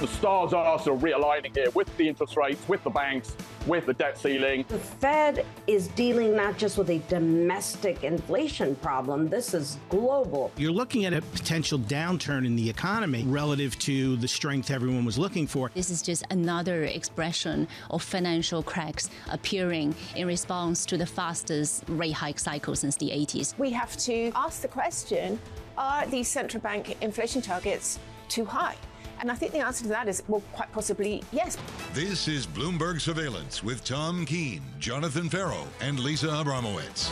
The stars are also realigning here with the interest rates, with the banks, with the debt ceiling. The Fed is dealing not just with a domestic inflation problem. This is global. You're looking at a potential downturn in the economy relative to the strength everyone was looking for. This is just another expression of financial cracks appearing in response to the fastest rate hike cycle since the 80s. We have to ask the question, are these central bank inflation targets too high? And I think the answer to that is, well, quite possibly, yes. This is Bloomberg Surveillance with Tom Keene, Jonathan Ferro, and Lisa Abramowicz.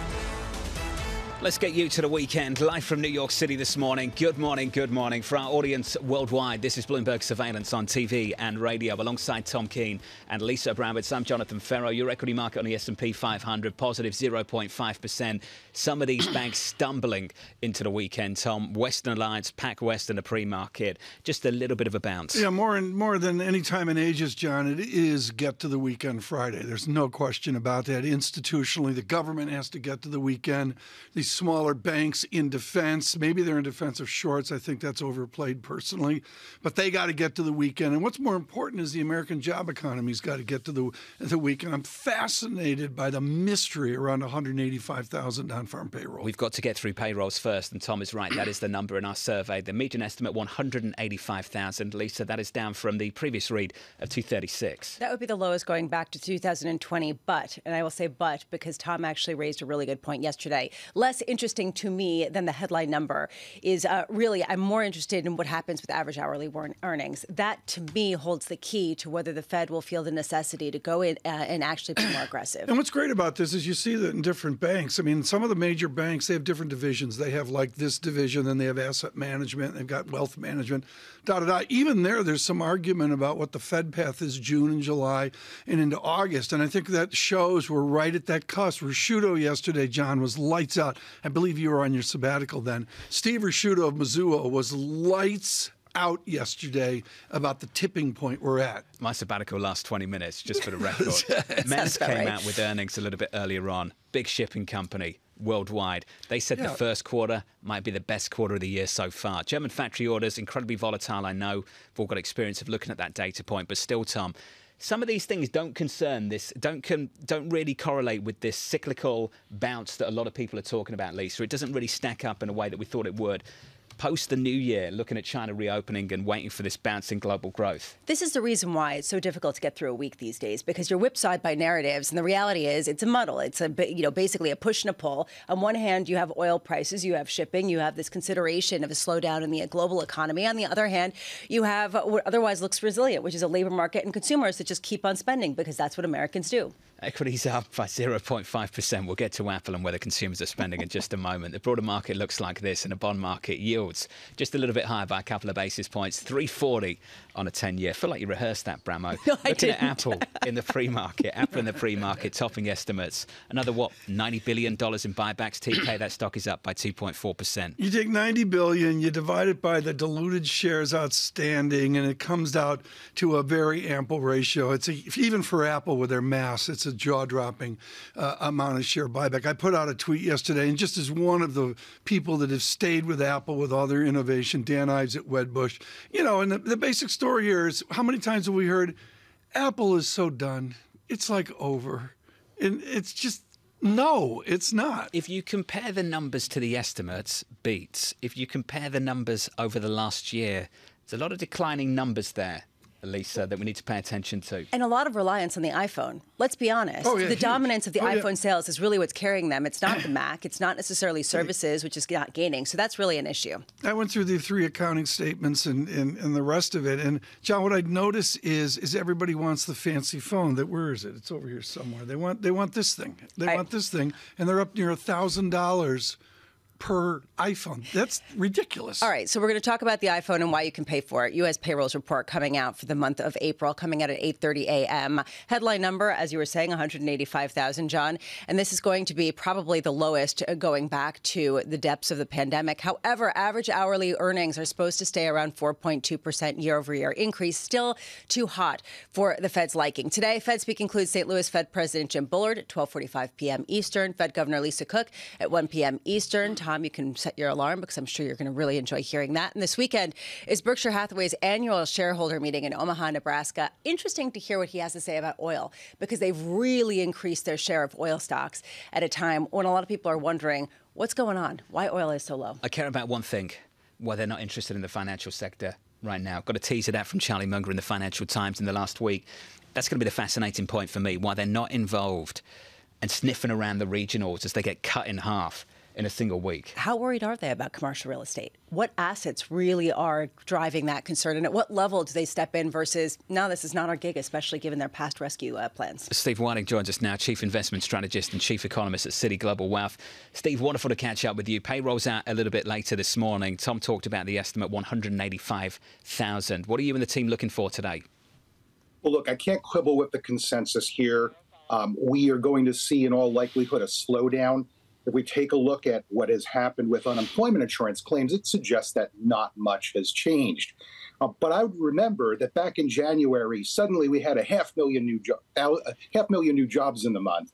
Let's get you to the weekend. Live from New York City this morning. Good morning, good morning. For our audience worldwide, this is Bloomberg Surveillance on TV and radio. Alongside Tom Keene and Lisa Abramowicz, I'm Jonathan Ferro. Your equity market on the S&P 500, positive 0.5%. Some of these banks stumbling into the weekend, Tom. Western Alliance, Pac West and the pre-market. Just a little bit of a bounce. Yeah, more than any time in ages, John, it is get to the weekend Friday. There's no question about that. Institutionally, the government has to get to the weekend. These smaller banks in defense. Maybe they're in defense of shorts. I think that's overplayed personally. But they got to get to the weekend. And what's more important is the American job economy's got to get to the weekend. I'm fascinated by the mystery around 185,000 non-farm payroll. We've got to get through payrolls first. And Tom is right. That is the number in our survey. The median estimate, 185,000. Lisa, that is down from the previous read of 236. That would be the lowest going back to 2020. But, and I will say but, because Tom actually raised a really good point yesterday. Less interesting to me than the headline number is really, I'm more interested in what happens with average hourly earnings. That, to me, holds the key to whether the Fed will feel the necessity to go in and actually be more aggressive. And what's great about this is you see that in different banks. I mean, some of the major banks, they have different divisions. They have like this division, then they have asset management, they've got wealth management, Even there's some argument about what the Fed path is June and July and into August. And I think that shows we're right at that cusp. Ricchiuto yesterday, John, was lights out. I believe you were on your sabbatical then. Steve Ricchiuto of Mizuho was lights out yesterday about the tipping point we're at. My sabbatical lasts 20 minutes, just for the record. Men's came out with earnings a little bit earlier on. Big shipping company worldwide. They said the first quarter might be the best quarter of the year so far. German factory orders, incredibly volatile, I know. We've all got experience of looking at that data point, but still, Tom, some of these things don't concern this, don't really correlate with this cyclical bounce that a lot of people are talking about, Lisa. It doesn't really stack up in a way that we thought it would. Post the new year, looking at China reopening and waiting for this bounce in global growth. This is the reason why it's so difficult to get through a week these days, because you're whipsawed by narratives, and the reality is it's a muddle. It's a basically a push and a pull. On one hand, you have oil prices, you have shipping, you have this consideration of a slowdown in the global economy. On the other hand, you have what otherwise looks resilient, which is a labor market and consumers that just keep on spending because that's what Americans do. Equities up by 0.5%. We'll get to Apple and whether consumers are spending in just a moment. The broader market looks like this, and the bond market yields just a little bit higher by a couple of basis points, 340 on a 10-year. I feel like you rehearsed that, Bramo. No, I didn't. Looking at Apple in the pre-market, topping estimates. Another, what, $90 billion in buybacks? TK, that stock is up by 2.4%. You take $90 billion, you divide it by the diluted shares outstanding, and it comes out to a very ample ratio. It's even for Apple with their mass, it's a jaw-dropping amount of share buyback. I put out a tweet yesterday, and just as one of the people that have stayed with Apple with all their innovation, Dan Ives at Wedbush, you know, and the basic story here is how many times have we heard, Apple is so done, it's like over. And it's just, no, it's not. If you compare the numbers to the estimates, beats. If you compare the numbers over the last year, there's a lot of declining numbers there, Lisa, that we need to pay attention to. And a lot of reliance on the iPhone. Let's be honest. Oh, yeah, the dominance of the iPhone sales is really what's carrying them. It's not the Mac. It's not necessarily services, which is not gaining. So that's really an issue. I went through the three accounting statements and the rest of it. And, John, what I'd notice is everybody wants the fancy phone. That where is it? It's over here somewhere. They want this thing. They want this thing. And they're up near $1,000 per iPhone. That's ridiculous. All right, so we're going to talk about the iPhone and why you can pay for it. U.S. payrolls report coming out for the month of April, coming out at 8:30 a.m. Headline number, as you were saying, 185,000, John. And this is going to be probably the lowest going back to the depths of the pandemic. However, average hourly earnings are supposed to stay around 4.2% year-over-year increase, still too hot for the Fed's liking. Today, Fed Speak includes St. Louis Fed President Jim Bullard at 12:45 p.m. Eastern, Fed Governor Lisa Cook at 1 p.m. Eastern. Tom, you can set your alarm because I'm sure you're going to really enjoy hearing that. And this weekend is Berkshire Hathaway's annual shareholder meeting in Omaha, Nebraska. Interesting to hear what he has to say about oil, because they've really increased their share of oil stocks at a time when a lot of people are wondering what's going on, why oil is so low. I care about one thing, why they're not interested in the financial sector right now. Got a tease of that from Charlie Munger in the Financial Times in the last week. That's going to be the fascinating point for me, why they're not involved and sniffing around the regionals as they get cut in half in a single week. How worried are they about commercial real estate? What assets really are driving that concern? And at what level do they step in versus, no, this is not our gig, especially given their past rescue plans? Steve Whiting joins us now, Chief Investment Strategist and Chief Economist at Citi Global Wealth. Steve, wonderful to catch up with you. Payroll's out a little bit later this morning. Tom talked about the estimate 185,000. What are you and the team looking for today? Well, look, I can't quibble with the consensus here. We are going to see, in all likelihood, a slowdown. If we take a look at what has happened with unemployment insurance claims, it suggests that not much has changed. But I would remember that back in January, suddenly we had a half million new jobs in the month.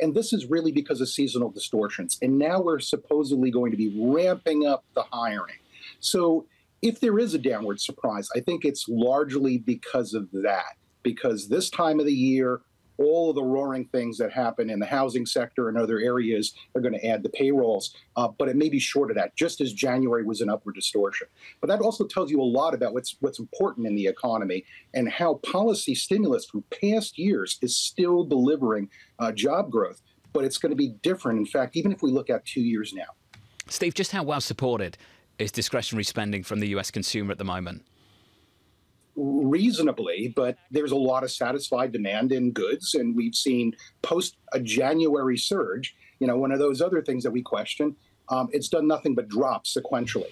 And this is really because of seasonal distortions. And now we're supposedly going to be ramping up the hiring. So if there is a downward surprise, I think it's largely because of that, because this time of the year, all of the roaring things that happen in the housing sector and other areas are going to add the payrolls, but it may be short of that, just as January was an upward distortion. But that also tells you a lot about what's important in the economy and how policy stimulus from past years is still delivering job growth, but it's going to be different, in fact, even if we look at 2 years now. Steve, just how well supported is discretionary spending from the U.S. consumer at the moment? Reasonably, but there's a lot of satisfied demand in goods, and we've seen post a January surge, you know, one of those other things that we question, it's done nothing but drop sequentially.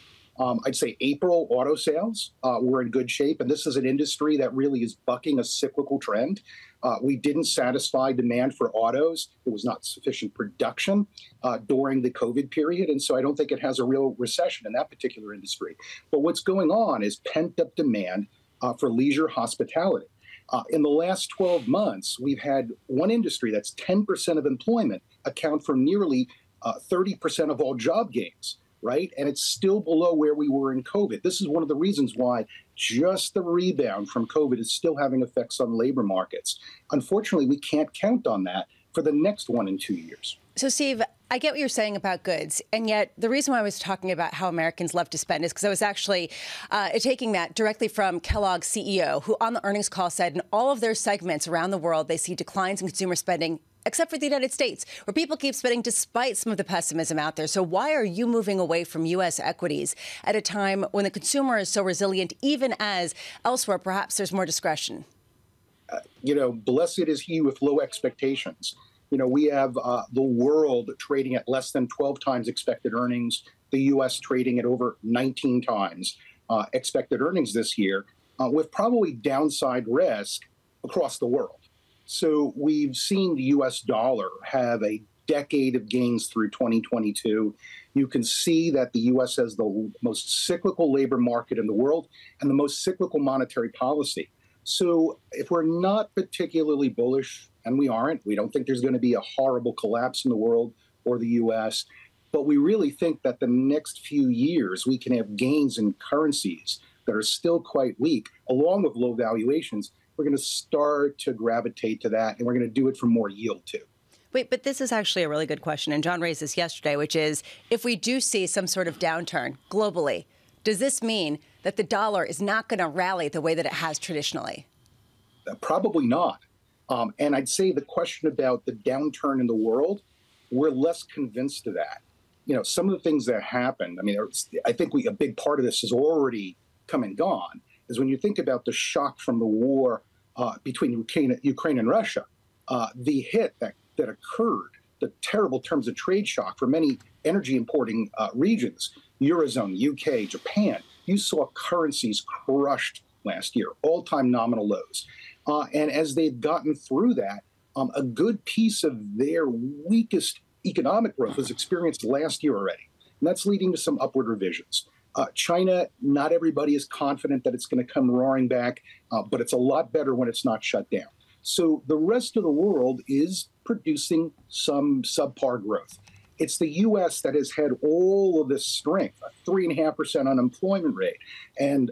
I'd say April auto sales were in good shape, and this is an industry that really is bucking a cyclical trend. We didn't satisfy demand for autos. There was not sufficient production during the COVID period, and so I don't think it has a real recession in that particular industry. But what's going on is pent-up demand for leisure hospitality. In the last 12 months, we've had one industry that's 10% of employment account for nearly 30% of all job gains, right? And it's still below where we were in COVID. This is one of the reasons why just the rebound from COVID is still having effects on labor markets. Unfortunately, we can't count on that for the next one in 2 years. So, Steve, I get what you're saying about goods, and yet the reason why I was talking about how Americans love to spend is because I was actually taking that directly from Kellogg's CEO, who on the earnings call said in all of their segments around the world, they see declines in consumer spending, except for the United States, where people keep spending despite some of the pessimism out there. So why are you moving away from U.S. equities at a time when the consumer is so resilient, even as elsewhere perhaps there's more discretion? You know, blessed is he with low expectations. You know, we have the world trading at less than 12 times expected earnings, the U.S. trading at over 19 times expected earnings this year, with probably downside risk across the world. So we've seen the U.S. dollar have a decade of gains through 2022. You can see that the U.S. has the most cyclical labor market in the world and the most cyclical monetary policy. So if we're not particularly bullish, and we aren't, we don't think there's going to be a horrible collapse in the world or the U.S., but we really think that the next few years we can have gains in currencies that are still quite weak, along with low valuations. We're going to start to gravitate to that, and we're going to do it for more yield, too. Wait, but this is actually a really good question, and John raised this yesterday, which is if we do see some sort of downturn globally, does this mean that the dollar is not going to rally the way that it has traditionally? Probably not. And I'd say the question about the downturn in the world, we're less convinced of that. You know, some of the things that happened, I mean, I think a big part of this has already come and gone, is when you think about the shock from the war between Ukraine and Russia, the hit that occurred, the terrible terms of trade shock for many energy importing regions, Eurozone, UK, Japan, you saw currencies crushed last year, all-time nominal lows. And as they've gotten through that, a good piece of their weakest economic growth was experienced last year already. And that's leading to some upward revisions. China, not everybody is confident that it's going to come roaring back, but it's a lot better when it's not shut down. So the rest of the world is producing some subpar growth. It's the U.S. that has had all of this strength, a 3.5% unemployment rate. And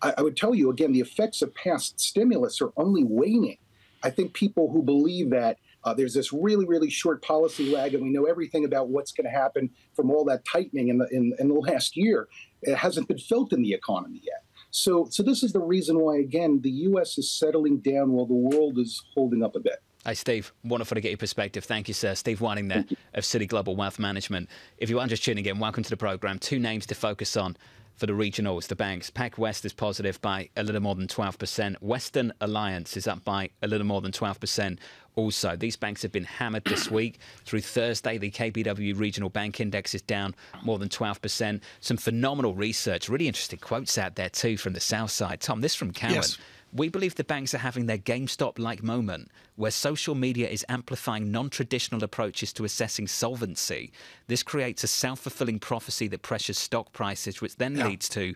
I would tell you, again, the effects of past stimulus are only waning. I think people who believe that there's this really, really short policy lag, and we know everything about what's going to happen from all that tightening in the last year, it hasn't been felt in the economy yet. So this is the reason why, again, the U.S. is settling down while the world is holding up a bit. Hi, Steve. Wonderful to get your perspective. Thank you, sir. Steve Whiting there of Citi Global Wealth Management. If you aren't just tuning in, welcome to the programme. Two names to focus on for the regionals, the banks. Pac West is positive by a little more than 12%. Western Alliance is up by a little more than 12%. Also, these banks have been hammered this week. Through Thursday, the KBW Regional Bank Index is down more than 12%. Some phenomenal research, really interesting quotes out there too from the South Side. Tom, this from Cowan. Yes. We believe the banks are having their GameStop-like moment where social media is amplifying non-traditional approaches to assessing solvency. This creates a self-fulfilling prophecy that pressures stock prices, which then leads to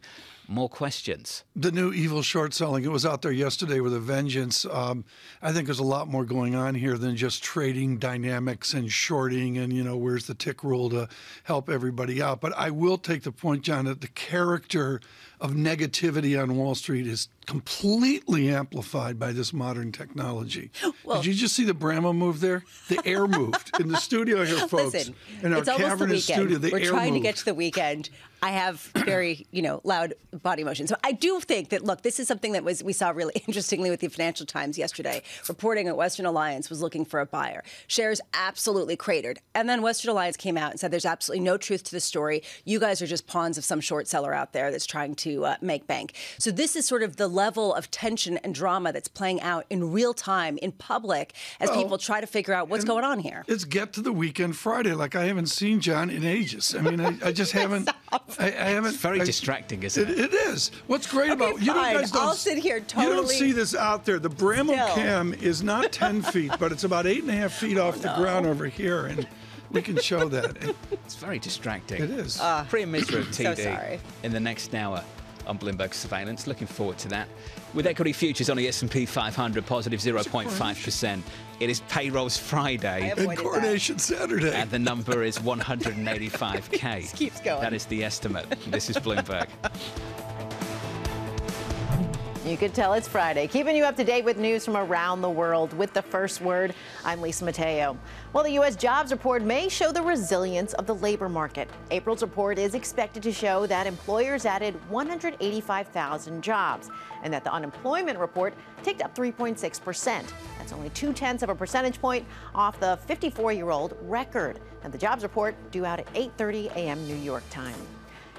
more questions. The new evil short selling, it was out there yesterday with a vengeance. I think there's a lot more going on here than just trading dynamics and shorting and, you know, where's the tick rule to help everybody out. But I will take the point, John, that the character of negativity on Wall Street is completely amplified by this modern technology. Well, did you just see the Brammo move there? The air moved in the studio here, folks. Listen, in our cavernous studio, the air moved. We're trying to get to the weekend. I have very, loud body motion. So I do think that, look, this is something that we saw really interestingly with the Financial Times yesterday. Reporting that Western Alliance was looking for a buyer. Shares absolutely cratered. And then Western Alliance came out and said there's absolutely no truth to the story. You guys are just pawns of some short seller out there that's trying to make bank. So this is sort of the level of tension and drama that's playing out in real time in public as people try to figure out what's going on here. It's get to the weekend Friday like I haven't seen, John, in ages. I mean, I just haven't. I haven't. It's very distracting, isn't it? It is. What's great about you guys don't. I'll sit here totally. You don't see this out there. The Brammo cam is not 10 feet, but it's about 8.5 feet off the ground over here, and we can show that. It's very distracting. It is. Priya Misra of TD in the next hour on Bloomberg Surveillance. Looking forward to that. With equity futures on the S&P 500 positive 0.5%. It is Payrolls Friday and Coronation Saturday. And the number is 185K. This keeps going. That is the estimate. This is Bloomberg. You can tell it's Friday, keeping you up to date with news from around the world. With the first word, I'm Lisa Mateo. Well, the U.S. jobs report may show the resilience of the labor market. April's report is expected to show that employers added 185,000 jobs and that the unemployment report ticked up 3.6%. That's only 0.2 percentage points off the 54-year-old record. And the jobs report due out at 8:30 a.m. New York time.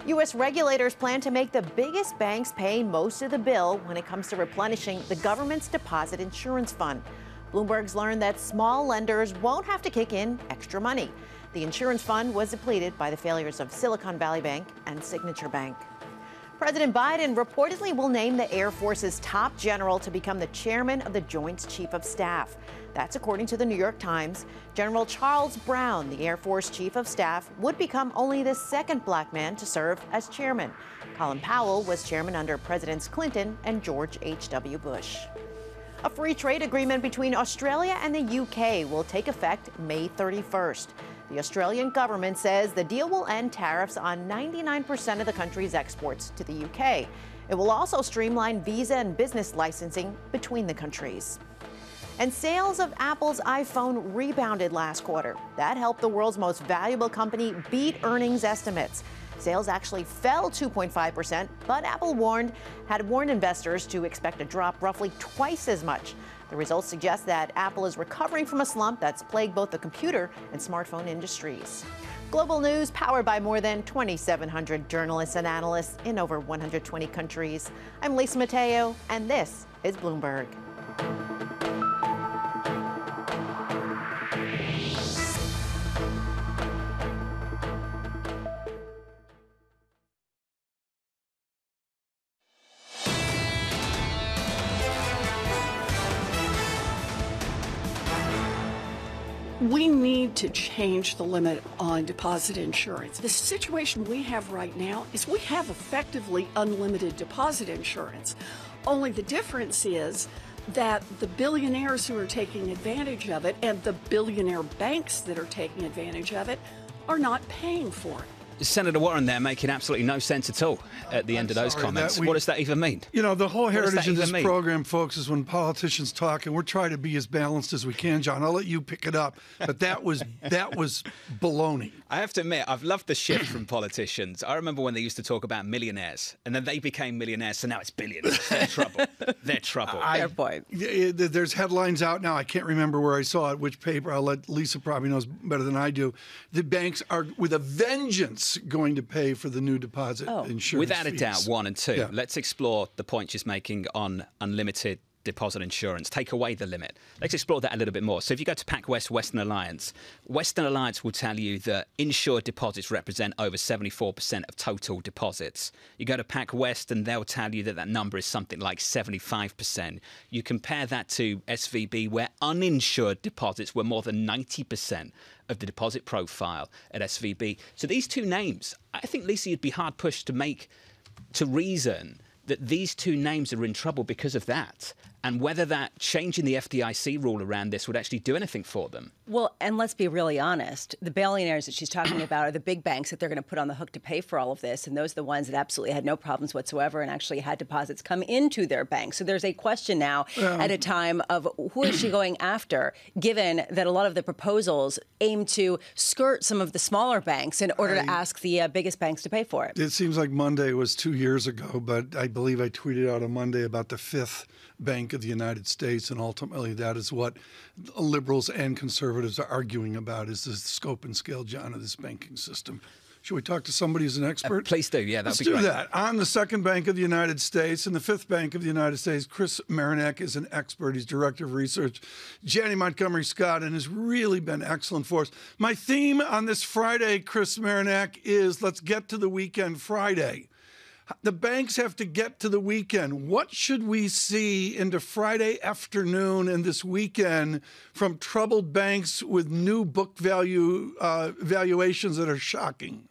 U.S. regulators plan to make the biggest banks pay most of the bill when it comes to replenishing the government's deposit insurance fund. Bloomberg's learned that small lenders won't have to kick in extra money. The insurance fund was depleted by the failures of Silicon Valley Bank and Signature Bank. President Biden reportedly will name the Air Force's top general to become the chairman of the Joint Chief of Staff. That's according to the New York Times. General Charles Brown, the Air Force Chief of Staff, would become only the second black man to serve as chairman. Colin Powell was chairman under Presidents Clinton and George H.W. Bush. A free trade agreement between Australia and the UK will take effect May 31st. The Australian government says the deal will end tariffs on 99% of the country's exports to the UK. It will also streamline visa and business licensing between the countries. And sales of Apple's iPhone rebounded last quarter. That helped the world's most valuable company beat earnings estimates. Sales actually fell 2.5%, but Apple had warned investors to expect a drop roughly twice as much. The results suggest that Apple is recovering from a slump that's plagued both the computer and smartphone industries. Global news powered by more than 2,700 journalists and analysts in over 120 countries. I'm Lisa Mateo, and this is Bloomberg. We need to change the limit on deposit insurance. The situation we have right now is we have effectively unlimited deposit insurance. Only the difference is that the billionaires who are taking advantage of it and the billionaire banks that are taking advantage of it are not paying for it. Senator Warren there making absolutely no sense at all at the end of those comments. What does that even mean? You know, the whole heritage of this program, folks, is when politicians talk, and we're trying to be as balanced as we can, John. I'll let you pick it up. But that was baloney. I have to admit, I've loved the shift from politicians. I remember when they used to talk about millionaires, and then they became millionaires, so now it's billionaires. They're trouble. They're trouble. Fair point. There's headlines out now. I can't remember where I saw it, which paper. I'll let Lisa probably knows better than I do. The banks are, with a vengeance, going to pay for the new deposit insurance without a doubt, one and two. Yeah. Let's explore the point she's making on unlimited deposit insurance. Take away the limit. Let's explore that a little bit more. So if you go to Pac West, Western Alliance will tell you that insured deposits represent over 74% of total deposits. You go to Pac West and they'll tell you that that number is something like 75%. You compare that to SVB, where uninsured deposits were more than 90% of the deposit profile at SVB. So these two names, I think, Lisa, you'd be hard pushed to reason that these two names are in trouble because of that, and whether that changing the FDIC rule around this would actually do anything for them. Well, and let's be really honest. The billionaires that she's talking about are the big banks that they're going to put on the hook to pay for all of this, and those are the ones that absolutely had no problems whatsoever and actually had deposits come into their banks. So there's a question now at a time of who is she going after, given that a lot of the proposals aim to skirt some of the smaller banks in order to ask the biggest banks to pay for it. It seems like Monday was 2 years ago, but I believe I tweeted out on Monday about the fifth bank of the United States, and ultimately that is what liberals and conservatives are arguing about, is the scope and scale, John, of this banking system. Should we talk to somebody who's an expert? Please do. Yeah, that'd be great. Let's do that. I'm the second bank of the United States and the fifth bank of the United States. Chris Marinac is an expert. He's director of research, Janney Montgomery Scott, and has really been excellent for us. My theme on this Friday, Chris Marinac, is let's get to the weekend Friday. The banks have to get to the weekend. What should we see into Friday afternoon and this weekend from troubled banks with new book value valuations that are shocking?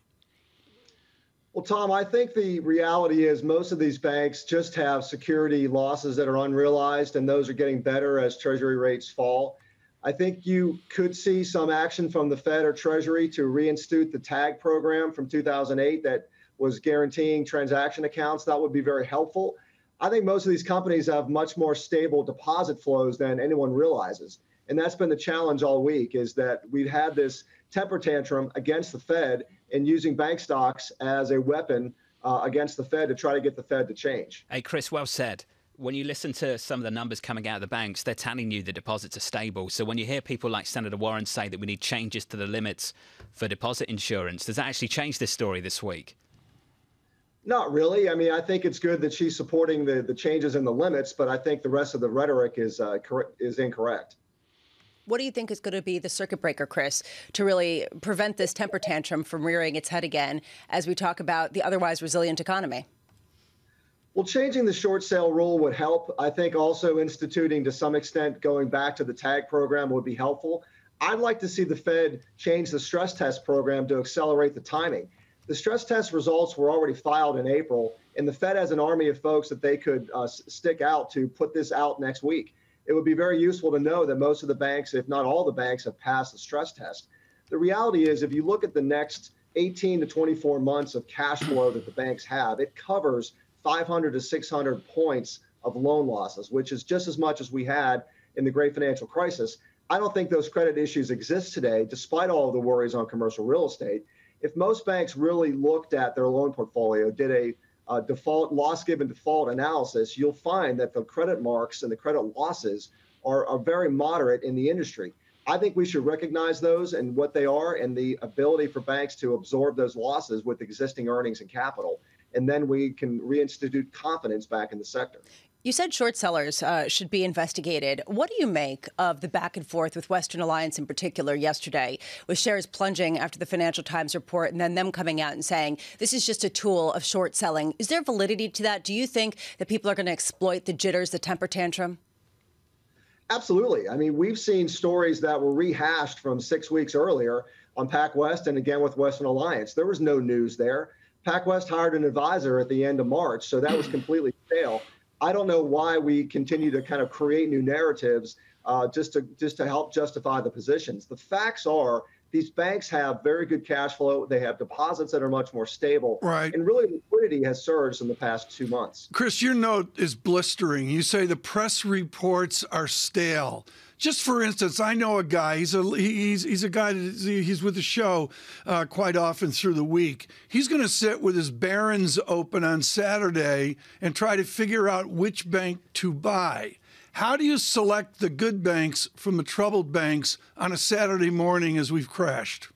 Well, Tom, I think the reality is most of these banks just have security losses that are unrealized, and those are getting better as Treasury rates fall. I think you could see some action from the Fed or Treasury to reinstitute the TAG program from 2008 that was guaranteeing transaction accounts. That would be very helpful. I think most of these companies have much more stable deposit flows than anyone realizes. And that's been the challenge all week, is that we've had this temper tantrum against the Fed and using bank stocks as a weapon against the Fed to try to get the Fed to change. Hey, Chris, well said. When you listen to some of the numbers coming out of the banks, they're telling you the deposits are stable. So when you hear people like Senator Warren say that we need changes to the limits for deposit insurance, does that actually change this story this week? Not really. I mean, I think it's good that she's supporting the changes in the limits, but I think the rest of the rhetoric is incorrect. What do you think is going to be the circuit breaker, Chris, to really prevent this temper tantrum from rearing its head again as we talk about the otherwise resilient economy? Well, changing the short sale rule would help. I think also instituting, to some extent, going back to the TAG program would be helpful. I'd like to see the Fed change the stress test program to accelerate the timing. The stress test results were already filed in April, and the Fed has an army of folks that they could stick out to put this out next week. It would be very useful to know that most of the banks, if not all the banks, have passed the stress test. The reality is, if you look at the next 18 to 24 months of cash flow that the banks have, it covers 500 to 600 points of loan losses, which is just as much as we had in the great financial crisis. I don't think those credit issues exist today, despite all of the worries on commercial real estate. If most banks really looked at their loan portfolio, did a default loss given default analysis, you'll find that the credit marks and the credit losses are very moderate in the industry. I think we should recognize those and what they are and the ability for banks to absorb those losses with existing earnings and capital. And then we can reinstitute confidence back in the sector. You said short sellers should be investigated. What do you make of the back and forth with Western Alliance in particular yesterday, with shares plunging after the Financial Times report and then them coming out and saying this is just a tool of short selling? Is there validity to that? Do you think that people are going to exploit the jitters, the temper tantrum? Absolutely. I mean, we've seen stories that were rehashed from 6 weeks earlier on Pac West and again with Western Alliance. There was no news there. Pac West hired an advisor at the end of March, so that was completely stale. I don't know why we continue to kind of create new narratives just to help justify the positions. The facts are These banks have very good cash flow. They have deposits that are much more stable. Right. And really, liquidity has surged in the past 2 months. Chris, your note is blistering. You say the press reports are stale. Just for instance, I know a guy, he's with the show quite often through the week. He's going to sit with his Barron's open on Saturday and try to figure out which bank to buy. How do you select the good banks from the troubled banks on a Saturday morning as we've crashed?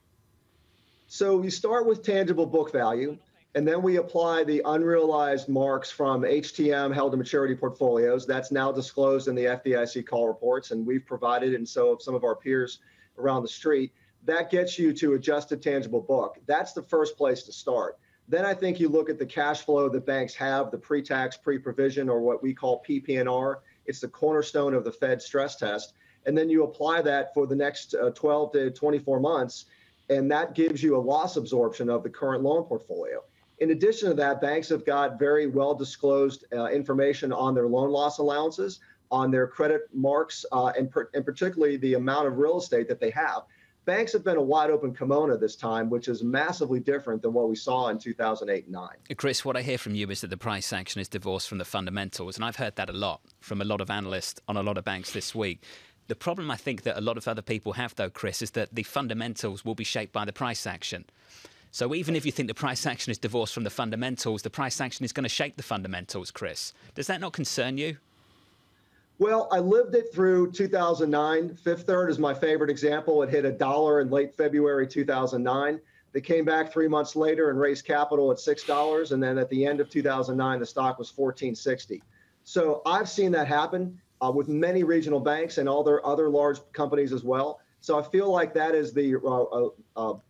So we start with tangible book value, and then we apply the unrealized marks from HTM held-to-maturity portfolios. That's now disclosed in the FDIC call reports, and we've provided it, and so have some of our peers around the street. That gets you to adjusted tangible book. That's the first place to start. Then I think you look at the cash flow that banks have, the pre-tax, pre-provision, or what we call PPNR. It's the cornerstone of the Fed stress test. And then you apply that for the next 12 to 24 months, and that gives you a loss absorption of the current loan portfolio. In addition to that, banks have got very well disclosed information on their loan loss allowances, on their credit marks, and particularly the amount of real estate that they have. Banks have been a wide open kimono this time, which is massively different than what we saw in 2008 and 9. Chris, what I hear from you is that the price action is divorced from the fundamentals. And I've heard that a lot from a lot of analysts on a lot of banks this week. The problem I think that a lot of other people have, though, Chris, is that the fundamentals will be shaped by the price action. So even if you think the price action is divorced from the fundamentals, the price action is going to shape the fundamentals, Chris. Does that not concern you? Well, I lived it through 2009. Fifth Third is my favorite example. It hit $1 in late February 2009. They came back 3 months later and raised capital at $6. And then at the end of 2009, the stock was $14.60. So I've seen that happen with many regional banks and all their other large companies as well. So I feel like that is the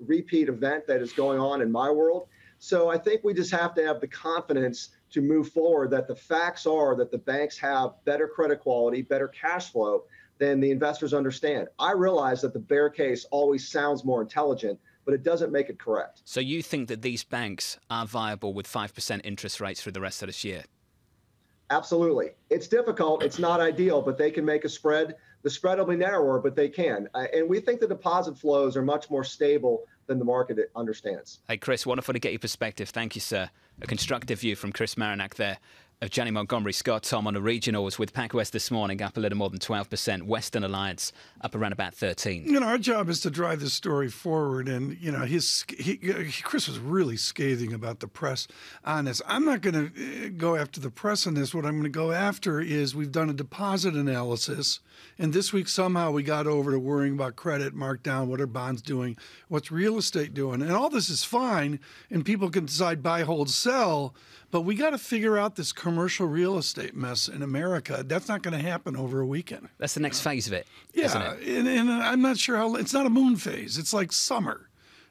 repeat event that is going on in my world. So I think we just have to have the confidence to move forward that the facts are that the banks have better credit quality, better cash flow than the investors understand. I realize that the bear case always sounds more intelligent, but it doesn't make it correct. So you think that these banks are viable with 5% interest rates through the rest of this year? Absolutely. It's difficult. It's not ideal, but they can make a spread. The spread will be narrower, but they can. And we think the deposit flows are much more stable than the market understands. Hey, Chris, wonderful to get your perspective. Thank you, sir. A constructive view from Chris Marinac there of Johnny Montgomery Scott. Tom, on the regionals with Pac West this morning up a little more than 12%. Western Alliance up around about 13%. You know, our job is to drive this story forward. And, you know, Chris was really scathing about the press on this. I'm not going to go after the press on this. What I'm going to go after is we've done a deposit analysis. And this week, somehow we got over to worrying about credit, markdown, what are bonds doing, what's real estate doing. And all this is fine. And people can decide buy, hold, sell. But we got to figure out this commercial real estate mess in America. That's not going to happen over a weekend. That's the next phase of it, isn't it? Yeah, and I'm not sure how. It's not a moon phase. It's like summer,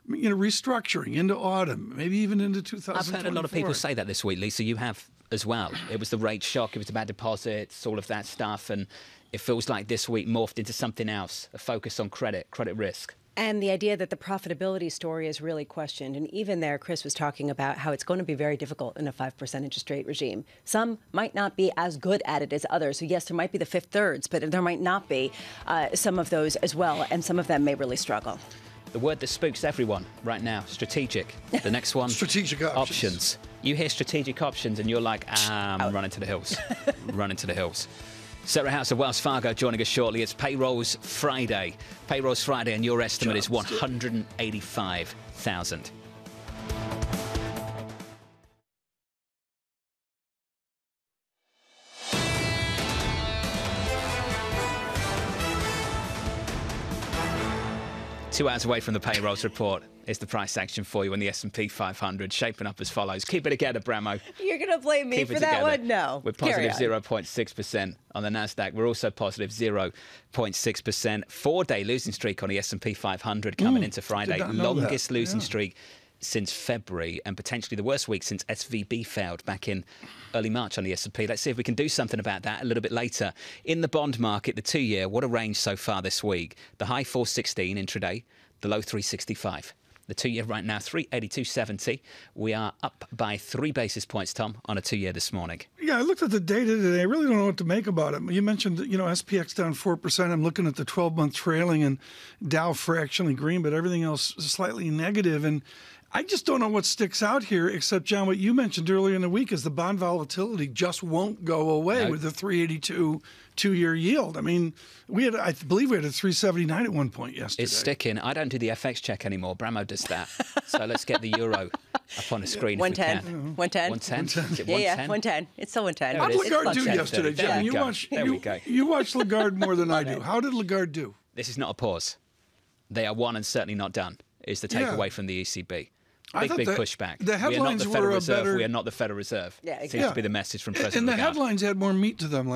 you know, restructuring into autumn, maybe even into 2024. I've heard a lot of people say that this week, Lisa. You have as well. It was the rate shock. It was about deposits, all of that stuff. And it feels like this week morphed into something else, a focus on credit, credit risk. And the idea that the profitability story is really questioned. And even there, Chris was talking about how it's going to be very difficult in a 5% interest rate regime. Some might not be as good at it as others. So, yes, there might be the Fifth Thirds, but there might not be some of those as well. And some of them may really struggle. The word that spooks everyone right now, strategic. The next one, strategic options. You hear strategic options and you're like, I'm running to the hills, running to the hills. Sarah House of Wells Fargo joining us shortly. It's Payrolls Friday. Payrolls Friday, and your estimate is 185,000. Two hours away from the payrolls report is the price action for you in the S&P 500, shaping up as follows. Keep it together, Bramo. You're going to blame me for that one? No. We're positive 0.6% on the Nasdaq. We're also positive 0.6%. Four-day losing streak on the S&P 500 coming into Friday. Longest losing streak since February, and potentially the worst week since SVB failed back in early March on the S&P. Let's see if we can do something about that a little bit later. In the bond market, the two-year, what a range so far this week. The high 416 intraday, the low 365. The two-year right now, 382.70. We are up by 3 basis points, Tom, on a two-year this morning. Yeah, I looked at the data today. I really don't know what to make about it. You mentioned, you know, SPX down 4%. I'm looking at the 12-month trailing and Dow fractionally green, but everything else slightly negative. And I just don't know what sticks out here, except, John, what you mentioned earlier in the week is the bond volatility just won't go away with the 382 two-year yield. I mean, we had, I believe we had a 379 at one point yesterday. It's sticking. I don't do the FX check anymore. Brammo does that. So let's get the euro up on a screen. 110. 110. Yeah, yeah, 110. It's still 110. How did Lagarde do yesterday, John? You watch Lagarde more than I do. How did Lagarde do? This is not a pause. They are one and certainly not done, is the takeaway from the ECB. Big pushback. The headlines were a better... We are not the Federal Reserve. Yeah, exactly. Seems to be the message from President Lagarde. And the headlines had more meat to them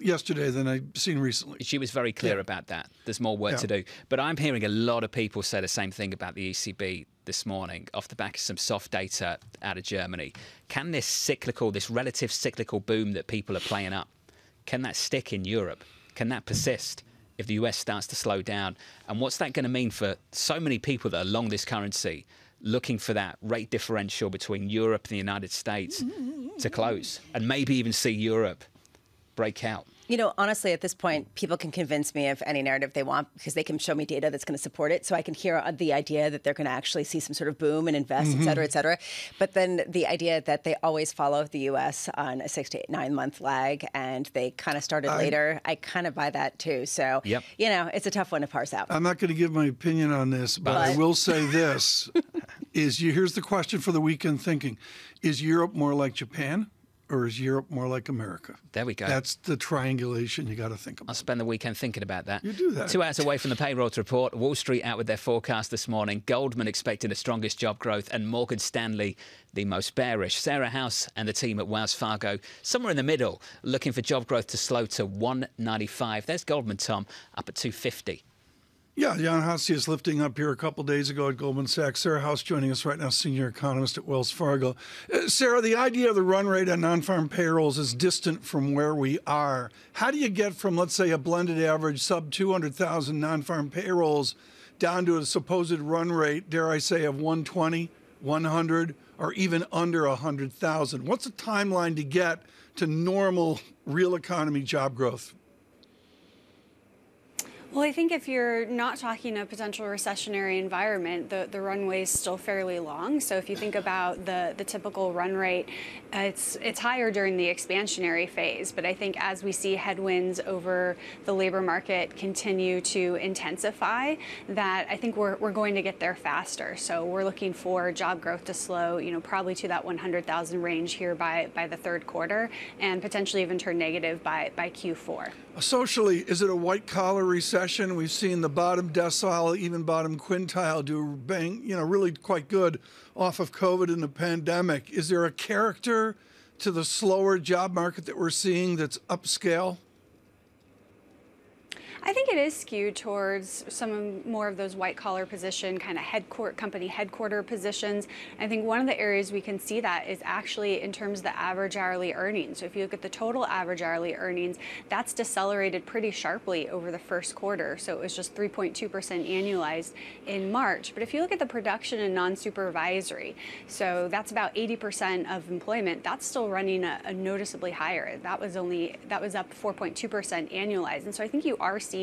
yesterday than I've seen recently. She was very clear about that. There's more work to do. But I'm hearing a lot of people say the same thing about the ECB this morning, off the back of some soft data out of Germany. Can this cyclical, this relative cyclical boom that people are playing up, can that stick in Europe? Can that persist if the US starts to slow down? And what's that going to mean for so many people that are long this currency, looking for that rate differential between Europe and the United States to close, and maybe even see Europe break out? You know, honestly, at this point, people can convince me of any narrative they want because they can show me data that's going to support it. So I can hear the idea that they're going to actually see some sort of boom and invest, et cetera, et cetera. But then the idea that they always follow the U.S. on a 6 to 9 month lag and they kind of started later, I kind of buy that too. So, you know, it's a tough one to parse out. I'm not going to give my opinion on this, but I will say this. Here's the question for the weekend thinking. Is Europe more like Japan? Or is Europe more like America? There we go. That's the triangulation you got to think about. I'll spend the weekend thinking about that. You do that. 2 hours away from the payroll to report. Wall Street out with their forecast this morning. Goldman expecting the strongest job growth, and Morgan Stanley the most bearish. Sarah House and the team at Wells Fargo somewhere in the middle, looking for job growth to slow to 195. There's Goldman, Tom, up at 250. Yeah, Jan Hatzius is lifting up here a couple days ago at Goldman Sachs. Sarah House joining us right now, senior economist at Wells Fargo. Sarah, the idea of the run rate on non-farm payrolls is distant from where we are. How do you get from, let's say, a blended average sub 200,000 non-farm payrolls down to a supposed run rate, dare I say, of 120, 100, or even under 100,000? What's the timeline to get to normal real economy job growth? Well, I think if you're not talking a potential recessionary environment, the runway is still fairly long. So if you think about the typical run rate, it's higher during the expansionary phase. But I think as we see headwinds over the labor market continue to intensify, that I think we're going to get there faster. So we're looking for job growth to slow, you know, probably to that 100,000 range here by the third quarter, and potentially even turn negative by Q4. Socially, is it a white-collar recession? We've seen the bottom decile, even bottom quintile, really quite good off of COVID and the pandemic. Is there a character to the slower job market that we're seeing that's upscale? I think it is skewed towards more of those white-collar position, kind of company headquarter positions. I think one of the areas we can see that is actually in terms of the average hourly earnings. So if you look at the total average hourly earnings, that's decelerated pretty sharply over the first quarter. So it was just 3.2% annualized in March. But if you look at the production and non-supervisory, so that's about 80% of employment, that's still running a noticeably higher. That was up 4.2% annualized. And so I think you are seeing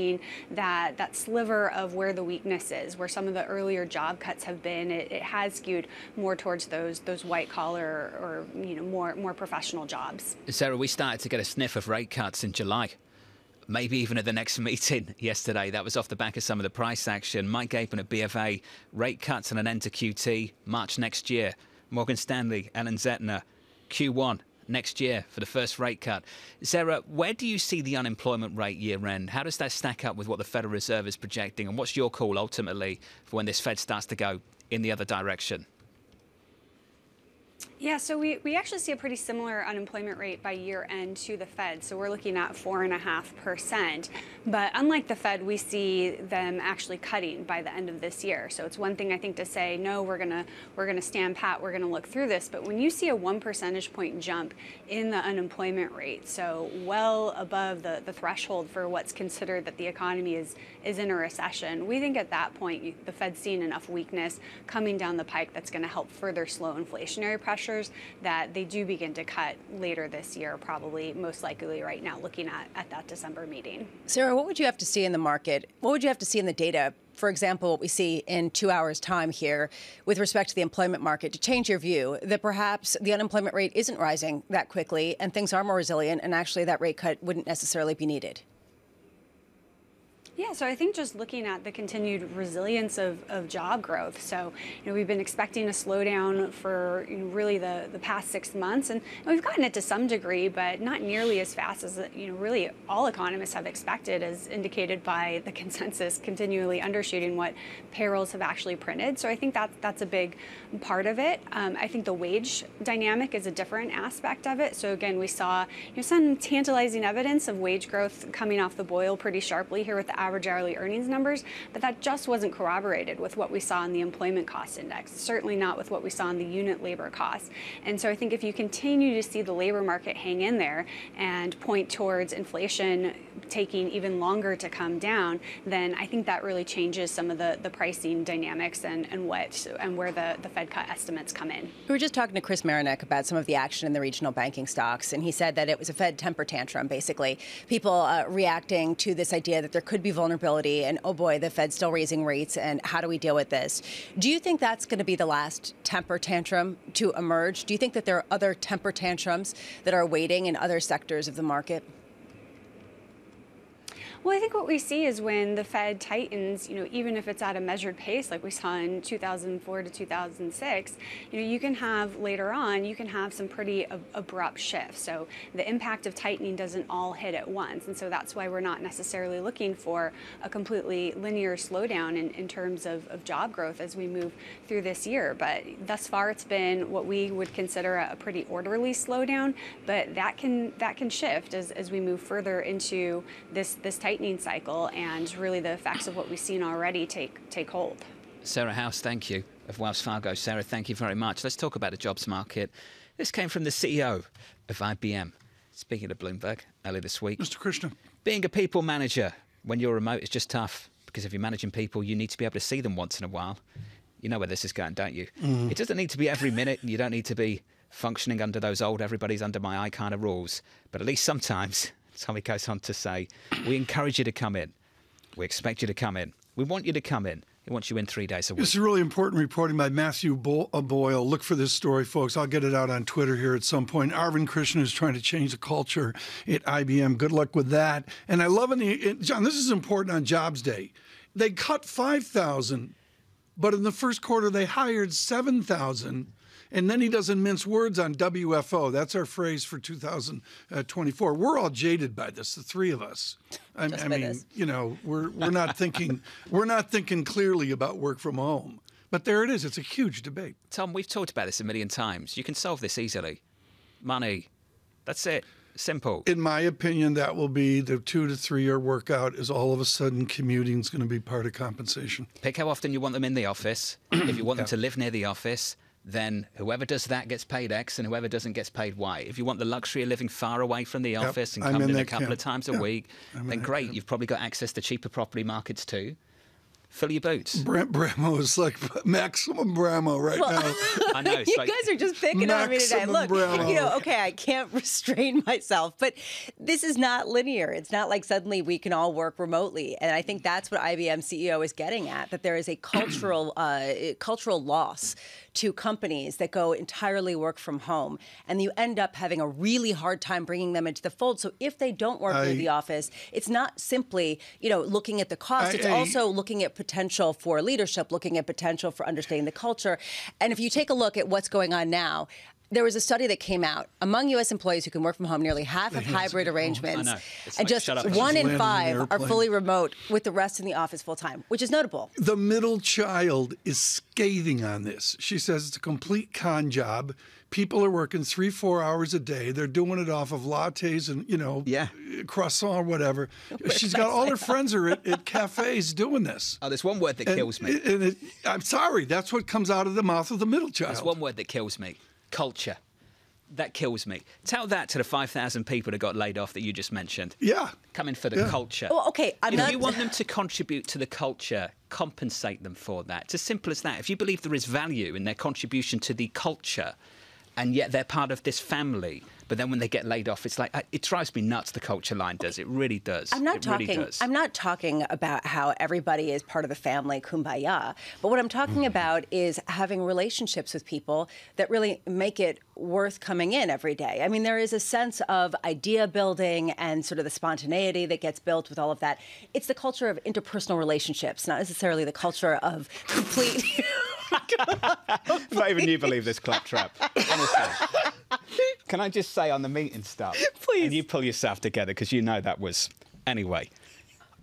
that sliver of where the weakness is, where some of the earlier job cuts have been. It has skewed more towards those white collar or more professional jobs. Sarah, we started to get a sniff of rate cuts in July, maybe even at the next meeting yesterday. That was off the back of some of the price action. Mike Apen at BFA, rate cuts and an end to QT March next year. Morgan Stanley, Ellen Zettner, Q1 next year for the first rate cut. Sarah, where do you see the unemployment rate year end? How does that stack up with what the Federal Reserve is projecting? And what's your call ultimately for when this Fed starts to go in the other direction? Yeah, so we actually see a pretty similar unemployment rate by year end to the Fed. So we're looking at 4.5%. But unlike the Fed, we see them actually cutting by the end of this year. So it's one thing, I think, to say, no, we're gonna stand pat, we're gonna look through this. But when you see a 1 percentage point jump in the unemployment rate, so well above the threshold for what's considered that the economy is in a recession, we think at that point the Fed's seen enough weakness coming down the pike that's gonna help further slow inflationary pressure, that they do begin to cut later this year, probably most likely right now, looking at that December meeting. Sarah, what would you have to see in the market? What would you have to see in the data? For example, what we see in 2 hours' time here with respect to the employment market to change your view that perhaps the unemployment rate isn't rising that quickly and things are more resilient and actually that rate cut wouldn't necessarily be needed? Yeah, so I think just looking at the continued resilience of job growth. So, we've been expecting a slowdown for really the past 6 months, and we've gotten it to some degree, but not nearly as fast as really all economists have expected, as indicated by the consensus continually undershooting what payrolls have actually printed. So I think that's a big part of it. I think the wage dynamic is a different aspect of it. So again, we saw some tantalizing evidence of wage growth coming off the boil pretty sharply here with the average hourly earnings numbers, but that just wasn't corroborated with what we saw in the employment cost index, certainly not with what we saw in the unit labor costs. And so I think if you continue to see the labor market hang in there and point towards inflation taking even longer to come down, then I think that really changes some of the pricing dynamics and where the Fed cut estimates come in. We were just talking to Chris Marinac about some of the action in the regional banking stocks, and he said that it was a Fed temper tantrum, basically. People reacting to this idea that there could be vulnerability and, oh boy, the Fed's still raising rates and how do we deal with this? Do you think that's going to be the last temper tantrum to emerge? Do you think that there are other temper tantrums that are waiting in other sectors of the market? Well, I think what we see is when the Fed tightens, even if it's at a measured pace like we saw in 2004 to 2006, you can have later on, some pretty abrupt shifts. So the impact of tightening doesn't all hit at once. And so that's why we're not necessarily looking for a completely linear slowdown in terms of job growth as we move through this year. But thus far, it's been what we would consider a pretty orderly slowdown. But that can shift as we move further into this tightening cycle and really the effects of what we've seen already take hold. Sarah House, thank you, of Wells Fargo. Sarah, thank you very much. Let's talk about the jobs market. This came from the CEO of IBM, speaking to Bloomberg earlier this week. Mr. Krishna. Being a people manager when you're remote is just tough, because if you're managing people, you need to be able to see them once in a while. You know where this is going, don't you? Mm. It doesn't need to be every minute, and you don't need to be functioning under those old everybody's under my eye kind of rules, but at least sometimes. Tommy goes on to say, we encourage you to come in. We expect you to come in. We want you to come in. He wants you in 3 days a week. This is really important reporting by Matthew Boyle. Look for this story, folks. I'll get it out on Twitter here at some point. Arvind Krishna is trying to change the culture at IBM. Good luck with that. And I love it. John, this is important on Jobs Day. They cut 5,000, but in the first quarter they hired 7,000. And then he doesn't mince words on WFO. That's our phrase for 2024. We're all jaded by this, the three of us. I mean, we're not thinking clearly about work from home. But there it is. It's a huge debate. Tom, we've talked about this a million times. You can solve this easily. Money. That's it. Simple. In my opinion, that will be the 2 to 3 year workout is all of a sudden commuting is going to be part of compensation. Pick how often you want them in the office. If you want them to live near the office, then whoever does that gets paid X and whoever doesn't gets paid Y. If you want the luxury of living far away from the office and coming in a couple of times a week, then great. You've probably got access to cheaper property markets too. Fill your boots. Brent Brammo is like maximum Brammo right now. I know. You guys are just picking on me today. Look, okay, I can't restrain myself, but this is not linear. It's not like suddenly we can all work remotely, and I think that's what IBM CEO is getting at, that there is a cultural cultural loss to companies that go entirely work from home, and you end up having a really hard time bringing them into the fold. So if they don't work in the office, it's not simply looking at the cost. It's also looking at potential for leadership, looking at potential for understanding the culture. And if you take a look at what's going on now, there was a study that came out among U.S. employees who can work from home. Nearly half of hybrid arrangements, and like, just one in five are fully remote, with the rest in the office full time, which is notable. The middle child is scathing on this. She says it's a complete con job. People are working 3-4 hours a day. They're doing it off of lattes and, you know, croissant or whatever. She's got all her friends are at cafes doing this. Oh, there's one word that kills me. And I'm sorry, that's what comes out of the mouth of the middle child. There's one word that kills me. Culture. That kills me. Tell that to the 5,000 people that got laid off that you just mentioned. Yeah. Come in for the culture. Well, okay, if you want them to contribute to the culture, compensate them for that. It's as simple as that. If you believe there is value in their contribution to the culture, and yet they're part of this family, but then when they get laid off, it's like, it drives me nuts, the culture line does. It really does. I'm not talking about how everybody is part of the family, kumbaya, but what I'm talking about is having relationships with people that really make it worth coming in every day. I mean, there is a sense of idea building and sort of the spontaneity that gets built with all of that. It's the culture of interpersonal relationships, not necessarily the culture of complete... Not even you believe this claptrap, honestly. Can I just say on the meeting stuff, please, and you pull yourself together because you know that was anyway.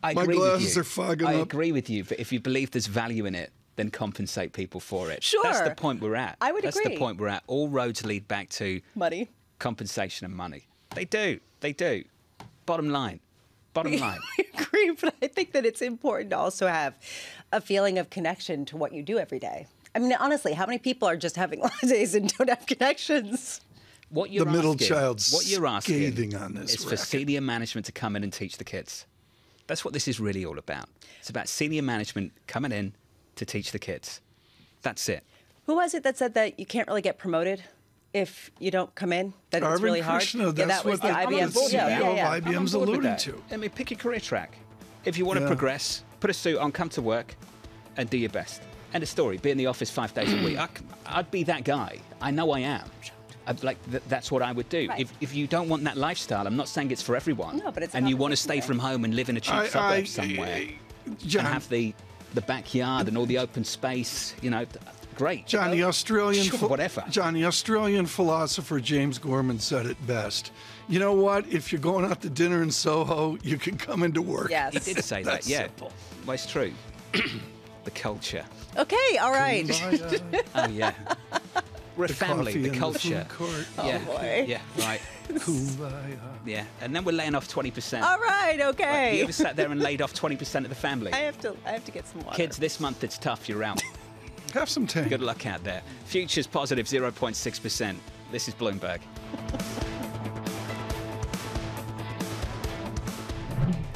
My glasses are fogging up. I agree with you, but if you believe there's value in it, then compensate people for it. Sure, that's the point we're at. That's the point we're at. All roads lead back to money, compensation, and money. They do. They do. Bottom line. Bottom line. I agree, but I think that it's important to also have a feeling of connection to what you do every day. I mean, honestly, how many people are just having holidays and don't have connections? What you're asking on this is for senior management to come in and teach the kids. That's what this is really all about. It's about senior management coming in to teach the kids. That's it. Who was it that said that you can't really get promoted if you don't come in? That it's really hard? Krishna, that's what the CEO of IBM's alluding to. I mean, pick your career track. If you want to progress, put a suit on, come to work, and do your best. End of story. Be in the office 5 days a week. I'd be that guy. I know I am. That's what I would do. Right. If you don't want that lifestyle, I'm not saying it's for everyone. No, but it's and you want to stay from home and live in a cheap suburb somewhere, John, and have the backyard and all the open space. You know, great. John, the Australian philosopher James Gorman said it best. You know what? If you're going out to dinner in Soho, you can come into work. Yes, he did say that. Yeah, well, it's true. The culture. Okay, all right. Oh, yeah. We're a family, the culture. Yeah. Oh, boy. Yeah, right. Yeah, and then we're laying off 20%. All right, okay. Right. You ever sat there and laid off 20% of the family? I have to get some water. Kids, this month it's tough, you're out. Have some tea. Good luck out there. Futures positive 0.6%. This is Bloomberg.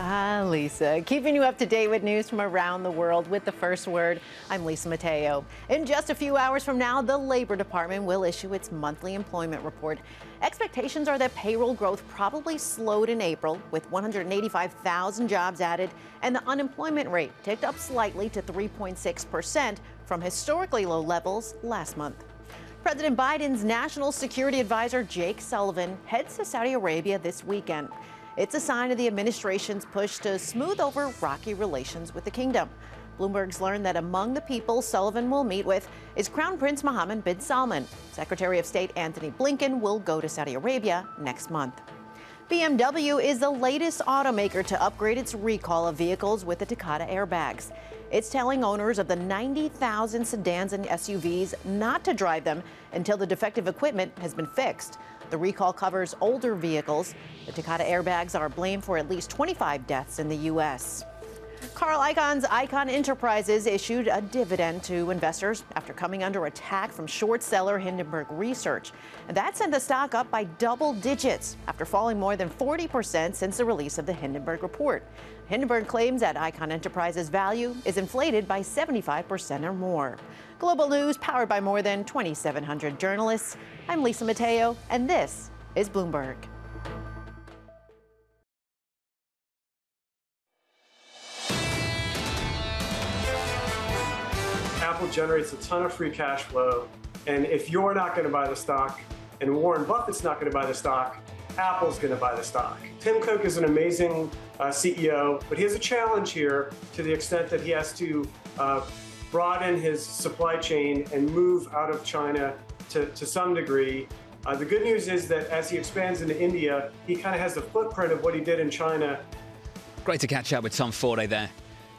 Ah, Lisa, keeping you up to date with news from around the world with the first word. I'm Lisa Mateo. In just a few hours from now, the Labor Department will issue its monthly employment report. Expectations are that payroll growth probably slowed in April, with 185,000 jobs added, and the unemployment rate ticked up slightly to 3.6% from historically low levels last month. President Biden's National Security Advisor Jake Sullivan heads to Saudi Arabia this weekend. It's a sign of the administration's push to smooth over rocky relations with the kingdom. Bloomberg's learned that among the people Sullivan will meet with is Crown Prince Mohammed bin Salman. Secretary of State Antony Blinken will go to Saudi Arabia next month. BMW is the latest automaker to upgrade its recall of vehicles with the Takata airbags. It's telling owners of the 90,000 sedans and SUVs not to drive them until the defective equipment has been fixed. The recall covers older vehicles. The Takata airbags are blamed for at least 25 deaths in the U.S. Carl Icahn's Icahn Enterprises issued a dividend to investors after coming under attack from short seller Hindenburg Research. That sent the stock up by double digits after falling more than 40% since the release of the Hindenburg report. Hindenburg claims that Icahn Enterprises' value is inflated by 75% or more. Global News, powered by more than 2,700 journalists. I'm Lisa Mateo, and this is Bloomberg. Apple generates a ton of free cash flow, and if you're not going to buy the stock, and Warren Buffett's not going to buy the stock, Apple's going to buy the stock. Tim Cook is an amazing CEO, but he has a challenge here to the extent that he has to broaden his supply chain and move out of China to some degree. The good news is that as he expands into India, he kind of has the footprint of what he did in China. Great to catch up with Tom Forday there,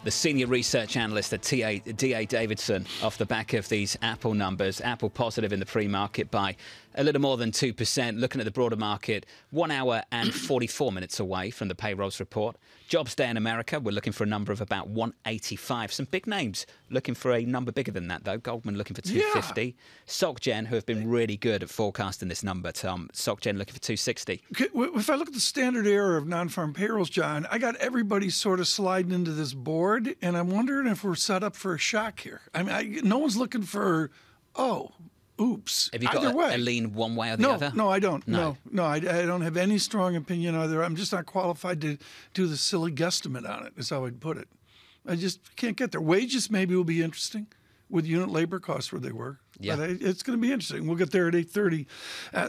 the senior research analyst at D.A. Davidson, off the back of these Apple numbers. Apple positive in the pre-market by a little more than 2%. Looking at the broader market, 1 hour and 44 minutes away from the payrolls report. Jobs Day in America, we're looking for a number of about 185. Some big names looking for a number bigger than that, though. Goldman looking for 250. Yeah. SocGen, who have been really good at forecasting this number, Tom. SocGen looking for 260. If I look at the standard error of non-farm payrolls, John, I got everybody sort of sliding into this board. And I'm wondering if we're set up for a shock here. I mean, no one's looking for, oh, oops. Have you got a lean one way or the other? No, I don't. No, I don't have any strong opinion either. I'm just not qualified to do the silly guesstimate on it, is how I'd put it. I just can't get there. Wages maybe will be interesting with unit labor costs where they were. Yeah. But it's going to be interesting. We'll get there at 8:30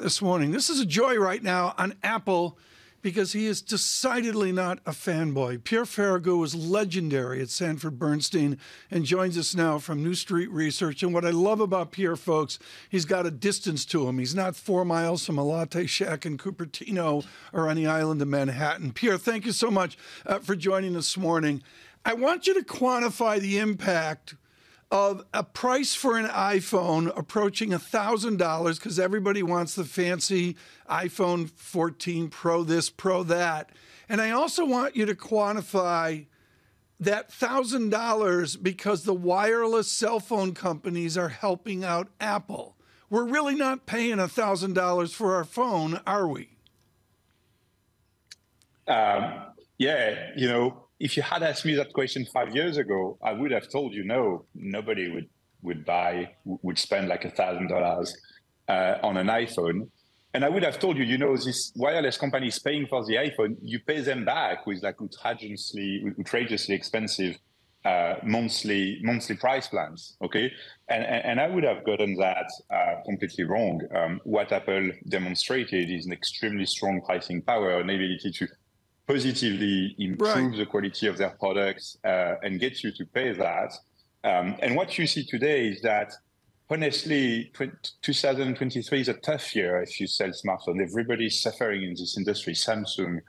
this morning. This is a joy right now on Apple, because he is decidedly not a fanboy. Pierre Ferragu was legendary at Sanford Bernstein and joins us now from New Street Research. And what I love about Pierre, folks, he's got a distance to him. He's not 4 miles from a latte shack in Cupertino or on the island of Manhattan. Pierre, thank you so much for joining us this morning. I want you to quantify the impact of a price for an iPhone approaching $1,000, because everybody wants the fancy iPhone 14 Pro this, Pro that. And I also want you to quantify that $1,000 because the wireless cell phone companies are helping out Apple. We're really not paying $1,000 for our phone, are we? Yeah, you know, if you had asked me that question 5 years ago, I would have told you no. Nobody would spend like $1,000 on an iPhone, and I would have told you, you know, this wireless company is paying for the iPhone. You pay them back with like outrageously expensive monthly price plans, okay? And I would have gotten that completely wrong. What Apple demonstrated is an extremely strong pricing power and ability to positively improve the quality of their products and get you to pay that. And what you see today is that, honestly, 2023 is a tough year if you sell smartphones. Everybody's suffering in this industry, Samsung,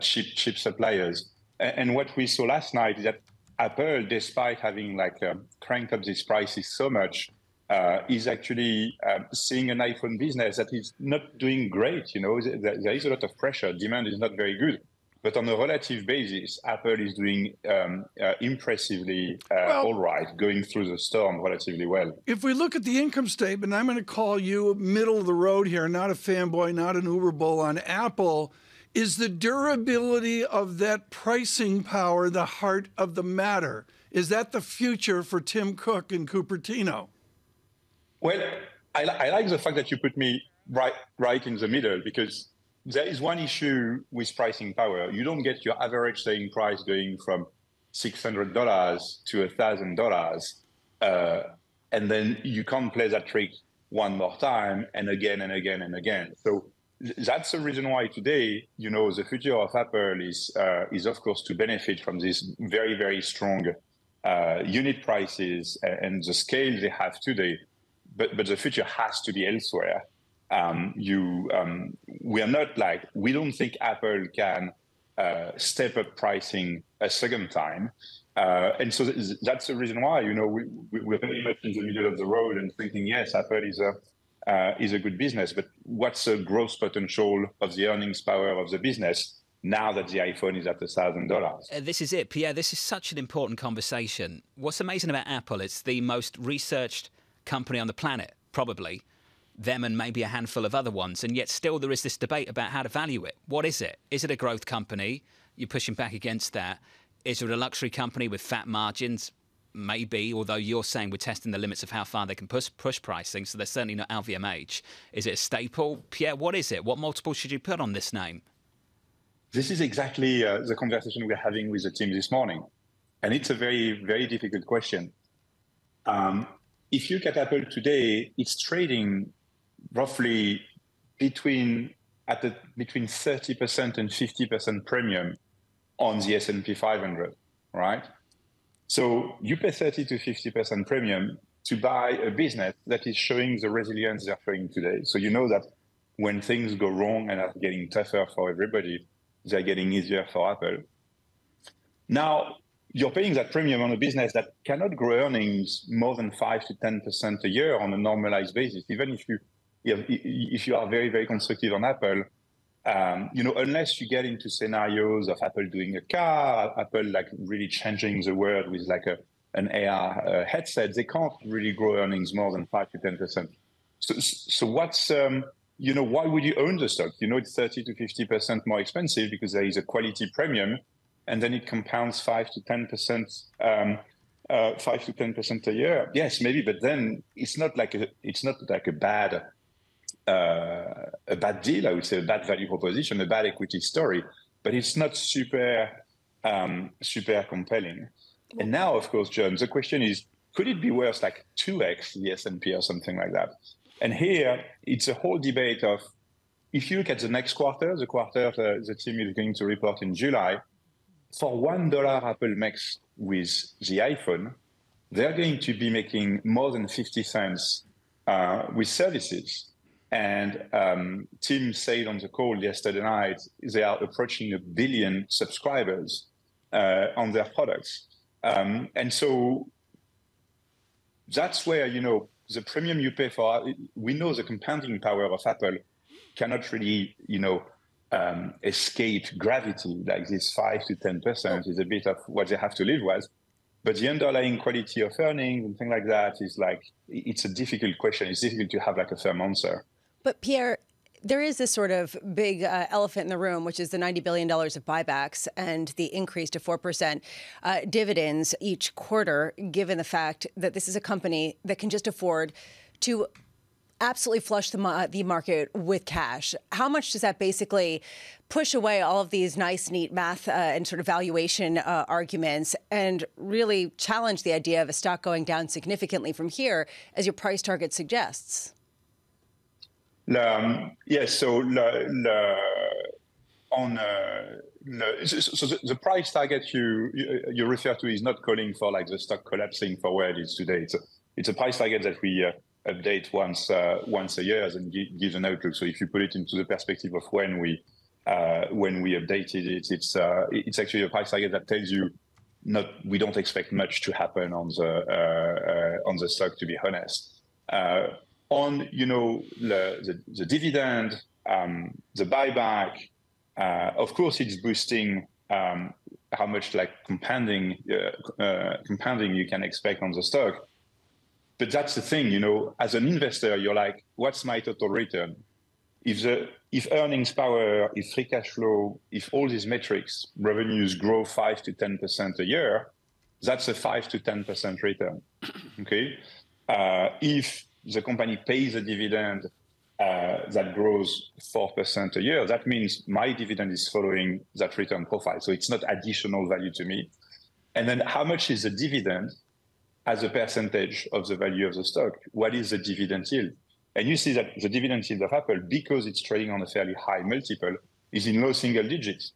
chip suppliers. And what we saw last night is that Apple, despite having like cranked up these prices so much, is actually seeing an iPhone business that is not doing great. You know, there is a lot of pressure. Demand is not very good. But on a relative basis, Apple is doing impressively all right, going through the storm relatively well. If we look at the income statement, I'm going to call you middle of the road here, not a fanboy, not an Uber bull on Apple. Is the durability of that pricing power the heart of the matter? Is that the future for Tim Cook in Cupertino? Well, I like the fact that you put me right in the middle, because there is one issue with pricing power. You don't get your average selling price going from $600 to $1,000, and then you can't play that trick one more time and again and again and again. So that's the reason why today, you know, the future of Apple is of course to benefit from these very, very strong unit prices and the scale they have today. But the future has to be elsewhere. We are not like, we don't think Apple can step up pricing a second time. And so that's the reason why, you know, we're very much in the middle of the road and thinking, yes, Apple is a good business, but what's the growth potential of the earnings power of the business now that the iPhone is at $1,000. This is it, Pierre. This is such an important conversation. What's amazing about Apple, it's the most researched company on the planet, probably, them and maybe a handful of other ones. And yet still there is this debate about how to value it. What is it? Is it a growth company? You're pushing back against that. Is it a luxury company with fat margins? Maybe, although you're saying we're testing the limits of how far they can push pricing, so they're certainly not LVMH. Is it a staple? Pierre, what is it? What multiple should you put on this name? This is exactly the conversation we're having with the team this morning. And it's a very, very difficult question. If you look at Apple today, it's trading roughly between 30% and 50% premium on the S&P 500, right? So you pay 30 to 50% premium, to buy a business that is showing the resilience they're showing today. So you know that when things go wrong and are getting tougher for everybody, they're getting easier for Apple. Now, you're paying that premium on a business that cannot grow earnings more than 5 to 10% a year on a normalized basis, even if you are very, very constructive on Apple. You know, unless you get into scenarios of Apple doing a car, Apple like really changing the world with like an AR headset, they can't really grow earnings more than 5 to 10%. So what's, you know, why would you own the stock? You know, it's 30 to 50% more expensive because there is a quality premium, and then it compounds 5 to 10% a year. Yes, maybe, but then it's not like a bad deal. I would say a bad value proposition, a bad equity story, but it's not super compelling. And now, of course, John, the question is, could it be worth like 2x the S&P or something like that? And here, it's a whole debate of, if you look at the next quarter, the quarter the team is going to report in July, for $1 Apple makes with the iPhone, they're going to be making more than 50 cents with services. And Tim said on the call yesterday night, they are approaching 1 billion subscribers on their products. And so that's where, you know, the premium you pay for, we know the compounding power of Apple cannot really, you know, escape gravity. Like this 5 to 10% is a bit of what they have to live with. But the underlying quality of earnings and things like that is like, it's a difficult question. It's difficult to have like a firm answer. But Pierre, there is this sort of big elephant in the room, which is the $90 billion of buybacks and the increase to 4% dividends each quarter, given the fact that this is a company that can just afford to absolutely flush the market with cash. How much does that basically push away all of these nice, neat math and sort of valuation arguments and really challenge the idea of a stock going down significantly from here, as your price target suggests? So the price target you refer to is not calling for like the stock collapsing for where it is today. It's a price target that we update once a year and give an outlook. So if you put it into the perspective of when we updated it, it's actually a price target that tells you we don't expect much to happen on the stock, to be honest. On, you know, the dividend, the buyback, of course, it's boosting how much like compounding you can expect on the stock. But that's the thing, you know, as an investor, you're like, what's my total return? If earnings power, if free cash flow, if all these metrics, revenues grow 5 to 10% a year, that's a 5 to 10% return, okay? If the company pays a dividend that grows 4% a year, that means my dividend is following that return profile. So it's not additional value to me. And then how much is the dividend as a percentage of the value of the stock? What is the dividend yield? And you see that the dividend yield of Apple, because it's trading on a fairly high multiple, is in low single digits.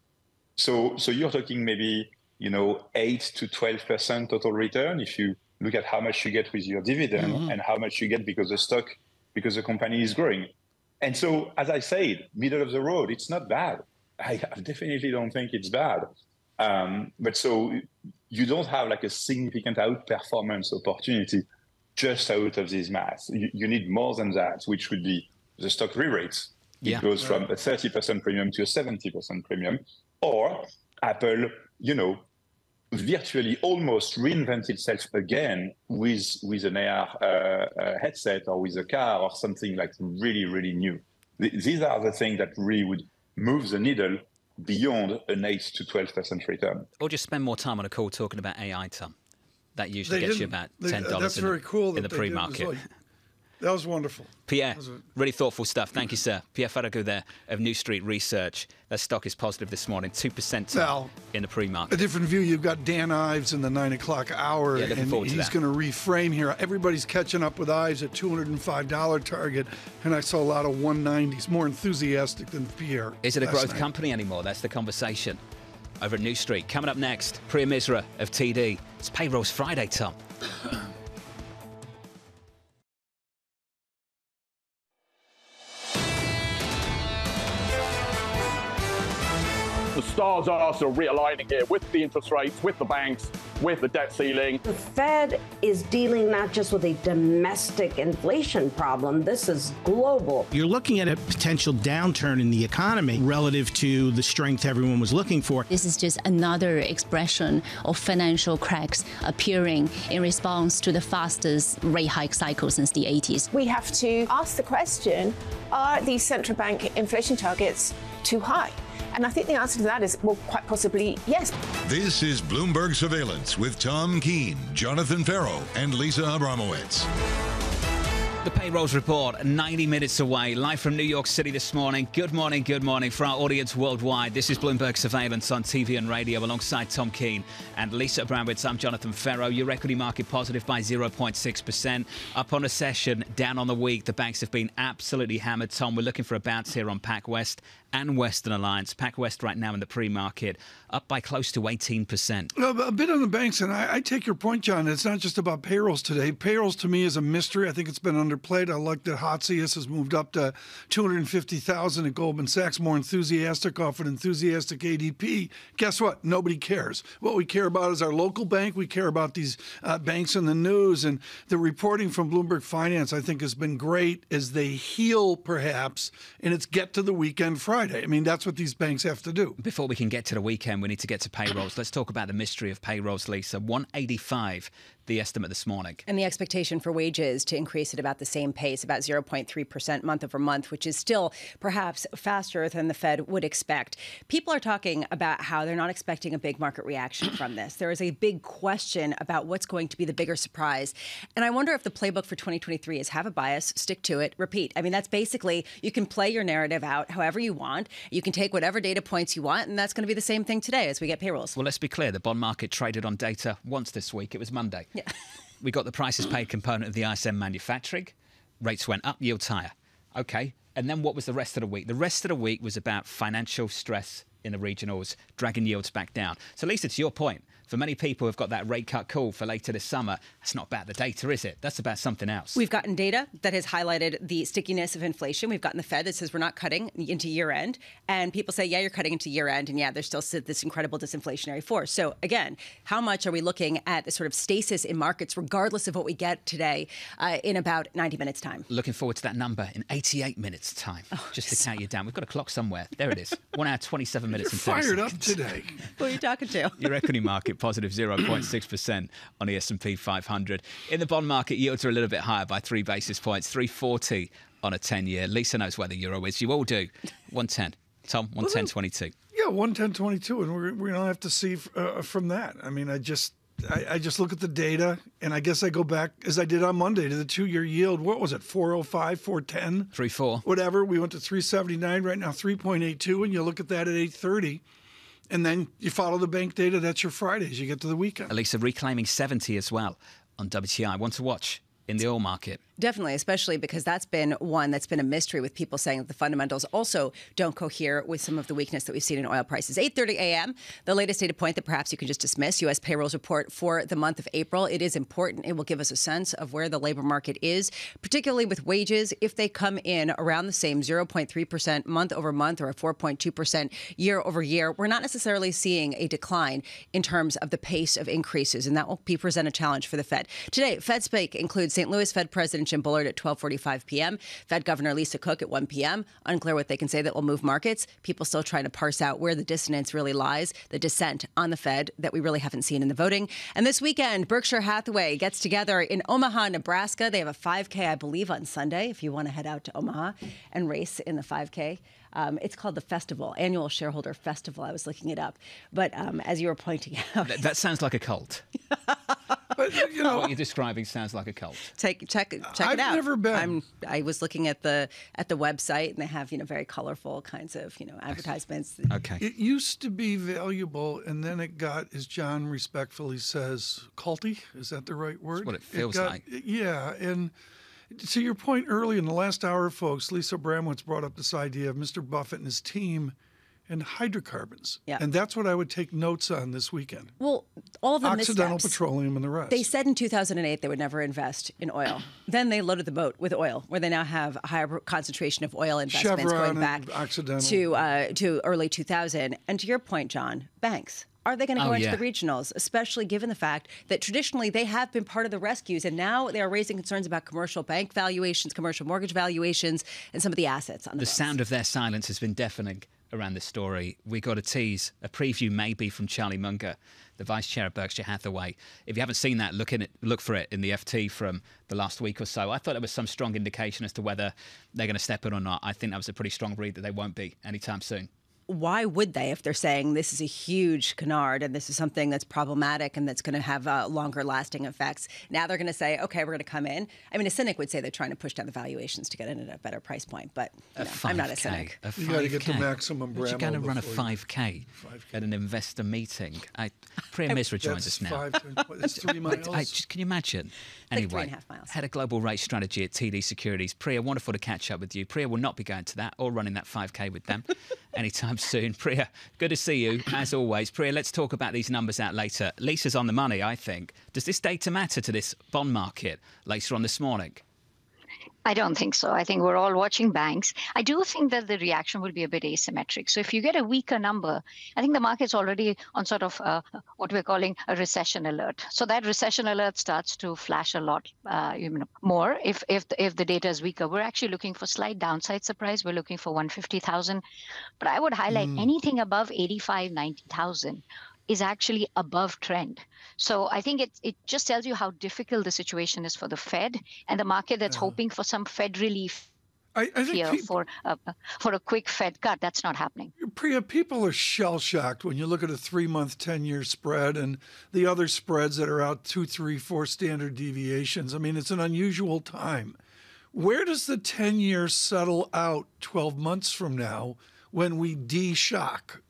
So you're talking maybe, you know, 8 to 12% total return if you look at how much you get with your dividend and how much you get because the company is growing. And so, as I said, middle of the road, it's not bad. I definitely don't think it's bad. But so you don't have like a significant outperformance opportunity just out of these maths. You need more than that, which would be the stock re-rates. It goes from a 30% premium to a 70% premium. Or Apple, you know, virtually almost reinvent itself again with an AR headset or with a car or something like really, really new. These are the things that really would move the needle beyond an 8 to 12% return. Or just spend more time on a call talking about AI, Tom. That usually gets you about $10 that's very cool in the pre-market. That was wonderful. Pierre, really thoughtful stuff. Thank you, sir. Pierre Farago there of New Street Research. That stock is positive this morning, 2% in the pre-market. A different view. You've got Dan Ives in the 9 o'clock hour, and he's going to reframe here. Everybody's catching up with Ives at $205 target, and I saw a lot of 190s, more enthusiastic than Pierre. Is it a growth company anymore? That's the conversation over at New Street. Coming up next, Priya Misra of TD. It's Payrolls Friday, Tom. The stars are sort of realigning here with the interest rates, with the banks, with the debt ceiling. The Fed is dealing not just with a domestic inflation problem, this is global. You're looking at a potential downturn in the economy relative to the strength everyone was looking for. This is just another expression of financial cracks appearing in response to the fastest rate hike cycle since the 80s. We have to ask the question, are these central bank inflation targets too high? And I think the answer to that is, well, quite possibly, yes. This is Bloomberg Surveillance with Tom Keene, Jonathan Ferro, and Lisa Abramowicz. The payrolls report, 90 minutes away, live from New York City this morning. Good morning. For our audience worldwide, this is Bloomberg Surveillance on TV and radio alongside Tom Keene and Lisa Abramowicz. I'm Jonathan Ferro. Your equity market positive by 0.6%. Up on a session, down on the week. The banks have been absolutely hammered, Tom. We're looking for a bounce here on Pac West and Western Alliance. Pac West right now in the pre-market, up by close to 18%. A bit on the banks, and I take your point, John. It's not just about payrolls today. Payrolls, to me, is a mystery. I think it's been underplayed. I like that Hatzius has moved up to 250,000 at Goldman Sachs, more enthusiastic off an enthusiastic ADP. Guess what? Nobody cares. What we care about is our local bank. We care about these banks in the news. And the reporting from Bloomberg Finance, I think, has been great as they heal, perhaps, and it's get to the weekend Friday. I mean, that's what these banks have to do. Before we can get to the weekend, we need to get to payrolls. Let's talk about the mystery of payrolls, Lisa. 185, the estimate this morning. And the expectation for wages to increase at about the same pace, about 0.3% month over month, which is still perhaps faster than the Fed would expect. People are talking about how they're not expecting a big market reaction from this. There is a big question about what's going to be the bigger surprise. And I wonder if the playbook for 2023 is have a bias, stick to it, repeat. I mean, that's basically, you can play your narrative out however you want. You can take whatever data points you want, and that's going to be the same thing today as we get payrolls. Well, let's be clear. The bond market traded on data once this week. It was Monday. Yeah. We got the prices paid component of the ISM manufacturing. Rates went up, yields higher. Okay, and then what was the rest of the week? The rest of the week was about financial stress in the regionals, dragging yields back down. So, Lisa, to your point, for many people who've got that rate cut call for later this summer, that's not about the data, is it? That's about something else. We've gotten data that has highlighted the stickiness of inflation. We've gotten the Fed that says we're not cutting into year end. And people say, yeah, you're cutting into year end. And yeah, there's still this incredible disinflationary force. So again, how much are we looking at the sort of stasis in markets, regardless of what we get today in about 90 minutes time? Looking forward to that number in 88 minutes time. Oh, just to count you down. We've got a clock somewhere. There it is. 1 hour, 27 minutes and 30 seconds. You're fired up today. Who are you talking to? Your equity market positive 0.6% on the S&P 500. In the bond market, yields are a little bit higher by 3 basis points, 340 on a 10-year. Lisa knows where the euro is. You all do. 110. Tom, 110.22. Yeah, 110.22, and we're going to have to see from that. I mean, I just look at the data, and I guess I go back, as I did on Monday, to the two-year yield. What was it, 405, 410? 3.4. Whatever. We went to 379 right now, 3.82, and you look at that at 830. And then you follow the bank data. That's your Fridays. You get to the weekend. Lisa, reclaiming 70 as well on WTI. One to watch in the oil market. Definitely, especially because that's been one that's been a mystery, with people saying that the fundamentals also don't cohere with some of the weakness that we've seen in oil prices. 8:30 a.m., the latest data point that perhaps you can just dismiss, U.S. payrolls report for the month of April. It is important. It will give us a sense of where the labor market is, particularly with wages. If they come in around the same 0.3% month over month or a 4.2% year over year, we're not necessarily seeing a decline in terms of the pace of increases, and that will present a challenge for the Fed. Today, Fed speak includes St. Louis Fed President Jim Bullard at 12:45 p.m., Fed Governor Lisa Cook at 1 p.m. Unclear what they can say that will move markets. People still trying to parse out where the dissonance really lies, the dissent on the Fed that we really haven't seen in the voting. And this weekend, Berkshire Hathaway gets together in Omaha, Nebraska. They have a 5K, I believe, on Sunday, if you want to head out to Omaha and race in the 5K. It's called the Festival, Annual Shareholder Festival. I was looking it up. But as you were pointing out... That sounds like a cult. But, you know, what you're describing sounds like a cult. Check it out. I've never been. I was looking at the website, and they have, you know, very colorful kinds of, you know, advertisements. Okay. It used to be valuable, and then it got, as John respectfully says, culty. Is that the right word? That's what it feels like. Yeah, and to your point early in the last hour, folks, Lisa Abramowicz brought up this idea of Mr. Buffett and his team and hydrocarbons. Yeah. And that's what I would take notes on this weekend. Well, all the Occidental missteps, petroleum and the rest. They said in 2008 they would never invest in oil. Then they loaded the boat with oil, where they now have a higher concentration of oil investments Chevron going back to early 2000. And to your point, John, banks. Are they going to go into the regionals, especially given the fact that traditionally they have been part of the rescues, and now they are raising concerns about commercial bank valuations, commercial mortgage valuations, and some of the assets on the books. Sound of their silence has been deafening around this story. We got a tease, a preview maybe from Charlie Munger, the vice chair of Berkshire Hathaway. If you haven't seen that, look for it in the FT from the last week or so. I thought it was some strong indication as to whether they're going to step in or not. I think that was a pretty strong read that they won't be anytime soon. Why would they, if they're saying this is a huge canard and this is something that's problematic and that's going to have longer lasting effects? Now they're going to say, OK, we're going to come in. I mean, a cynic would say they're trying to push down the valuations to get in at a better price point, but I'm not a cynic. You got to get the maximum. You're going to run a 5K at an investor meeting. Priya Misra joins us now. It's 3 miles. Can you imagine? Anyway, 3.5 miles. Head of global rate strategy at TD Securities. Priya, wonderful to catch up with you. Priya will not be going to that or running that 5K with them anytime soon. Priya, good to see you, as always. Priya, let's talk about these numbers out later. Lisa's on the money, I think. Does this data matter to this bond market later on this morning? I don't think so. I think we're all watching banks. I do think that the reaction will be a bit asymmetric. So if you get a weaker number, I think the market's already on sort of what we're calling a recession alert. So that recession alert starts to flash a lot more if the data is weaker. We're actually looking for slight downside surprise. We're looking for 150,000. But I would highlight anything above 85,000, 90,000. Is actually above trend. So I think it just tells you how difficult the situation is for the Fed and the market that's hoping for some Fed relief for a quick Fed cut. That's not happening. Priya, people are shell-shocked when you look at a three-month, 10-year spread and the other spreads that are out 2, 3, 4 standard deviations. I mean, it's an unusual time. Where does the 10-year settle out 12 months from now when we de-shock?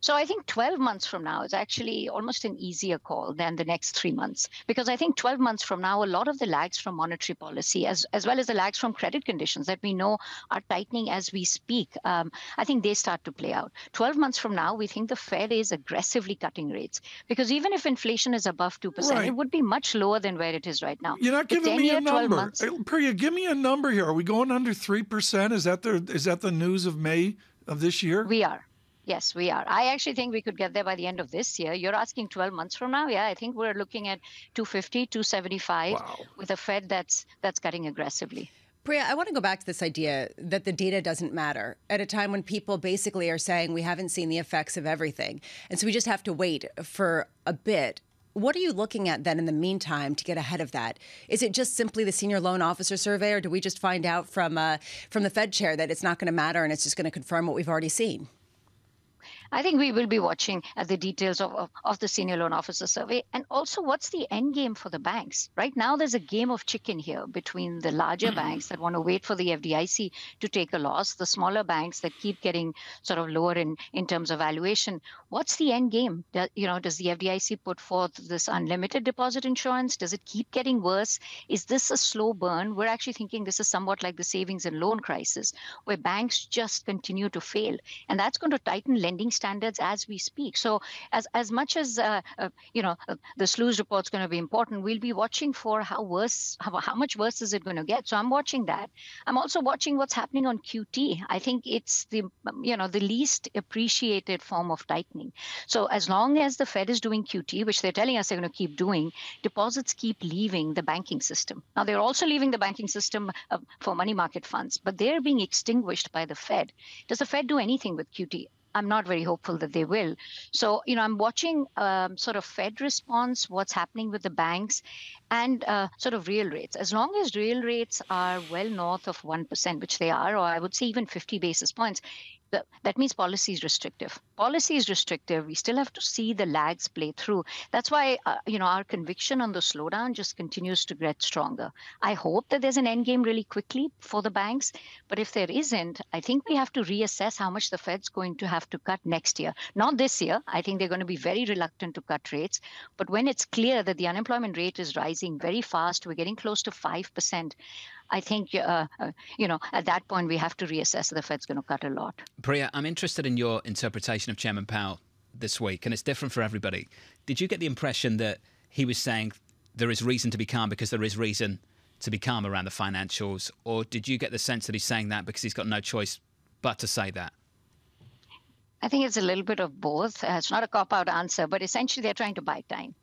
So I think 12 months from now is actually almost an easier call than the next 3 months, because I think 12 months from now, a lot of the lags from monetary policy, as well as the lags from credit conditions that we know are tightening as we speak, I think they start to play out. 12 months from now, we think the Fed is aggressively cutting rates, because even if inflation is above 2%, it would be much lower than where it is right now. You're not giving me a number. Priya, give me a number here. Are we going under 3%? Is that the news of May of this year? We are. Yes, we are. I actually think we could get there by the end of this year. You're asking 12 months from now? Yeah, I think we're looking at 250, 275 with a Fed that's cutting aggressively. Priya, I want to go back to this idea that the data doesn't matter at a time when people basically are saying we haven't seen the effects of everything. And so we just have to wait for a bit. What are you looking at then in the meantime to get ahead of that? Is it just simply the senior loan officer survey, or do we just find out from the Fed chair that it's not going to matter and it's just going to confirm what we've already seen? I think we will be watching at the details of the senior loan officer survey, and also what's the end game for the banks. Right now, there's a game of chicken here between the larger banks that want to wait for the FDIC to take a loss, the smaller banks that keep getting sort of lower in terms of valuation. What's the end game? Does the FDIC put forth this unlimited deposit insurance? Does it keep getting worse? Is this a slow burn? We're actually thinking this is somewhat like the savings and loan crisis, where banks just continue to fail, and that's going to tighten lending standards as we speak. So as much as the SLOOS report's going to be important, we'll be watching for how much worse is it going to get. So I'm watching that. I'm also watching what's happening on QT. I think it's the least appreciated form of tightening. So as long as the Fed is doing QT, which they're telling us they're going to keep doing, deposits keep leaving the banking system. Now they're also leaving the banking system for money market funds, but they're being extinguished by the Fed. Does the Fed do anything with QT? I'm not very hopeful that they will. So, I'm watching sort of Fed response, what's happening with the banks, and sort of real rates. As long as real rates are well north of 1%, which they are, or I would say even 50 basis points, that means policy is restrictive. Policy is restrictive. We still have to see the lags play through. That's why, our conviction on the slowdown just continues to get stronger. I hope that there's an end game really quickly for the banks. But if there isn't, I think we have to reassess how much the Fed's going to have to cut next year. Not this year. I think they're going to be very reluctant to cut rates. But when it's clear that the unemployment rate is rising very fast, we're getting close to 5%. I think, at that point, we have to reassess the Fed's going to cut a lot. Priya, I'm interested in your interpretation of Chairman Powell this week, and it's different for everybody. Did you get the impression that he was saying there is reason to be calm because there is reason to be calm around the financials, or did you get the sense that he's saying that because he's got no choice but to say that? I think it's a little bit of both. It's not a cop-out answer, but essentially they're trying to buy time.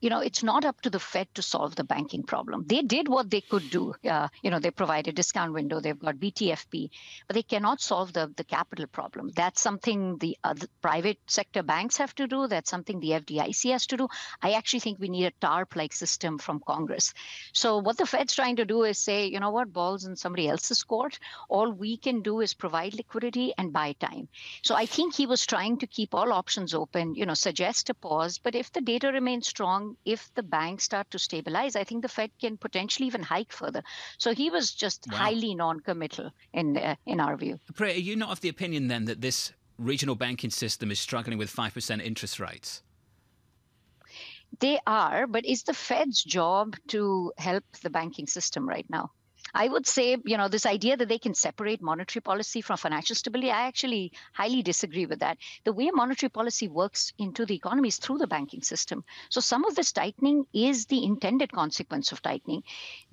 You know, it's not up to the Fed to solve the banking problem. They did what they could do. They provide a discount window. They've got BTFP, but they cannot solve the capital problem. That's something the other private sector banks have to do. That's something the FDIC has to do. I actually think we need a TARP-like system from Congress. So what the Fed's trying to do is say, you know what, ball's in somebody else's court. All we can do is provide liquidity and buy time. So I think he was trying to keep all options open, you know, suggest a pause. But if the data remains strong, if the banks start to stabilize, I think the Fed can potentially even hike further. So he was just highly non-committal in our view. Priya, are you not of the opinion then that this regional banking system is struggling with 5% interest rates? They are, but it's the Fed's job to help the banking system right now. I would say, you know, this idea that they can separate monetary policy from financial stability, I actually highly disagree with that. The way monetary policy works into the economy is through the banking system. So some of this tightening is the intended consequence of tightening.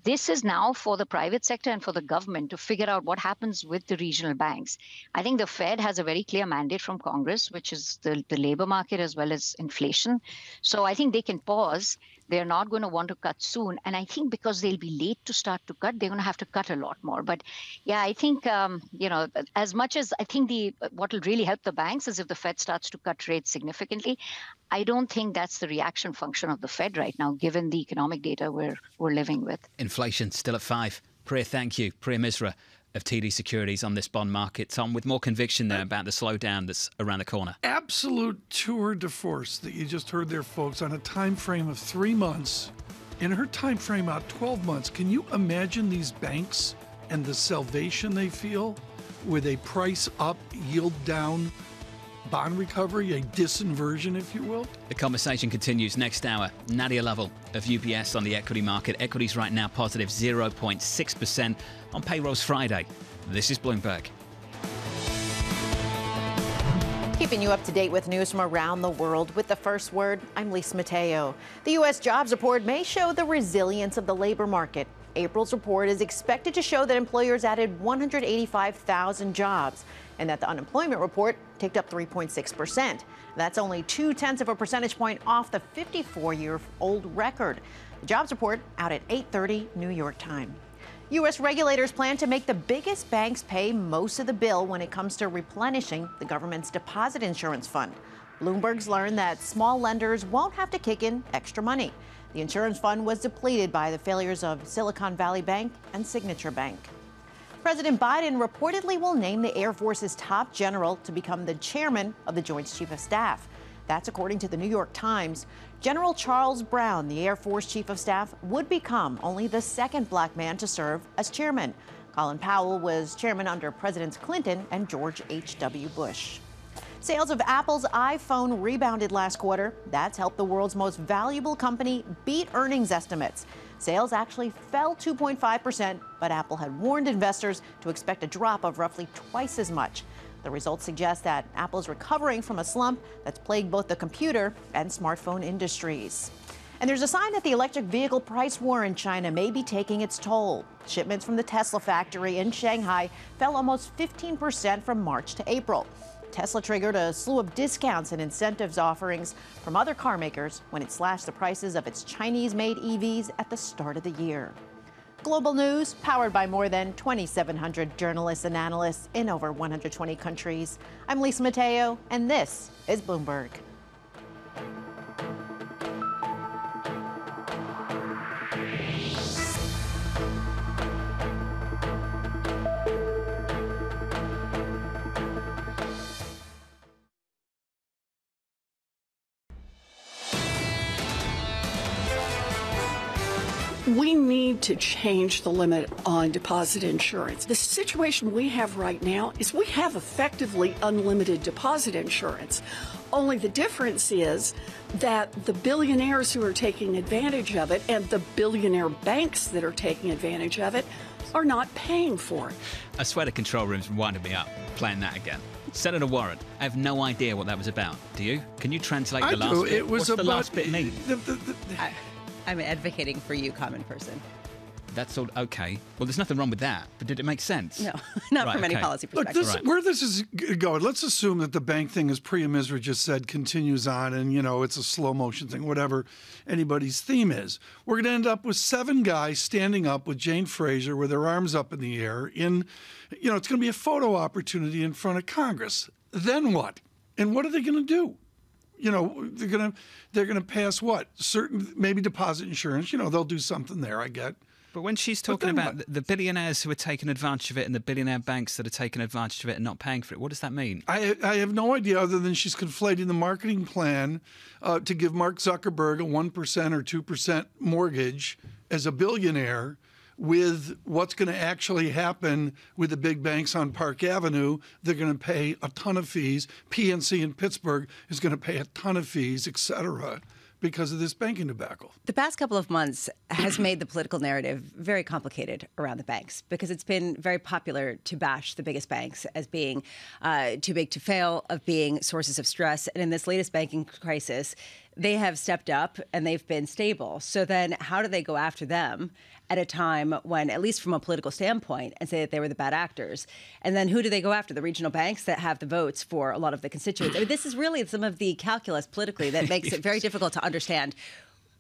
This is now for the private sector and for the government to figure out what happens with the regional banks. I think the Fed has a very clear mandate from Congress, which is the labor market as well as inflation. So I think they can pause. They're not going to want to cut soon. And I think because they'll be late to start to cut, they're going to have to cut a lot more. But yeah, I think, as much as I think what will really help the banks is if the Fed starts to cut rates significantly. I don't think that's the reaction function of the Fed right now, given the economic data we're living with. Inflation still at 5%. Priya, thank you. Priya Misra of TD Securities on this bond market. Tom, with more conviction there about the slowdown that's around the corner. Absolute tour de force that you just heard there, folks, on a time frame of 3 months. In her time frame out 12 months, can you imagine these banks and the salvation they feel with a price up, yield down bond recovery, a disinversion, if you will? The conversation continues next hour. Nadia Lovell of UBS on the equity market. Equities right now positive 0.6% on payrolls Friday. This is Bloomberg. Keeping you up to date with news from around the world. With the first word, I'm Lisa Mateo. The U.S. jobs report may show the resilience of the labor market. April's report is expected to show that employers added 185,000 jobs and that the unemployment report ticked up 3.6%. That's only 0.2 percentage point off the 54-year-old record. The jobs report out at 8:30 New York time. U.S. regulators plan to make the biggest banks pay most of the bill when it comes to replenishing the government's deposit insurance fund. Bloomberg's learned that small lenders won't have to kick in extra money. The insurance fund was depleted by the failures of Silicon Valley Bank and Signature Bank. President Biden reportedly will name the Air Force's top general to become the chairman of the Joint Chief of Staff. That's according to the New York Times. General Charles Brown, the Air Force Chief of Staff, would become only the second black man to serve as chairman. Colin Powell was chairman under Presidents Clinton and George H.W. Bush. Sales of Apple's iPhone rebounded last quarter. That's helped the world's most valuable company beat earnings estimates. Sales actually fell 2.5%, but Apple had warned investors to expect a drop of roughly twice as much. The results suggest that Apple's recovering from a slump that's plagued both the computer and smartphone industries. And there's a sign that the electric vehicle price war in China may be taking its toll. Shipments from the Tesla factory in Shanghai fell almost 15% from March to April. Tesla triggered a slew of discounts and incentives offerings from other car makers when it slashed the prices of its Chinese-made EVs at the start of the year. Global news powered by more than 2,700 journalists and analysts in over 120 countries. I'm Lisa Mateo, and this is Bloomberg. We need to change the limit on deposit insurance. The situation we have right now is we have effectively unlimited deposit insurance. Only the difference is that the billionaires who are taking advantage of it and the billionaire banks that are taking advantage of it are not paying for it. I swear the control room's winding me up, playing that again. Senator Warren, I have no idea what that was about. Do you? Can you translate the last bit? It was about... What's the last bit mean? I'm advocating for you, common person. That's all, okay. Well, there's nothing wrong with that, but did it make sense? No, not right, from any policy perspective. Look, where this is going, let's assume that the bank thing, as Priya Misra just said, continues on and, you know, it's a slow motion thing, whatever anybody's theme is. We're going to end up with seven guys standing up with Jane Fraser with their arms up in the air in, you know, it's going to be a photo opportunity in front of Congress. Then what? And what are they going to do? You know, they're going to pass what? Certain, maybe deposit insurance. You know, they'll do something there, I get. But when she's talking about the billionaires who are taking advantage of it and the billionaire banks that are taking advantage of it and not paying for it, what does that mean? I have no idea, other than she's conflating the marketing plan to give Mark Zuckerberg a 1% or 2% mortgage as a billionaire with what's going to actually happen with the big banks on Park Avenue. They're going to pay a ton of fees. PNC in Pittsburgh is going to pay a ton of fees, et cetera, because of this banking debacle. The past couple of months has made the political narrative very complicated around the banks, because it's been very popular to bash the biggest banks as being too big to fail, of being sources of stress. And in this latest banking crisis, they have stepped up and they've been stable. So then how do they go after them at a time when, at least from a political standpoint, and say that they were the bad actors? And then who do they go after? The regional banks that have the votes for a lot of the constituents. I mean, this is really some of the calculus politically that makes it very difficult to understand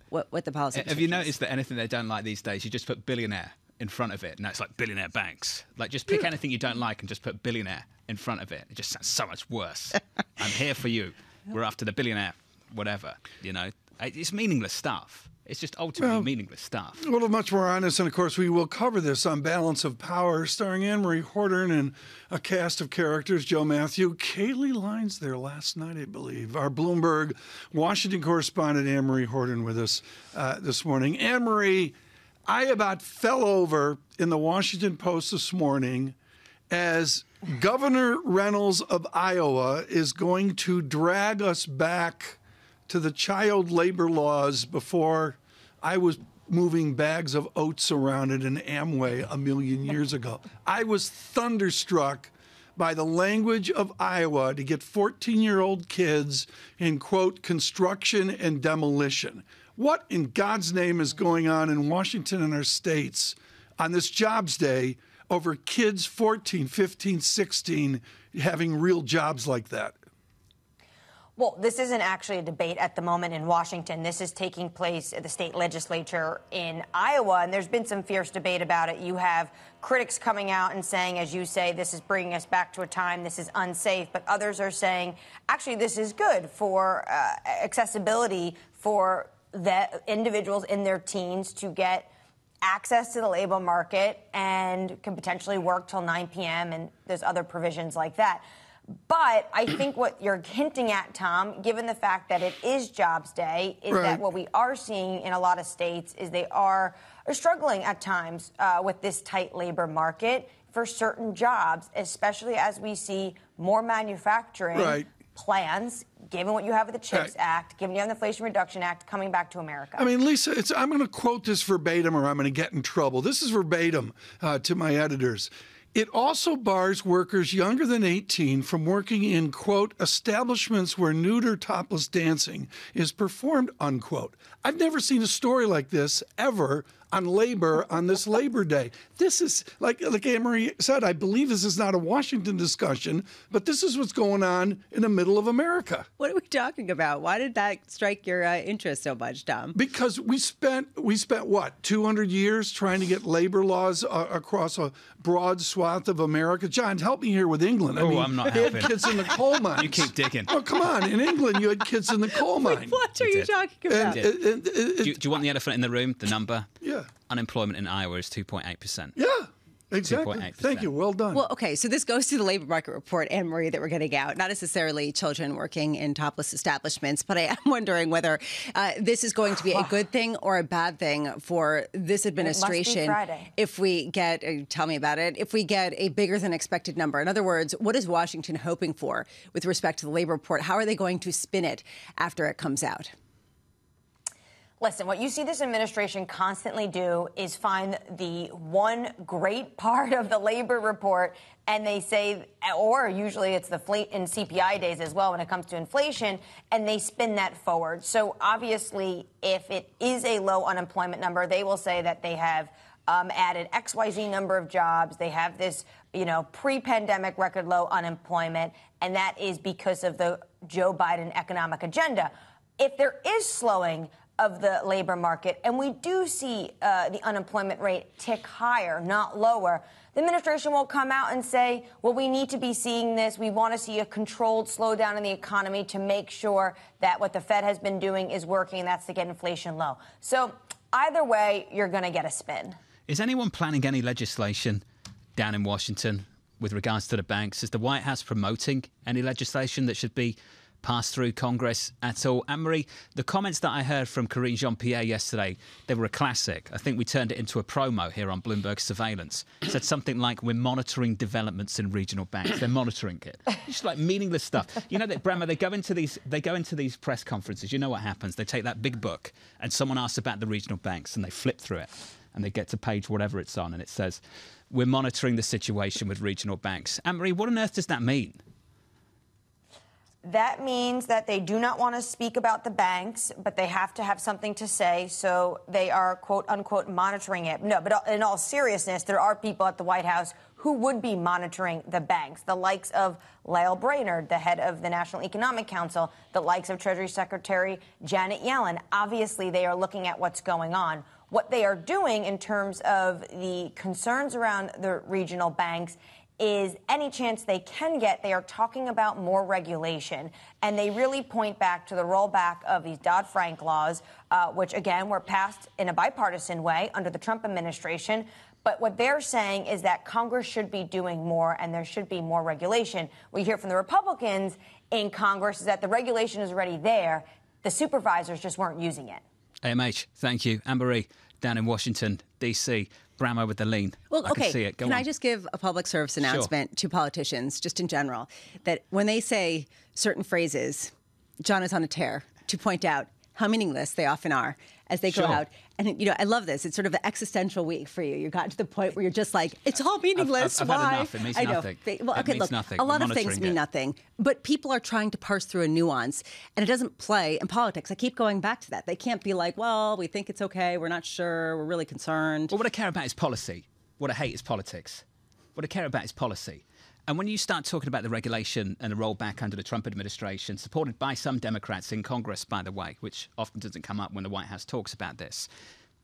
what the policy is. Have you noticed that anything they don't like these days, you just put billionaire in front of it, and that's like billionaire banks. Like, just pick anything you don't like and just put billionaire in front of it. It just sounds so much worse. I'm here for you. We're after the billionaire. Whatever, you know, it's meaningless stuff. It's just ultimately meaningless stuff. A little much more honest, and of course we will cover this on Balance of Power, starring Anne-Marie Hordern and a cast of characters, Joe Matthew, Kaylee Lines there last night, I believe. Our Bloomberg Washington correspondent Anne-Marie Hordern with us this morning. Anne-Marie, I about fell over in the Washington Post this morning as Governor Reynolds of Iowa is going to drag us back to the child labor laws before I was moving bags of oats around at an Amway a million years ago. I was thunderstruck by the language of Iowa to get 14-year-old kids in, quote, construction and demolition. What in God's name is going on in Washington and our states on this Jobs Day over kids 14, 15, 16 having real jobs like that? Well, this isn't actually a debate at the moment in Washington. This is taking place at the state legislature in Iowa, and there's been some fierce debate about it. You have critics coming out and saying, as you say, this is bringing us back to a time, this is unsafe. But others are saying, actually, this is good for accessibility for the individuals in their teens to get access to the labor market and can potentially work till 9 p.m. and there's other provisions like that. But I think what you're hinting at, Tom, given the fact that it is Jobs Day, is that what we are seeing in a lot of states is they are struggling at times with this tight labor market for certain jobs, especially as we see more manufacturing plans, given what you have with the CHIPS Act, given you have the Inflation Reduction Act, coming back to America. I mean, Lisa, I'm going to quote this verbatim or I'm going to get in trouble. This is verbatim to my editors. It also bars workers younger than 18 from working in, quote, establishments where nude or topless dancing is performed, unquote. I've never seen a story like this ever on labor on this Labor Day. This is, like Anne-Marie said, I believe this is not a Washington discussion, but this is what's going on in the middle of America. What are we talking about? Why did that strike your interest so much, Tom? Because we spent what, 200 years trying to get labor laws across a broad swath of America. John, help me here with England. I mean, I'm not helping. They had kids in the coal mines. You keep digging. Oh, come on. In England, you had kids in the coal mine. Wait, what are you talking about? Do you want the elephant in the room, the number? Yeah. Unemployment in Iowa is 2.8%. Yeah, exactly. 2.8%. Thank you. Well done. Well, okay, so this goes to the labor market report, Anne-Marie, that we're getting out. Not necessarily children working in topless establishments, but I am wondering whether this is going to be a good thing or a bad thing for this administration. It must be Friday. If we get, tell me about it, if we get a bigger than expected number. In other words, what is Washington hoping for with respect to the labor report? How are they going to spin it after it comes out? Listen, what you see this administration constantly do is find the one great part of the labor report, and they say, or usually it's the in CPI days as well when it comes to inflation, and they spin that forward. So obviously, if it is a low unemployment number, they will say that they have added XYZ number of jobs. They have this, you know, pre-pandemic record low unemployment, and that is because of the Joe Biden economic agenda. If there is slowing of the labor market, and we do see the unemployment rate tick higher, not lower, the administration will come out and say, well, we need to be seeing this. We want to see a controlled slowdown in the economy to make sure that what the Fed has been doing is working, and that's to get inflation low. So either way, you're going to get a spin. Is anyone planning any legislation down in Washington with regards to the banks? Is the White House promoting any legislation that should be pass through Congress at all? Anne-Marie, the comments that I heard from Karine Jean-Pierre yesterday, they were a classic. I think we turned it into a promo here on Bloomberg Surveillance. It said something like, we're monitoring developments in regional banks. They're monitoring it. It's just like meaningless stuff. You know, that, Bremer, they go into these press conferences. You know what happens. They take that big book and someone asks about the regional banks and they flip through it and they get to page whatever it's on and it says, we're monitoring the situation with regional banks. Anne-Marie, what on earth does that mean? That means that they do not want to speak about the banks, but they have to have something to say, so they are, quote, unquote, monitoring it. No, but in all seriousness, there are people at the White House who would be monitoring the banks, the likes of Lael Brainard, the head of the National Economic Council, the likes of Treasury Secretary Janet Yellen. Obviously, they are looking at what's going on. What they are doing in terms of the concerns around the regional banks is any chance they can get, they are talking about more regulation. And they really point back to the rollback of these Dodd-Frank laws, which, again, were passed in a bipartisan way under the Trump administration. But what they're saying is that Congress should be doing more and there should be more regulation. What you hear from the Republicans in Congress is that the regulation is already there. The supervisors just weren't using it. AMH, thank you. Anne-Marie, down in Washington, D.C., Bramo with the lean. Well, okay. I can see it. Can I just give a public service announcement to politicians, just in general, that when they say certain phrases, John is on a tear to point out how meaningless they often are as they go out. And, you know, I love this. It's sort of an existential week for you. You got to the point where you're just like, it's all meaningless. Why? Had enough. It means nothing. Well, okay, look, a lot of things mean nothing, but people are trying to parse through a nuance, and it doesn't play in politics. I keep going back to that. They can't be like, well, we think it's okay. We're not sure. We're really concerned. Well, what I care about is policy. What I hate is politics. What I care about is policy. And when you start talking about the regulation and the rollback under the Trump administration, supported by some Democrats in Congress, by the way, which often doesn't come up when the White House talks about this,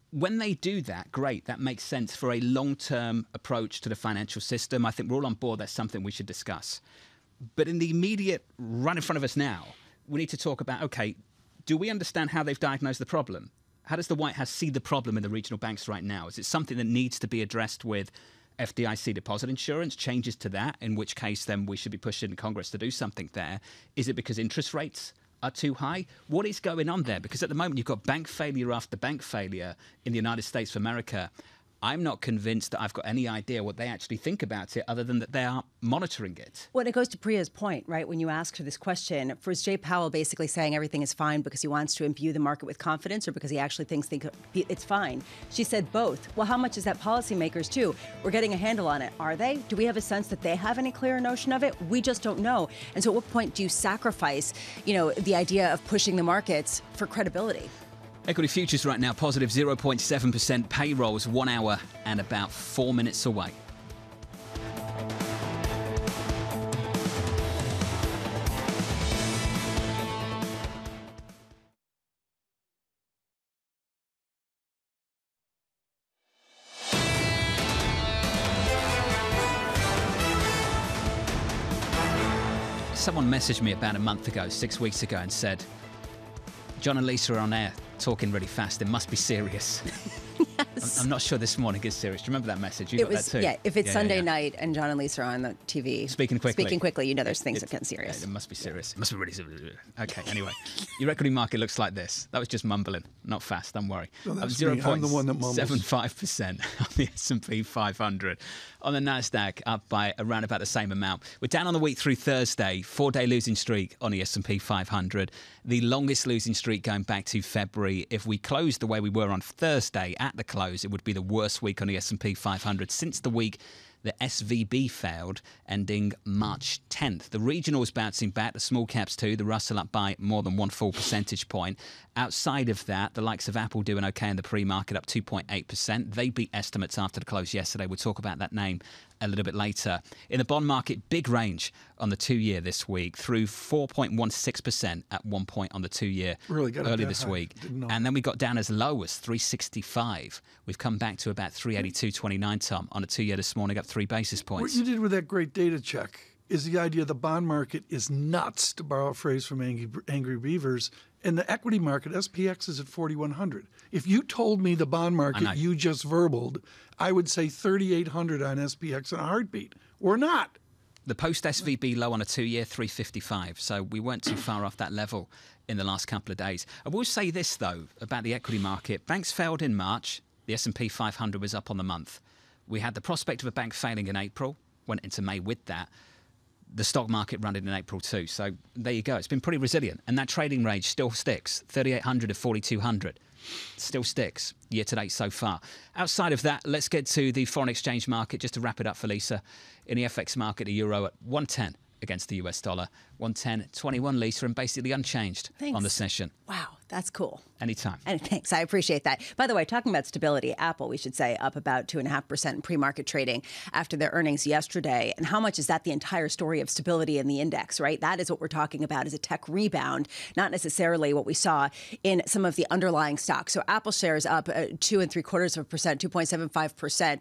when they do that, great, that makes sense for a long-term approach to the financial system. I think we're all on board. That's something we should discuss. But in the immediate right in front of us now, we need to talk about, OK, do we understand how they've diagnosed the problem? How does the White House see the problem in the regional banks right now? Is it something that needs to be addressed with FDIC deposit insurance, changes to that, in which case then we should be pushing Congress to do something there? Is it because interest rates are too high? What is going on there? Because at the moment you've got bank failure after bank failure in the United States of America. I'm not convinced that I've got any idea what they actually think about it, other than that they are monitoring it. Well, it goes to Priya's point, right, when you ask her this question. First, Jay Powell basically saying everything is fine because he wants to imbue the market with confidence, or because he actually thinks it's fine. She said both. Well, how much is that policymakers do? We're getting a handle on it. Are they? Do we have a sense that they have any clear notion of it? We just don't know. And so at what point do you sacrifice, you know, the idea of pushing the markets for credibility? Equity futures right now, positive 0.7%. Payrolls 1 hour and about 4 minutes away. Someone messaged me about a month ago, 6 weeks ago, and said, John and Lisa are on air, talking really fast. It must be serious. I'm not sure this morning is serious. Do you remember that message? You got that too. Yeah, if it's Sunday night and John and Lisa are on the TV. Speaking quickly, you know there's things that get serious. It must be serious. It must be really serious. Okay, anyway. Your equity market looks like this. That was just mumbling. Not fast, don't worry. Well, up 0.75% on the S&P 500. On the NASDAQ, up by around about the same amount. We're down on the week through Thursday. 4-day losing streak on the S&P 500. The longest losing streak going back to February. If we close the way we were on Thursday at the close, it would be the worst week on the S&P 500 since the week the SVB failed, ending March 10th. The regionals bouncing back, the small caps too, the Russell up by more than 1 full percentage point. Outside of that, the likes of Apple doing okay in the pre-market, up 2.8%. They beat estimates after the close yesterday. We'll talk about that name a little bit later. In the bond market, big range on the 2-year this week, through 4.16% at one point on the 2-year early this week. And then we got down as low as 365. We've come back to about 382.29, Tom, on a 2-year this morning, up 3 basis points. What you did with that great data check is the idea the bond market is nuts, to borrow a phrase from Angry Beavers, and the equity market, SPX, is at 4,100. If you told me the bond market you just verbaled, I would say 3,800 on SPX in a heartbeat. We're not. The post-SVB low on a 2-year, 355. So we weren't too far off that level in the last couple of days. I will say this, though, about the equity market. Banks failed in March. The S&P 500 was up on the month. We had the prospect of a bank failing in April. Went into May with that. The stock market ran in April too. So there you go. It's been pretty resilient. And that trading range still sticks. 3,800 to 4,200. Still sticks year to date so far. Outside of that, let's get to the foreign exchange market just to wrap it up for Lisa. In the FX market, the euro at 110 against the US dollar. 110.21, Lisa, and basically unchanged on the session. Wow, that's cool. Anytime. And thanks, I appreciate that. By the way, talking about stability, Apple, we should say, up about 2.5% in pre-market trading after their earnings yesterday. And how much is that the entire story of stability in the index, right? That is what we're talking about, is a tech rebound, not necessarily what we saw in some of the underlying stocks. So Apple shares up 2.75%, 2.75%.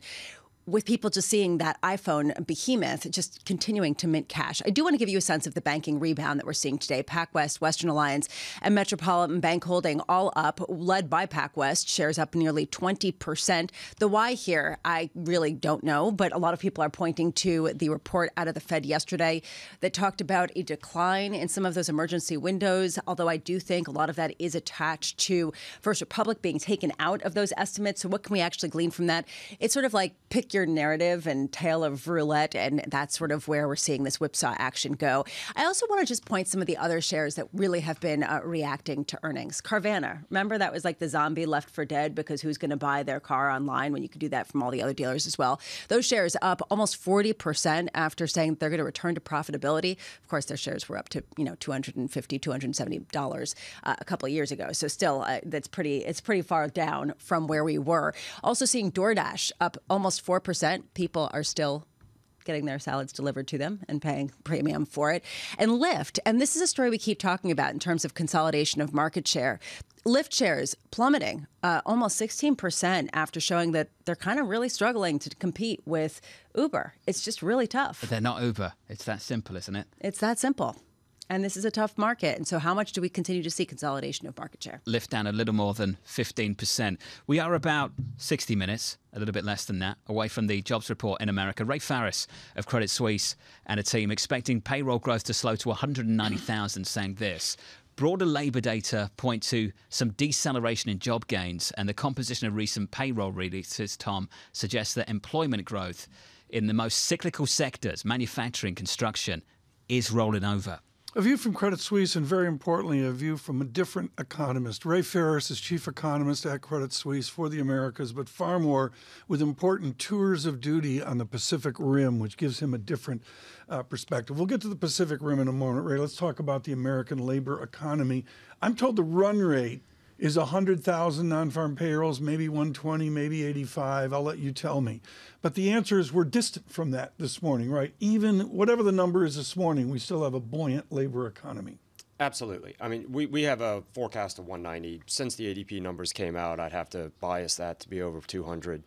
with people just seeing that iPhone behemoth just continuing to mint cash. I do want to give you a sense of the banking rebound that we're seeing today. Pac West, Western Alliance, and Metropolitan Bank Holding all up, led by Pac West, shares up nearly 20%. The why here, I really don't know, but a lot of people are pointing to the report out of the Fed yesterday that talked about a decline in some of those emergency windows, although I do think a lot of that is attached to First Republic being taken out of those estimates. So what can we actually glean from that? It's sort of like pick your narrative and tale of roulette, and that's sort of where we're seeing this whipsaw action go. I also want to just point some of the other shares that really have been reacting to earnings. Carvana, remember that was like the zombie left for dead because who's going to buy their car online when you could do that from all the other dealers as well? Those shares up almost 40% after saying they're going to return to profitability. Of course, their shares were up to $250, $270 a couple of years ago. So still, that's pretty far down from where we were. Also seeing DoorDash up almost 4%. People are still getting their salads delivered to them and paying premium for it. And Lyft, and this is a story we keep talking about in terms of consolidation of market share. Lyft shares plummeting almost 16% after showing that they're kind of really struggling to compete with Uber. It's just really tough. But they're not Uber. It's that simple, isn't it? It's that simple. And this is a tough market. And so how much do we continue to see consolidation of market share? Lyft down a little more than 15%. We are about 60 minutes, a little bit less than that, away from the jobs report in America. Ray Farris of Credit Suisse and a team expecting payroll growth to slow to 190,000, saying this. Broader labour data point to some deceleration in job gains, and the composition of recent payroll releases, Tom, suggests that employment growth in the most cyclical sectors, manufacturing, construction, is rolling over. A view from Credit Suisse, and very importantly, a view from a different economist. Ray Farris is chief economist at Credit Suisse for the Americas, but far more with important tours of duty on the Pacific Rim, which gives him a different perspective. We'll get to the Pacific Rim in a moment, Ray. Let's talk about the American labor economy. I'm told the run rate is 100,000 non-farm payrolls, maybe 120, maybe 85. I'll let you tell me. But the answer is we're distant from that this morning, right? Even whatever the number is this morning, we still have a buoyant labor economy. Absolutely. I mean, we have a forecast of 190. Since the ADP numbers came out, I'd have to bias that to be over 200.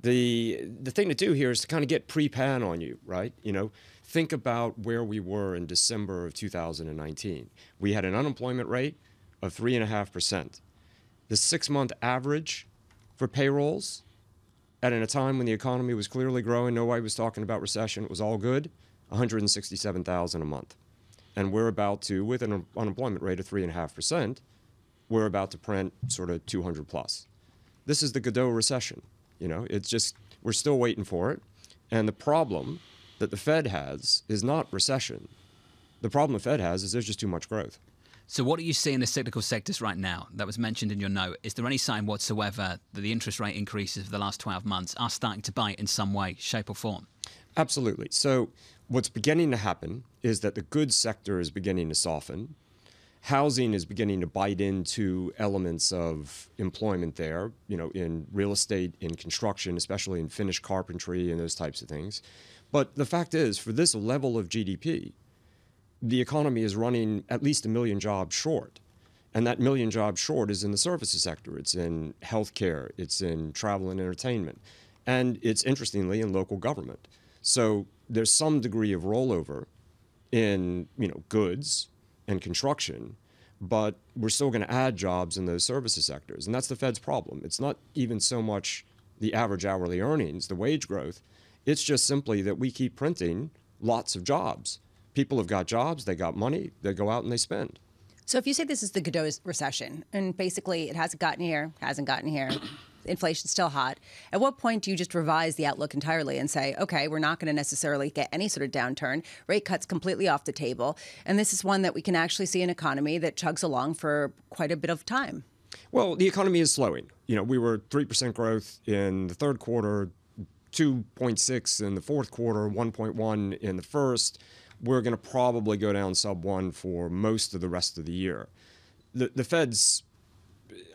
The thing to do here is to kind of get pre-pan on you, right? You know, think about where we were in December of 2019. We had an unemployment rate of 3.5%. The 6-month average for payrolls And at a time when the economy was clearly growing, nobody was talking about recession, it was all good, 167,000 a month. And we're about to, with an unemployment rate of 3.5%, we're about to print sort of 200 plus. This is the Godot recession. You know, it's just, we're still waiting for it. And the problem that the Fed has is not recession. The problem the Fed has is there's just too much growth. So what do you see in the cyclical sectors right now? That was mentioned in your note. Is there any sign whatsoever that the interest rate increases for the last 12 months are starting to bite in some way, shape or form? Absolutely. So what's beginning to happen is that the goods sector is beginning to soften. Housing is beginning to bite into elements of employment there, you know, in real estate, in construction, especially in finished carpentry and those types of things. But the fact is, for this level of GDP, the economy is running at least 1 million jobs short. And that 1 million jobs short is in the services sector. It's in healthcare. It's in travel and entertainment. And it's, interestingly, in local government. So there's some degree of rollover in, you know, goods and construction, but we're still going to add jobs in those services sectors. And that's the Fed's problem. It's not even so much the average hourly earnings, the wage growth. It's just simply that we keep printing lots of jobs. People have got jobs, they got money, they go out and they spend. So if you say this is the Godot recession, and basically it hasn't gotten here, hasn't gotten here, inflation's still hot, at what point do you just revise the outlook entirely and say, okay, we're not going to necessarily get any sort of downturn, rate cuts completely off the table, and this is one that we can actually see an economy that chugs along for quite a bit of time? Well, the economy is slowing. You know, we were 3% growth in the third quarter, 2.6 in the fourth quarter, 1.1 in the first. We're going to probably go down sub-1 for most of the rest of the year. The Fed's,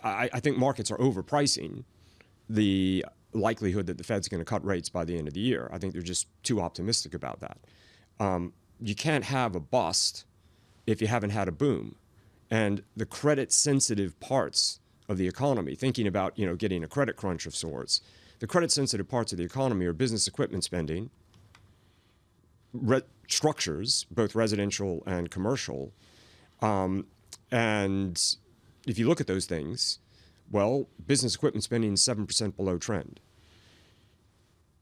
I think markets are overpricing the likelihood that the Fed's going to cut rates by the end of the year. I think they're just too optimistic about that. You can't have a bust if you haven't had a boom. And the credit-sensitive parts of the economy, thinking about, you know, getting a credit crunch of sorts, the credit-sensitive parts of the economy are business equipment spending, structures, both residential and commercial. And if you look at those things, well, business equipment spending is 7% below trend.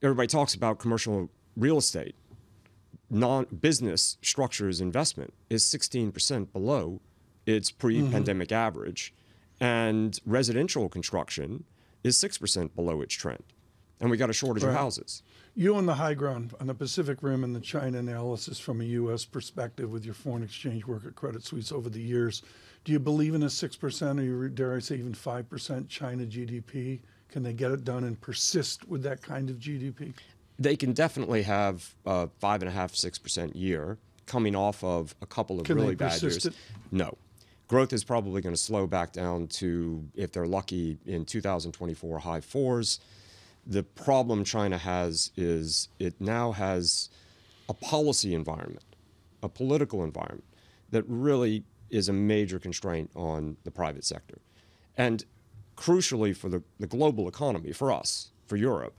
Everybody talks about commercial real estate. Non-business structures investment is 16% below its pre-pandemic average. And residential construction is 6% below its trend. And we got a shortage of houses. You on the high ground, on the Pacific Rim and the China analysis from a U.S. perspective with your foreign exchange work at Credit Suisse over the years, do you believe in a 6% or you, dare I say even 5% China GDP? Can they get it done and persist with that kind of GDP? They can definitely have a 5.5%, 6% year coming off of a couple of really bad years. No. Growth is probably going to slow back down to, if they're lucky, in 2024 high fours. The problem China has is it now has a policy environment, a political environment that really is a major constraint on the private sector. And crucially for the global economy, for us, for Europe,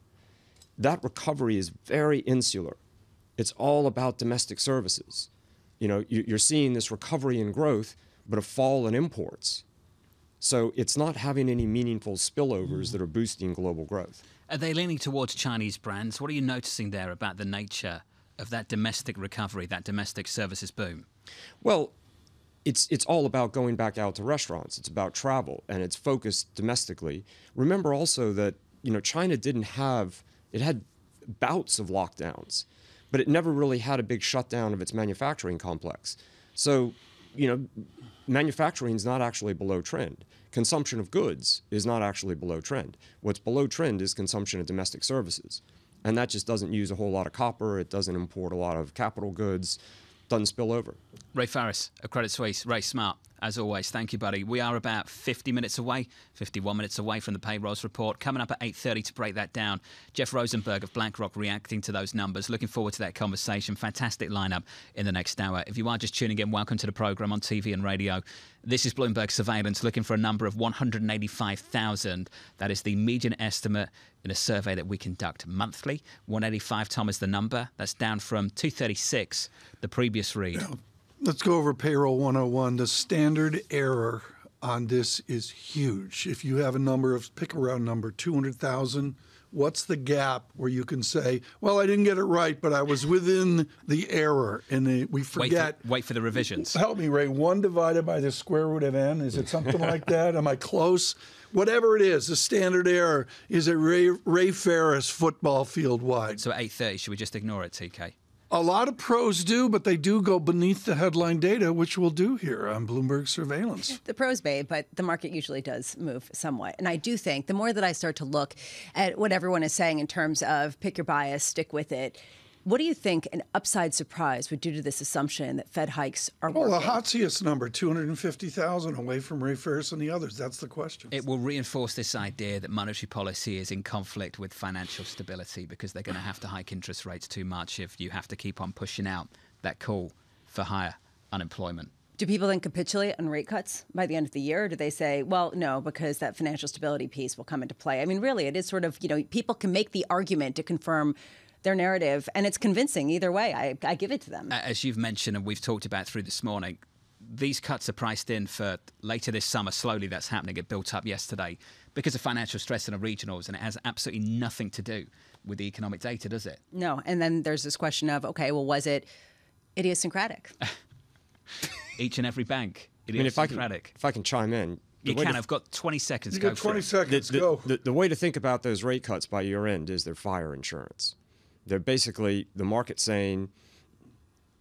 that recovery is very insular. It's all about domestic services. You know, you're seeing this recovery in growth, but a fall in imports. So it's not having any meaningful spillovers that are boosting global growth. Are they leaning towards Chinese brands? What are you noticing there about the nature of that domestic recovery, that domestic services boom? Well, it's all about going back out to restaurants. It's about travel, and it's focused domestically. Remember also that, you know, China didn't have, it had bouts of lockdowns, but it never really had a big shutdown of its manufacturing complex. So, you know, manufacturing is not actually below trend. Consumption of goods is not actually below trend. What's below trend is consumption of domestic services. And that just doesn't use a whole lot of copper. It doesn't import a lot of capital goods. Doesn't spill over. Ray Farris of Credit Suisse. Ray, smart as always. Thank you, buddy. We are about 51 minutes away from the payrolls report. Coming up at 8:30 to break that down, Jeff Rosenberg of BlackRock reacting to those numbers. Looking forward to that conversation. Fantastic lineup in the next hour. If you are just tuning in, welcome to the program on TV and radio. This is Bloomberg Surveillance, looking for a number of 185,000. That is the median estimate in a survey that we conduct monthly. 185, Tom, is the number. That's down from 236, the previous read. Yeah. Let's go over payroll 101. The standard error on this is huge. If you have a number of, pick a round number, 200,000, what's the gap where you can say, well, I didn't get it right, but I was within the error, and we forget. Wait for the revisions. Help me, Ray. 1 divided by the square root of n. Is it something like that? Am I close? Whatever it is, the standard error is a Ray Ferris football field wide. So at 8:30, should we just ignore it, TK? A lot of pros do, but they do go beneath the headline data, which we'll do here on Bloomberg Surveillance. The pros may, but the market usually does move somewhat. And I do think the more that I start to look at what everyone is saying in terms of pick your bias, stick with it, what do you think an upside surprise would do to this assumption that Fed hikes are working? Well, the hottest number, 250,000 away from Ray Ferris and the others. That's the question. It will reinforce this idea that monetary policy is in conflict with financial stability because they're going to have to hike interest rates too much if you have to keep on pushing out that call for higher unemployment. Do people then capitulate on rate cuts by the end of the year? Or do they say, well, no, because that financial stability piece will come into play? I mean, really, it is sort of, you know, people can make the argument to confirm their narrative, and it's convincing either way. I give it to them. As you've mentioned and we've talked about through this morning, these cuts are priced in for later this summer. Slowly that's happening. It built up yesterday because of financial stress in the regionals, and it has absolutely nothing to do with the economic data, does it? No, and then there's this question of, okay, well, was it idiosyncratic? Each and every bank, idiosyncratic. If I can chime in. I've got 20 seconds. You've got 20 seconds, go. The way to think about those rate cuts by year end is they're fire insurance. They're basically the market saying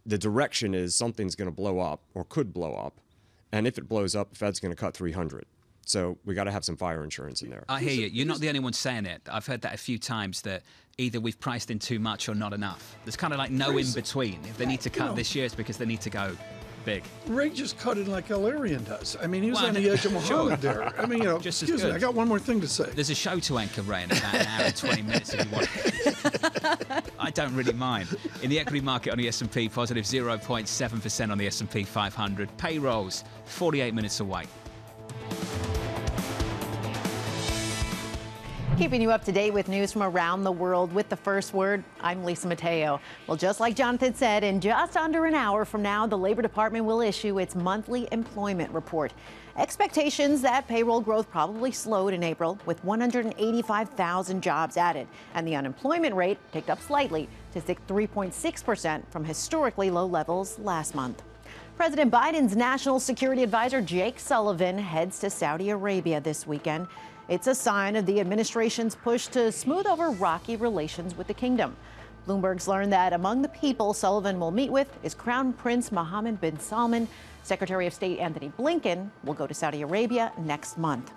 the direction is something's going to blow up or could blow up. And if it blows up, the Fed's going to cut 300. So we got to have some fire insurance in there. I hear you. You're not the only one saying it. I've heard that a few times, that either we've priced in too much or not enough. There's kind of like no in between. If they need to cut this year, it's because they need to go big. Ray just cut in like Ilarion does. I mean, he was on the edge of Muhammad there. I mean, you know, just excuse me, I got one more thing to say. There's a show to anchor, Ray, in about an hour and 20 minutes if you want. I don't really mind. In the equity market on the S&P, positive 0.7% on the S&P 500. Payrolls, 48 minutes away. Keeping you up to date with news from around the world with the first word, I'm Lisa Mateo. Well, just like Jonathan said, in just under an hour from now, the Labor Department will issue its monthly employment report. Expectations that payroll growth probably slowed in April, with 185,000 jobs added, and the unemployment rate ticked up slightly to 3.6% from historically low levels last month. President Biden's National Security Advisor Jake Sullivan heads to Saudi Arabia this weekend. It's a sign of the administration's push to smooth over rocky relations with the kingdom. Bloomberg's learned that among the people Sullivan will meet with is Crown Prince Mohammed bin Salman. Secretary of State Anthony Blinken will go to Saudi Arabia next month.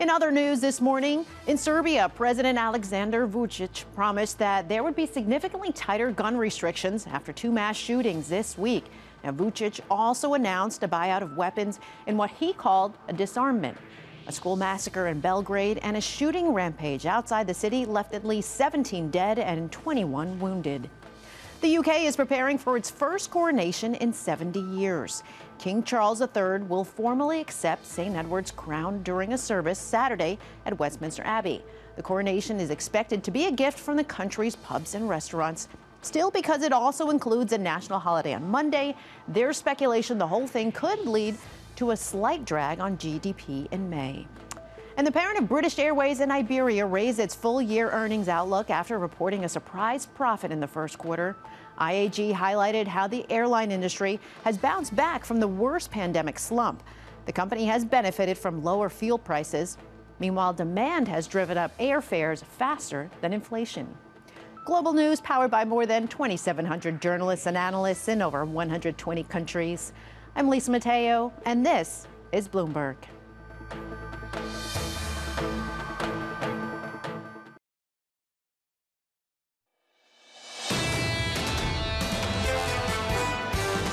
In other news this morning, in Serbia, President Aleksandar Vučić promised that there would be significantly tighter gun restrictions after 2 mass shootings this week. Now, Vučić also announced a buyout of weapons in what he called a disarmament. A school massacre in Belgrade and a shooting rampage outside the city left at least 17 dead and 21 wounded. The UK is preparing for its first coronation in 70 years. King Charles III will formally accept St. Edward's crown during a service Saturday at Westminster Abbey. The coronation is expected to be a gift from the country's pubs and restaurants. Still, because it also includes a national holiday on Monday, there's speculation the whole thing could lead to a slight drag on GDP in May. And the parent of British Airways and Iberia raised its full-year earnings outlook after reporting a surprise profit in the first quarter. IAG highlighted how the airline industry has bounced back from the worst pandemic slump. The company has benefited from lower fuel prices. Meanwhile, demand has driven up airfares faster than inflation. Global news powered by more than 2,700 journalists and analysts in over 120 countries. I'm Lisa Mateo, and this is Bloomberg.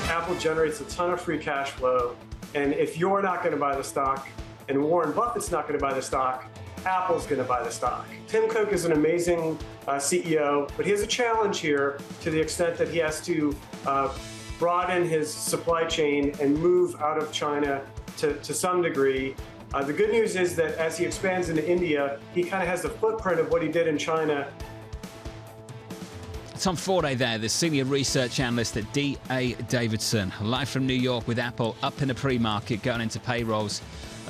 Apple generates a ton of free cash flow, and if you're not going to buy the stock, and Warren Buffett's not going to buy the stock, Apple's going to buy the stock. Tim Cook is an amazing CEO, but he has a challenge here to the extent that he has to broaden his supply chain and move out of China to some degree. The good news is that as he expands into India, he kind of has the footprint of what he did in China. Tom Forday there, the senior research analyst at D.A. Davidson, live from New York with Apple up in the pre-market going into payrolls.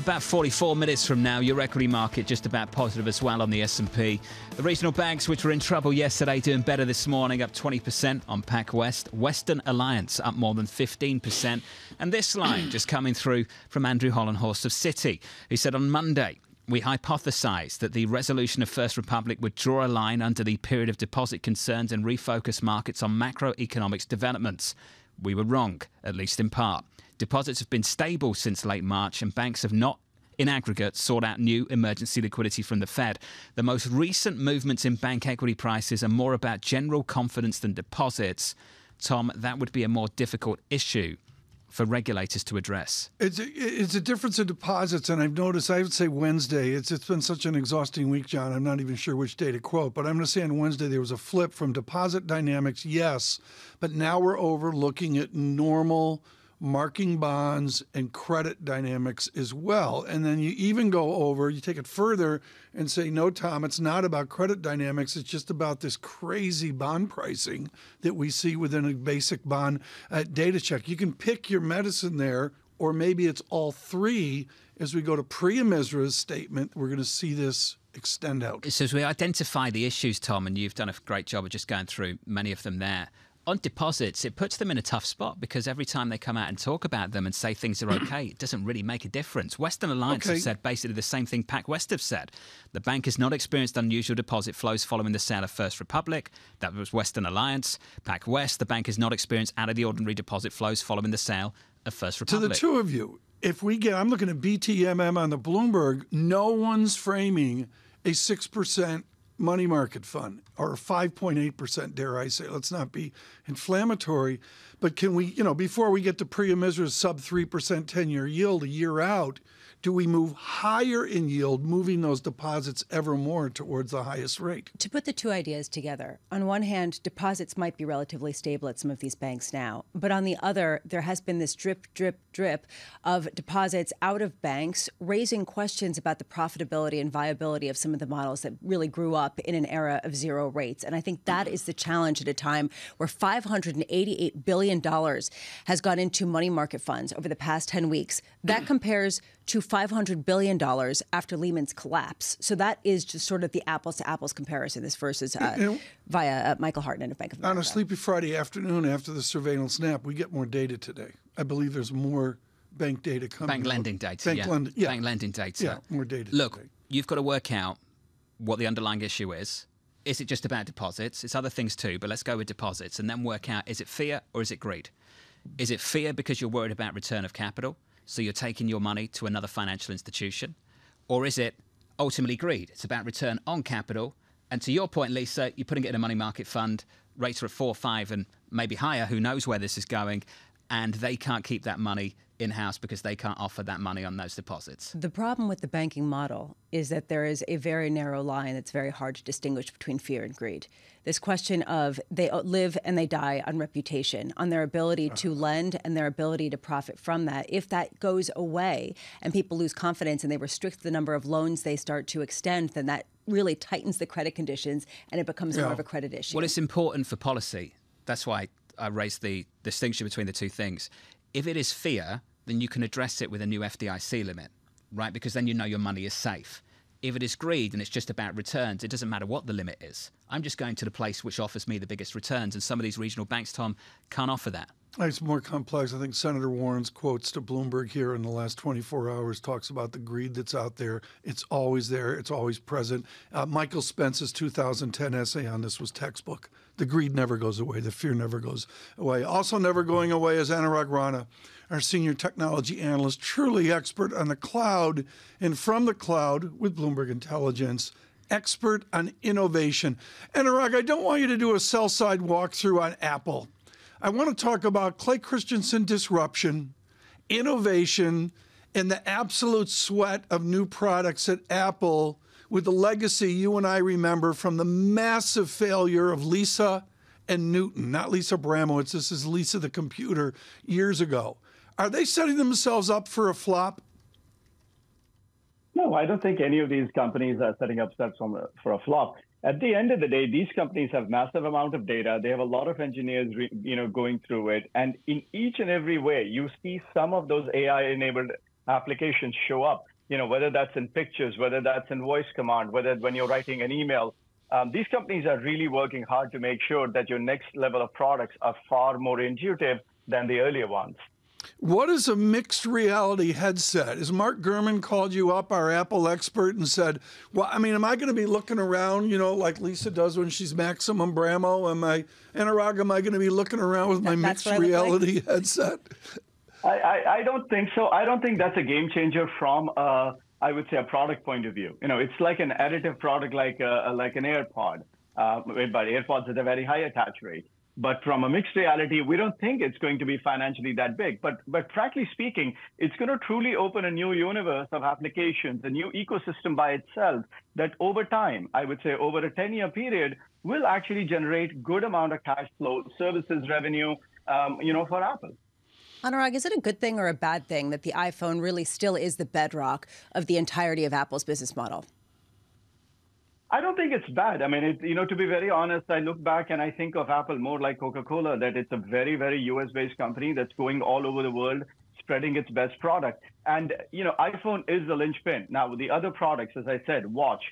About 44 minutes from now, your equity market just about positive as well on the S&P. The regional banks, which were in trouble yesterday, doing better this morning, up 20% on Pac West. Western Alliance up more than 15%. And this line just coming through from Andrew Hollenhorst of Citi, who said on Monday, we hypothesised that the resolution of First Republic would draw a line under the period of deposit concerns and refocus markets on macroeconomics developments. We were wrong, at least in part. Deposits have been stable since late March, and banks have not, in aggregate, sought out new emergency liquidity from the Fed. The most recent movements in bank equity prices are more about general confidence than deposits. Tom, that would be a more difficult issue for regulators to address. It's a difference in deposits, and I've noticed, I would say Wednesday, it's been such an exhausting week, John, I'm not even sure which day to quote, but I'm going to say on Wednesday there was a flip from deposit dynamics, yes, but now we're over looking at normal marking bonds and credit dynamics as well. And then you even go over, you take it further and say, no, Tom, it's not about credit dynamics. It's just about this crazy bond pricing that we see within a basic bond data check. You can pick your medicine there, or maybe it's all three. As we go to Priya Misra's statement, we're going to see this extend out. So as we identify the issues, Tom, and you've done a great job of just going through many of them there, on deposits, it puts them in a tough spot because every time they come out and talk about them and say things are okay, it doesn't really make a difference. Western Alliance have said basically the same thing PacWest have said. The bank has not experienced unusual deposit flows following the sale of First Republic. That was Western Alliance. PacWest, the bank has not experienced out of the ordinary deposit flows following the sale of First Republic. To the two of you, if we get, I'm looking at BTMM on the Bloomberg, no one's framing a 6% money market fund, or 5.8%, dare I say. Let's not be inflammatory. But can we, you know, before we get to Priya Misra's sub 3% 10-year yield a year out, do we move higher in yield, moving those deposits ever more towards the highest rate? To put the two ideas together, on one hand, deposits might be relatively stable at some of these banks now. But on the other, there has been this drip, drip, drip of deposits out of banks, raising questions about the profitability and viability of some of the models that really grew up in an era of zero rates. And I think that is the challenge at a time where $588 billion has gone into money market funds over the past 10 weeks. That compares to $500 billion after Lehman's collapse. So that is just sort of the apples-to-apples comparison. This versus via Michael Hartnett of Bank of America. On a sleepy Friday afternoon after the surveillance nap, we get more data today. I believe there's more bank data coming. Bank lending data. Bank lending data. Yeah, more data. Look, today, you've got to work out what the underlying issue is. Is it just about deposits? It's other things too, but let's go with deposits and then work out, is it fear or is it greed? Is it fear because you're worried about return of capital, so you're taking your money to another financial institution? Or is it ultimately greed? It's about return on capital. And to your point, Lisa, you're putting it in a money market fund. Rates are at 4 or 5 and maybe higher. Who knows where this is going? And they can't keep that money in-house because they can't offer that money on those deposits. The problem with the banking model is that there is a very narrow line that's very hard to distinguish between fear and greed. This question of they live and they die on reputation, on their ability to lend and their ability to profit from that. If that goes away and people lose confidence and they restrict the number of loans they start to extend, then that really tightens the credit conditions and it becomes more of a credit issue. Well, it's important for policy. That's why I raised the distinction between the two things. If it is fear, then you can address it with a new FDIC limit, right? Because then you know your money is safe. If it is greed and it's just about returns, it doesn't matter what the limit is. I'm just going to the place which offers me the biggest returns. And some of these regional banks, Tom, can't offer that. It's more complex. I think Senator Warren's quotes to Bloomberg here in the last 24 hours talks about the greed that's out there. It's always there. It's always present. Michael Spence's 2010 essay on this was textbook. The greed never goes away. The fear never goes away. Also never going away is Anurag Rana, our senior technology analyst, truly expert on the cloud and from the cloud with Bloomberg Intelligence, expert on innovation. Anurag, I don't want you to do a sell-side walkthrough on Apple. I want to talk about Clay Christensen disruption, innovation, and the absolute sweat of new products at Apple with the legacy you and I remember from the massive failure of Lisa and Newton, not Lisa Abramowicz, this is Lisa the computer, years ago. Are they setting themselves up for a flop? No, I don't think any of these companies are setting up steps for a flop. At the end of the day, these companies have massive amount of data. They have a lot of engineers, going through it. And in each and every way, you see some of those AI-enabled applications show up. you know, whether that's in pictures, whether that's in voice command, whether when you're writing an email. These companies are really working hard to make sure that your next level of products are far more intuitive than the earlier ones. What is a mixed reality headset? Is Mark Gurman called you up, our Apple expert, and said, well, I mean, am I going to be looking around, you know, like Lisa does when she's Maximum Brammo? Anurag, am I going to be looking around with my mixed reality headset? I don't think so. I don't think that's a game changer from, I would say, a product point of view. You know, it's like an additive product, like an AirPod, but AirPods at a very high attach rate. But from a mixed reality, we don't think it's going to be financially that big. But frankly speaking, it's going to truly open a new universe of applications, a new ecosystem by itself that over time, I would say over a 10-year period, will actually generate good amount of cash flow, services revenue, you know, for Apple. Anurag, is it a good thing or a bad thing that the iPhone really still is the bedrock of the entirety of Apple's business model? I don't think it's bad. I mean, you know, to be very honest, I look back and I think of Apple more like Coca-Cola, that it's a very, very US-based company that's going all over the world, spreading its best product. And, you know, iPhone is the linchpin. Now, the other products, as I said, watch.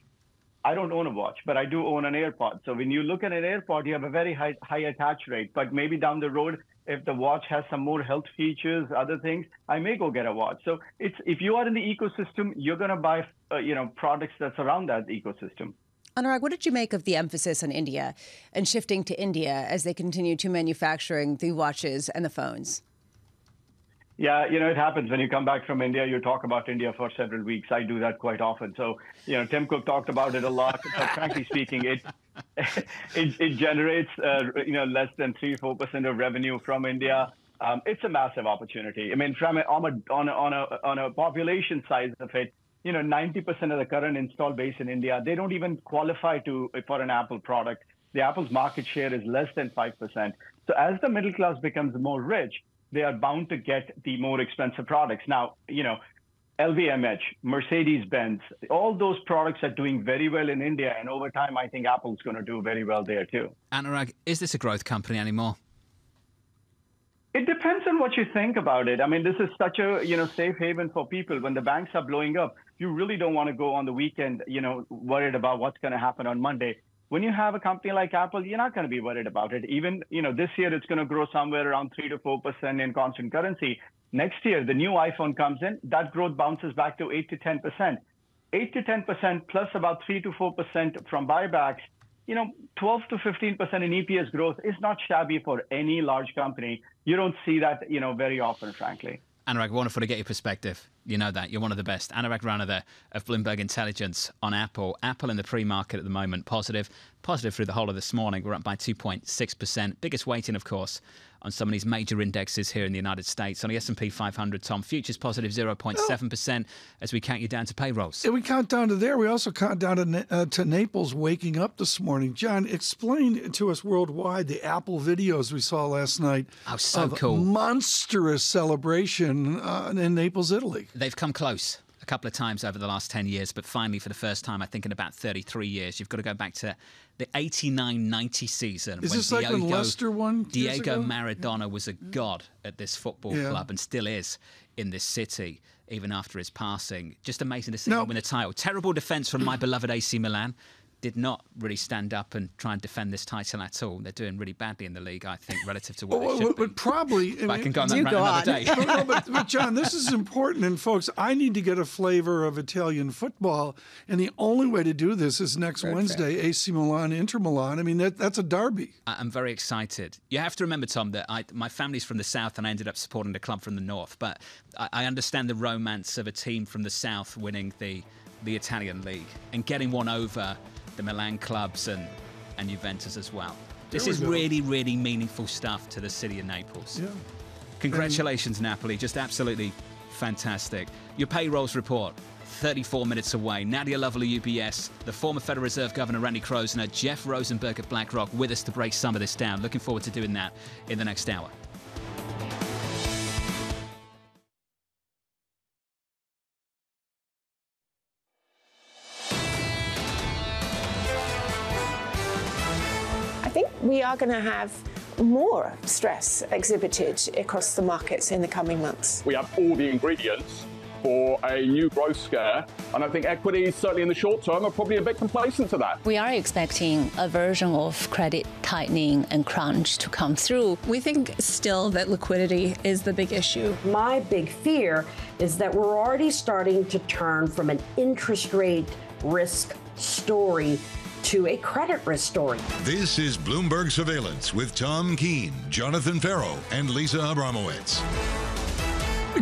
I don't own a watch, but I do own an AirPod. So when you look at an AirPod, you have a very high attach rate. But maybe down the road, if the watch has some more health features, other things, I may go get a watch. So it's, if you are in the ecosystem, you're going to buy, you know, products that surround that ecosystem. Anurag, what did you make of the emphasis on India and shifting to India as they continue to manufacturing the watches and the phones? Yeah, you know, it happens when you come back from India, you talk about India for several weeks. I do that quite often. So, you know, Tim Cook talked about it a lot. But frankly speaking, it generates, you know, less than 3-4% of revenue from India. It's a massive opportunity. I mean, from on a population size of it, you know, 90% of the current install base in India, they don't even qualify for an Apple product. The Apple's market share is less than 5%. So as the middle class becomes more rich, they are bound to get the more expensive products. Now, you know, LVMH, Mercedes-Benz, all those products are doing very well in India. And over time, I think Apple's going to do very well there, too. Anurag, is this a growth company anymore? It depends on what you think about it. I mean, this is such a, you know, safe haven for people. When the banks are blowing up, you really don't want to go on the weekend, you know, worried about what's going to happen on Monday. When you have a company like Apple, you're not going to be worried about it. Even, you know, this year, it's going to grow somewhere around 3-4% in constant currency. Next year, the new iPhone comes in. That growth bounces back to 8-10%. 8-10% plus about 3-4% from buybacks. You know, 12-15% in EPS growth is not shabby for any large company. You don't see that, you know, very often, frankly. Anurag, wonderful to get your perspective. You know that. You're one of the best. Anurag Rana there of Bloomberg Intelligence on Apple. Apple in the pre-market at the moment, positive through the whole of this morning. We're up by 2.6%. Biggest weighting, of course, on some of these major indexes here in the United States. On the S&P 500, Tom, futures positive 0.7% as we count you down to payrolls. Yeah, we count down to there. We also count down to Naples waking up this morning. John, explain to us worldwide the Apple videos we saw last night. Oh, so cool. Monstrous celebration in Naples, Italy. They've come close a couple of times over the last 10 years, but finally, for the first time, I think in about 33 years, you've got to go back to the 89-90 season. Is this like the Leicester one? Diego Maradona was a god at this football club and still is in this city, even after his passing. Just amazing to see him win a title. Terrible defence from my beloved AC Milan. Did not really stand up and try and defend this title at all. They're doing really badly in the league, I think, relative to what they should be. Probably, but I can go on that another day. But John, this is important. And, folks, I need to get a flavor of Italian football. And the only way to do this is next Wednesday, AC Milan, Inter Milan. I mean, that's a derby. I'm very excited. You have to remember, Tom, that my family's from the south and I ended up supporting the club from the north. But I understand the romance of a team from the south winning the Italian league and getting one over the Milan clubs and Juventus as well. This is really, really meaningful stuff to the city of Naples. Yeah. Congratulations, Napoli. Just absolutely fantastic. Your payrolls report, 34 minutes away. Nadia Lovell of UBS, the former Federal Reserve Governor Randy Kroszner, Jeff Rosenberg of BlackRock with us to break some of this down. Looking forward to doing that in the next hour. We are going to have more stress exhibited across the markets in the coming months. We have all the ingredients for a new growth scare. And I think equities, certainly in the short term, are probably a bit complacent to that. We are expecting a version of credit tightening and crunch to come through. We think still that liquidity is the big issue. My big fear is that we're already starting to turn from an interest rate risk story to a credit risk story. This is Bloomberg Surveillance with Tom Keene, Jonathan Ferro, and Lisa Abramowicz.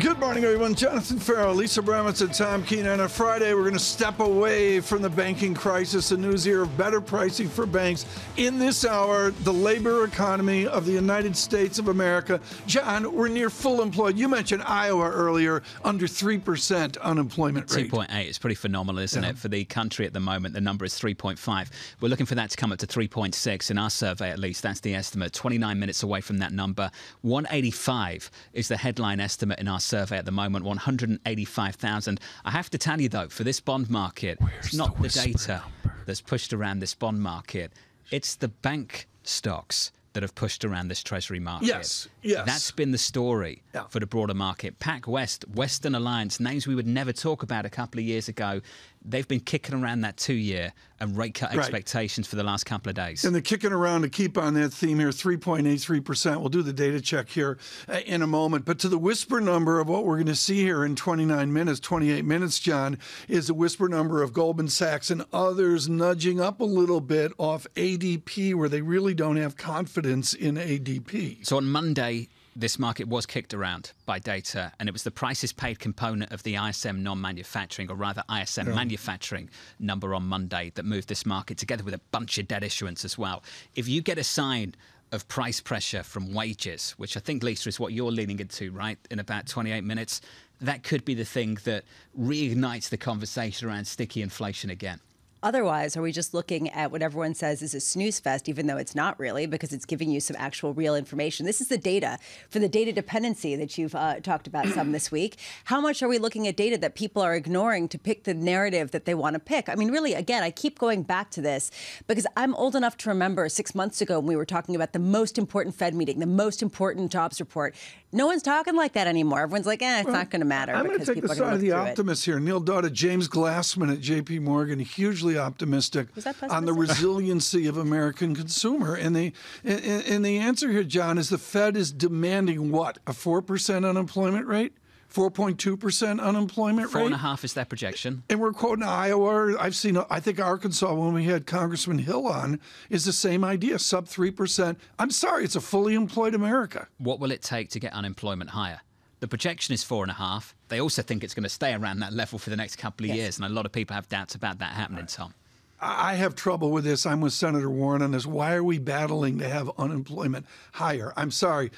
Good morning, everyone. Jonathan Ferro, Lisa Abramowicz, and Tom Keene. On a Friday, we're going to step away from the banking crisis, the news here of better pricing for banks. In this hour, the labor economy of the United States of America. John, we're near full employment. You mentioned Iowa earlier, under 3% unemployment rate. 2.8. It's pretty phenomenal, isn't it? For the country at the moment, the number is 3.5. We're looking for that to come up to 3.6 in our survey, at least. That's the estimate. 29 minutes away from that number. 185 is the headline estimate in our survey at the moment, 185,000. I have to tell you, though, for this bond market, it's not the data that's pushed around this bond market. It's the bank stocks that have pushed around this Treasury market. Yes, yes. That's been the story for the broader market. Pac West, Western Alliance, names we would never talk about a couple of years ago. They've been kicking around that 2-year and rate cut expectations for the last couple of days. And they're kicking around to keep on that theme here, 3.83%. We'll do the data check here in a moment. But to the whisper number of what we're going to see here in 29 minutes, 28 minutes, John, is the whisper number of Goldman Sachs and others nudging up a little bit off ADP, where they really don't have confidence in ADP. So on Monday, this market was kicked around by data, and it was the prices paid component of the ISM non-manufacturing, or rather ISM manufacturing number on Monday, that moved this market, together with a bunch of debt issuance as well. If you get a sign of price pressure from wages, which I think, Lisa, is what you're leaning into, right, in about 28 minutes, that could be the thing that reignites the conversation around sticky inflation again. Otherwise, are we just looking at what everyone says is a snooze fest, even though it's not really, because it's giving you some actual real information? This is the data for the data dependency that you've talked about some this week. How much are we looking at data that people are ignoring to pick the narrative that they want to pick? I mean, really, again, I keep going back to this because I'm old enough to remember 6 months ago when we were talking about the most important Fed meeting, the most important jobs report. No one's talking like that anymore. Everyone's like, eh, it's not going to matter. I'm going to take the side of the optimists here. Neil Dauta, James Glassman at JP Morgan, hugely optimistic on the resiliency of American consumer, and the answer here, John, is the Fed is demanding what, a 4% unemployment rate, 4.2% unemployment rate, 4.5 is that projection, and we're quoting Iowa. I've seen, I think Arkansas when we had Congressman Hill on, is the same idea, sub 3%. I'm sorry, it's a fully employed America. What will it take to get unemployment higher? The projection is 4.5. They also think it's going to stay around that level for the next couple of years, and a lot of people have doubts about that happening, Tom. I have trouble with this. I'm with Senator Warren on this. Why are we battling to have unemployment higher? I'm sorry.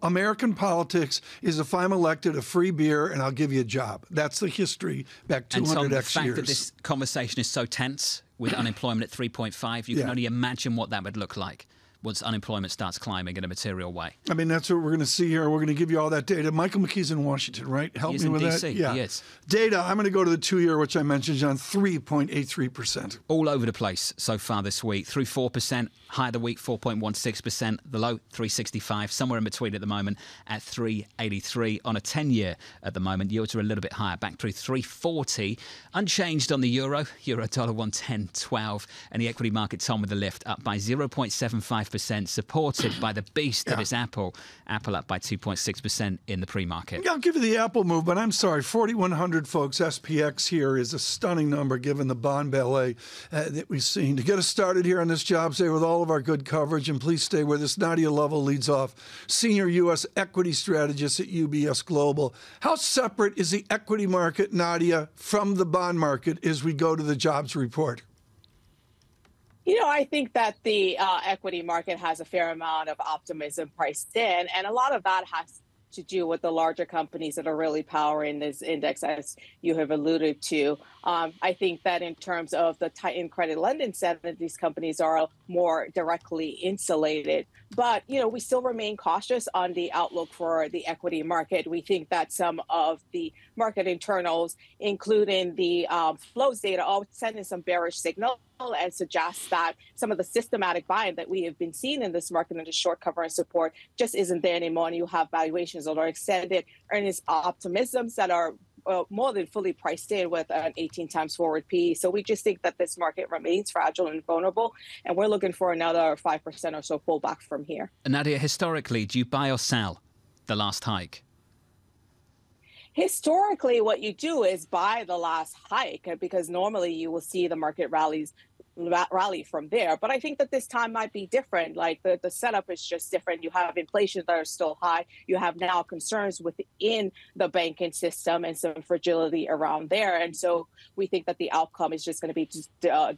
American politics is, if I'm elected, a free beer and I'll give you a job. That's the history back 200 X years. And Tom, the fact that this conversation is so tense with unemployment at 3.5, you can only imagine what that would look like once unemployment starts climbing in a material way. I mean, that's what we're going to see here. We're going to give you all that data. Michael McKee's in Washington, right? Help me with that. Yeah. He is. Data, I'm going to go to the 2-year, which I mentioned, John, 3.83%. All over the place so far this week. Through 4%, high of the week, 4.16%. The low, 365, somewhere in between at the moment at 383. On a 10-year at the moment, yields are a little bit higher, back through 340. Unchanged on the euro, dollar 110.12. And the equity market, Tom, with a lift, up by 0.75%. supported by the beast that is Apple. Apple up by 2.6% in the pre-market. Yeah, I'll give you the Apple move, but I'm sorry, 4,100, folks. SPX here is a stunning number given the bond ballet that we've seen. To get us started here on this Jobs Day with all of our good coverage, and please stay with us, Nadia Lovell leads off, Senior U.S. Equity Strategist at UBS Global. How separate is the equity market, Nadia, from the bond market as we go to the jobs report? You know, I think that the equity market has a fair amount of optimism priced in, and a lot of that has to do with the larger companies that are really powering this index, as you have alluded to. I think that in terms of the tightened credit lending set, that these companies are more directly insulated. But, you know, we still remain cautious on the outlook for the equity market. We think that some of the market internals, including the flows data, all sending some bearish signal and suggests that some of the systematic buying that we have been seeing in this market under short cover and support just isn't there anymore. And you have valuations that are extended, earnings optimisms that are more than fully priced in with an 18 times forward PE. So we just think that this market remains fragile and vulnerable, and we're looking for another 5% or so pullback from here. And Nadia, historically, do you buy or sell the last hike? Historically, what you do is buy the last hike, because normally you will see the market rally from there. But I think that this time might be different. Like the setup is just different. You have inflation that are still high. You have now concerns within the banking system and some fragility around there. And so we think that the outcome is just going to be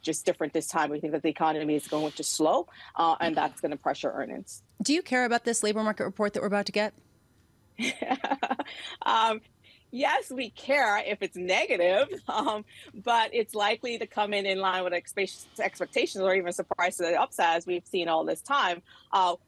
just different this time. We think that the economy is going to slow and that's going to pressure earnings. Do you care about this labor market report that we're about to get? Yes, we care if it's negative, but it's likely to come in line with expectations or even surprise to the upside, as we've seen all this time.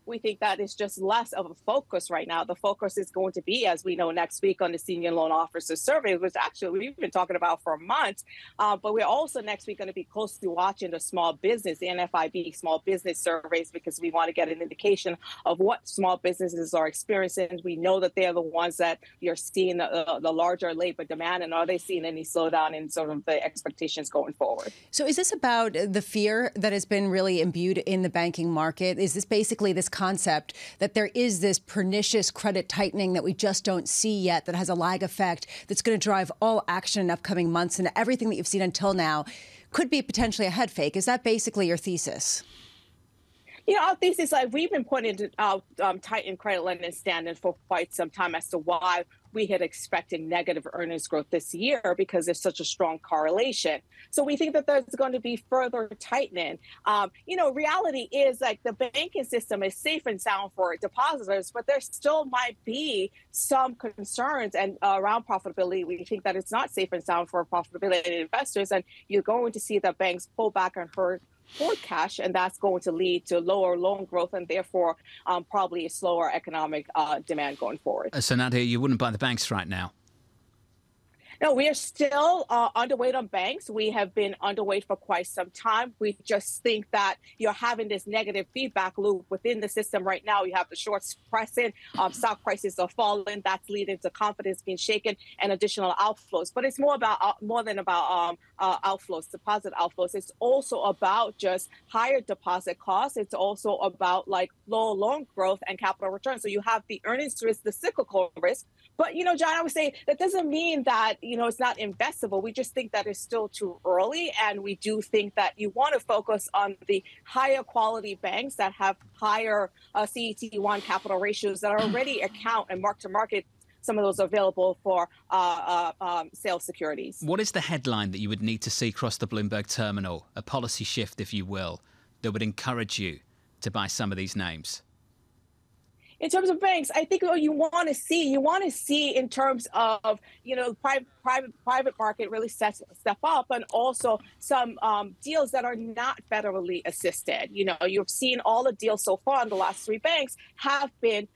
We think that is just less of a focus right now. The focus is going to be, as we know, next week on the senior loan officer survey, which actually we've been talking about for months. But we're also next week going to be closely watching the small business, the NFIB small business surveys, because we want to get an indication of what small businesses are experiencing. We know that they are the ones that you're seeing the larger labor demand, and are they seeing any slowdown in sort of the expectations going forward? So is this about the fear that has been really imbued in the banking market? Is this basically this concept that there is this pernicious credit tightening that we just don't see yet, that has a lag effect, that's going to drive all action in upcoming months, and everything that you've seen until now could be potentially a head fake? Is that basically your thesis? You know, our thesis, like we've been pointing out tightened credit lending standards for quite some time as to why we had expected negative earnings growth this year, because there's such a strong correlation. So we think that there's going to be further tightening. You know, reality is like the banking system is safe and sound for depositors, but there still might be some concerns and around profitability. We think that it's not safe and sound for profitability investors, and you're going to see the banks pull back and hurt for cash, and that's going to lead to lower loan growth and therefore probably a slower economic demand going forward. So Nadia, you wouldn't buy the banks right now? No, we are still underweight on banks. We have been underweight for quite some time. We just think that you're having this negative feedback loop within the system right now. You have the shorts pressing, stock prices are falling. That's leading to confidence being shaken and additional outflows. But it's more about more than about outflows, deposit outflows. It's also about just higher deposit costs. It's also about like low loan growth and capital returns. So you have the earnings risk, the cyclical risk. But, you know, John, I would say that doesn't mean that, you know, it's not investable. We just think that it's still too early. And we do think that you want to focus on the higher quality banks that have higher CET1 capital ratios that already account and mark to market some of those available for sale securities. What is the headline that you would need to see across the Bloomberg terminal, a policy shift, if you will, that would encourage you to buy some of these names? In terms of banks, I think what you want to see in terms of, you know, private market really step up, and also some deals that are not federally assisted. You know, you've seen all the deals so far in the last three banks have been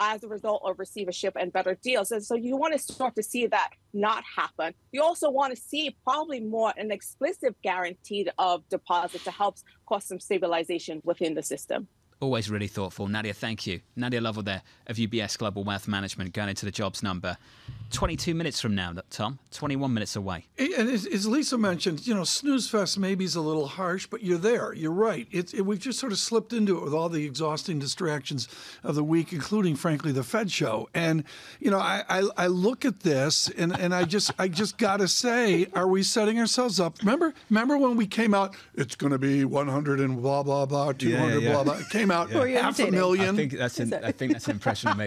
as a result of receivership and better deals. And so you want to start to see that not happen. You also want to see probably more an explicit guarantee of deposit to help cause some stabilization within the system. Always really thoughtful. Nadia, thank you. Nadia Lovell there of UBS Global Wealth Management, going into the jobs number. 22 minutes from now, Tom, 21 minutes away. And as Lisa mentioned, you know, snooze fest maybe is a little harsh, but you're there. You're right. We've just sort of slipped into it with all the exhausting distractions of the week, including, frankly, the Fed show. And, you know, I look at this and I just got to say, are we setting ourselves up? Remember when we came out, it's going to be 100 and blah, blah, blah, 200, yeah. Blah, blah. It came out half a million. I think that's an impression of me.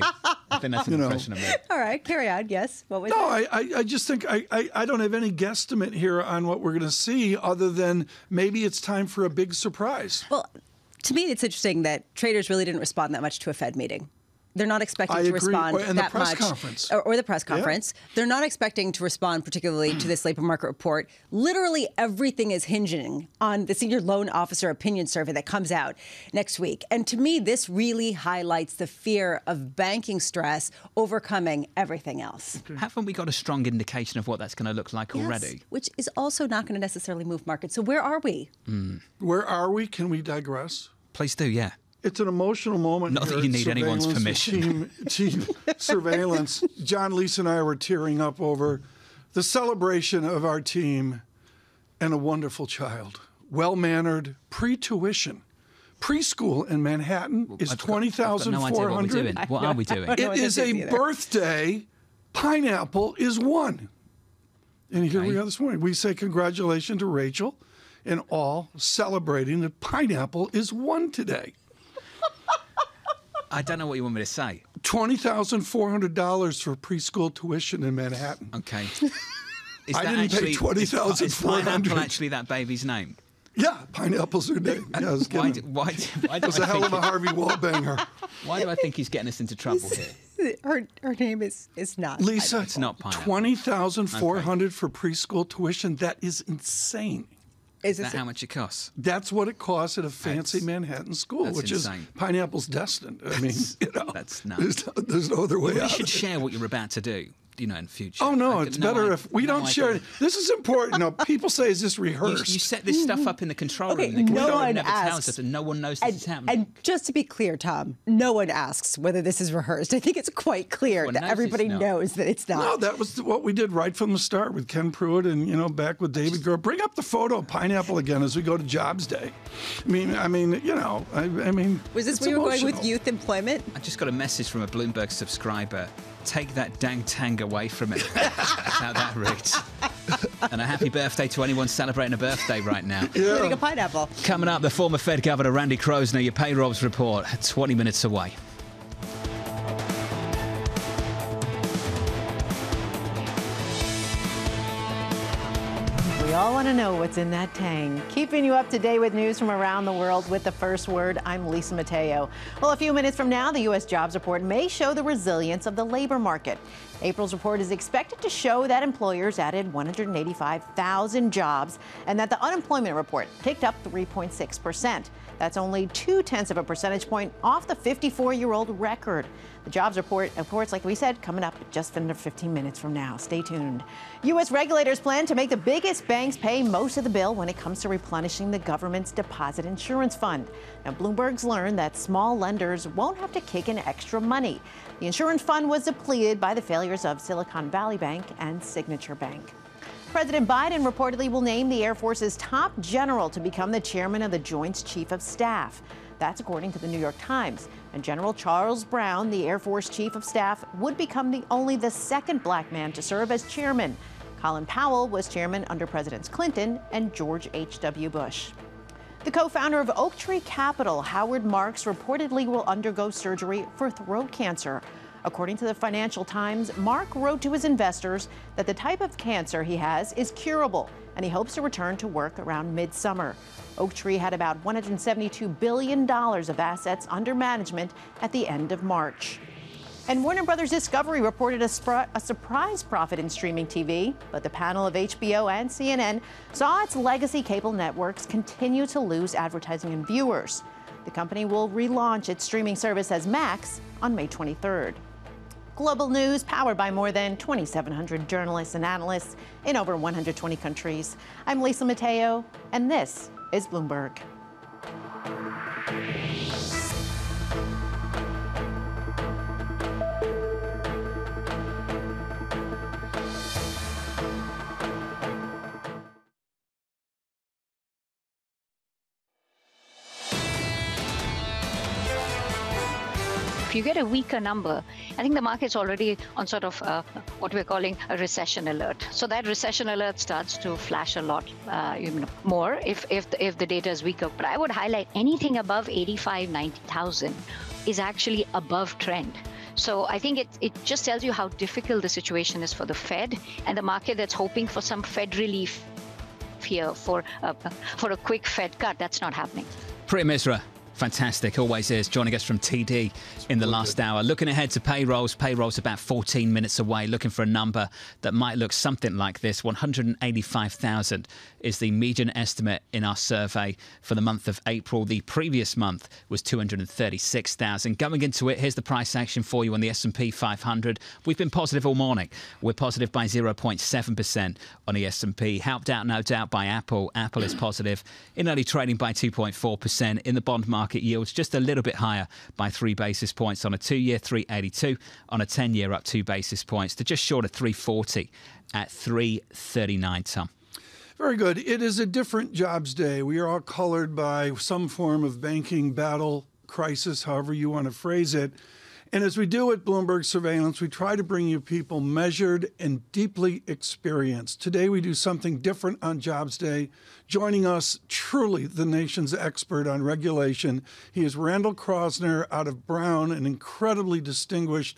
I think that's an impression of me. All right, carry on. Yes. What was that? I just think I don't have any guesstimate here on what we're going to see, other than maybe it's time for a big surprise. Well, to me, it's interesting that traders really didn't respond that much to a Fed meeting. They're not expecting to respond that much. Or the press conference. Yeah. They're not expecting to respond particularly to this labor market report. Literally everything is hinging on the senior loan officer opinion survey that comes out next week. And to me, this really highlights the fear of banking stress overcoming everything else. Okay. Haven't we got a strong indication of what that's going to look like already? Which is also not going to necessarily move markets. So where are we? Mm. Where are we? Can we digress? Please do, yeah. It's an emotional moment. Not that you need anyone's permission. Team surveillance. John, Lisa, and I were tearing up over the celebration of our team and a wonderful child. Well-mannered, pre-tuition. Preschool in Manhattan is $20,400. What are we doing? It is a birthday. Pineapple is one. And here we are this morning. We say congratulations to Rachel and all celebrating that pineapple is one today. I don't know what you want me to say. $20,400 for preschool tuition in Manhattan. Okay. I didn't pay $20,400. Is pineapple actually that baby's name? Yeah, pineapples are named. Yeah, why do was a hell of a Harvey Wallbanger. Why do I think he's getting us into trouble here? Her name is not Lisa. It's not pineapple. $20,400 for preschool tuition. That is insane. Is that how much it costs? That's what it costs at a fancy Manhattan school, which insane. Is pineapple's destined. I mean, you know, that's nuts. There's no other way out. You should share what you're about to do, you know, in future. Oh, no, it's better if we don't share it. This is important. No, people say, is this rehearsed? You set this stuff up in the control room. The control room never tells us, and no one knows this is happening. And just to be clear, Tom, no one asks whether this is rehearsed. I think it's quite clear that everybody knows that it's not. No, that was what we did right from the start with Ken Pruitt and, you know, back with David Gurr. Bring up the photo of pineapple again as we go to Jobs Day. I mean, you know, I mean, was this where you were going with youth employment? I just got a message from a Bloomberg subscriber. Take that dang tang away from it. That's how that reads. And a happy birthday to anyone celebrating a birthday right now. Eating a pineapple. Coming up, the former Fed Governor Randy Kroszner, your payrolls report, 20 minutes away. We all want to know what's in that tang. Keeping you up to date with news from around the world with the first word, I'm Lisa Mateo. Well, a few minutes from now, the U.S. jobs report may show the resilience of the labor market. April's report is expected to show that employers added 185,000 jobs and that the unemployment report ticked up 3.6%. That's only 0.2 percentage points off the 54-year-old record. The jobs report, of course, like we said, coming up just under 15 minutes from now. Stay tuned. U.S. regulators plan to make the biggest banks pay most of the bill when it comes to replenishing the government's deposit insurance fund. Now, Bloomberg's learned that small lenders won't have to kick in extra money. The insurance fund was depleted by the failures of Silicon Valley Bank and Signature Bank. President Biden reportedly will name the Air Force's top general to become the chairman of the Joint Chief of Staff. That's according to the New York Times. And General Charles Brown, the Air Force Chief of Staff, would become only the second black man to serve as chairman. Colin Powell was chairman under Presidents Clinton and George H.W. Bush. The co-founder of Oak Tree Capital, Howard Marks, reportedly will undergo surgery for throat cancer. According to the Financial Times, Mark wrote to his investors that the type of cancer he has is curable, and he hopes to return to work around midsummer. Oak Tree had about $172 billion of assets under management at the end of March. And Warner Brothers Discovery reported a surprise profit in streaming TV, but the panel of HBO and CNN saw its legacy cable networks continue to lose advertising and viewers. The company will relaunch its streaming service as Max on May 23rd. Global news powered by more than 2,700 journalists and analysts in over 120 countries. I'm Lisa Mateo, and this is Bloomberg. If you get a weaker number, I think the market's already on sort of what we're calling a recession alert. So that recession alert starts to flash a lot more if the data is weaker. But I would highlight anything above 85, 90,000 is actually above trend. So I think it just tells you how difficult the situation is for the Fed and the market that's hoping for some Fed relief here for a quick Fed cut. That's not happening. Priya Misra. Fantastic, always is. Joining us from TD in the last hour. Looking ahead to payrolls. Payrolls about 14 minutes away. Looking for a number that might look something like this. 185,000 is the median estimate in our survey for the month of April. The previous month was 236,000. Going into it, here's the price action for you on the S&P 500. We've been positive all morning. We're positive by 0.7% on the S&P. Helped out, no doubt, by Apple. Apple is positive in early trading by 2.4%. In the bond market, market yields just a little bit higher by 3 basis points on a 2-year, 382, on a 10-year up 2 basis points to just short of 340 at 339, Tom. Very good. It is a different jobs day. We are all colored by some form of banking battle, crisis, however you want to phrase it. And as we do at Bloomberg Surveillance, we try to bring you people measured and deeply experienced. Today, we do something different on Jobs Day. Joining us, truly the nation's expert on regulation, he is Randall Kroszner out of Brown, an incredibly distinguished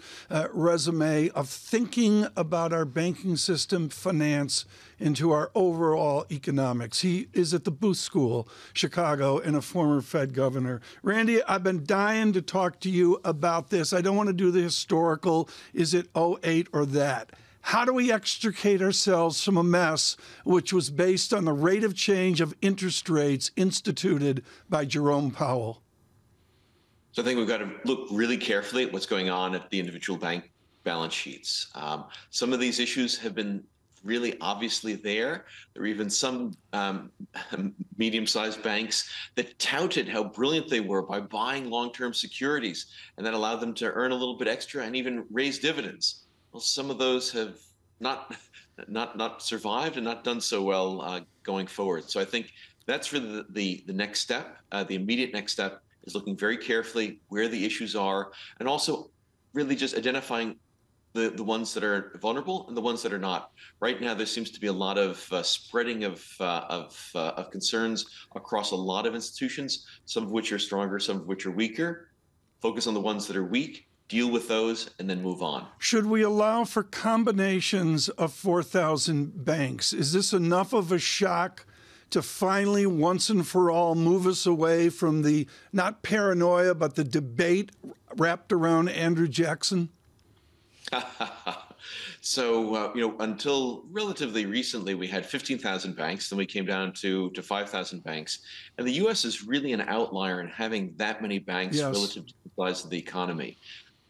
resume of thinking about our banking system, finance, into our overall economics. He is at the Booth School, Chicago, and a former Fed governor. Randy, I've been dying to talk to you about this. I don't want to do the historical, is it 08 or that? How do we extricate ourselves from a mess which was based on the rate of change of interest rates instituted by Jerome Powell? So I think we've got to look really carefully at what's going on at the individual bank balance sheets. Some of these issues have been really obviously there. There were even some medium-sized banks that touted how brilliant they were by buying long-term securities, and that allowed them to earn a little bit extra and even raise dividends. Well, some of those have not survived and not done so well going forward. So I think that's really the next step. The immediate next step is looking very carefully where the issues are, and also really just identifying the ones that are vulnerable and the ones that are not. Right now, there seems to be a lot of spreading of concerns across a lot of institutions, some of which are stronger, some of which are weaker. Focus on the ones that are weak, deal with those, and then move on. Should we allow for combinations of 4,000 banks? Is this enough of a shock to finally, once and for all, move us away from the, not paranoia, but the debate wrapped around Andrew Jackson? So, until relatively recently, we had 15,000 banks, then we came down to 5,000 banks. And the U.S. is really an outlier in having that many banks relative to the size of the economy.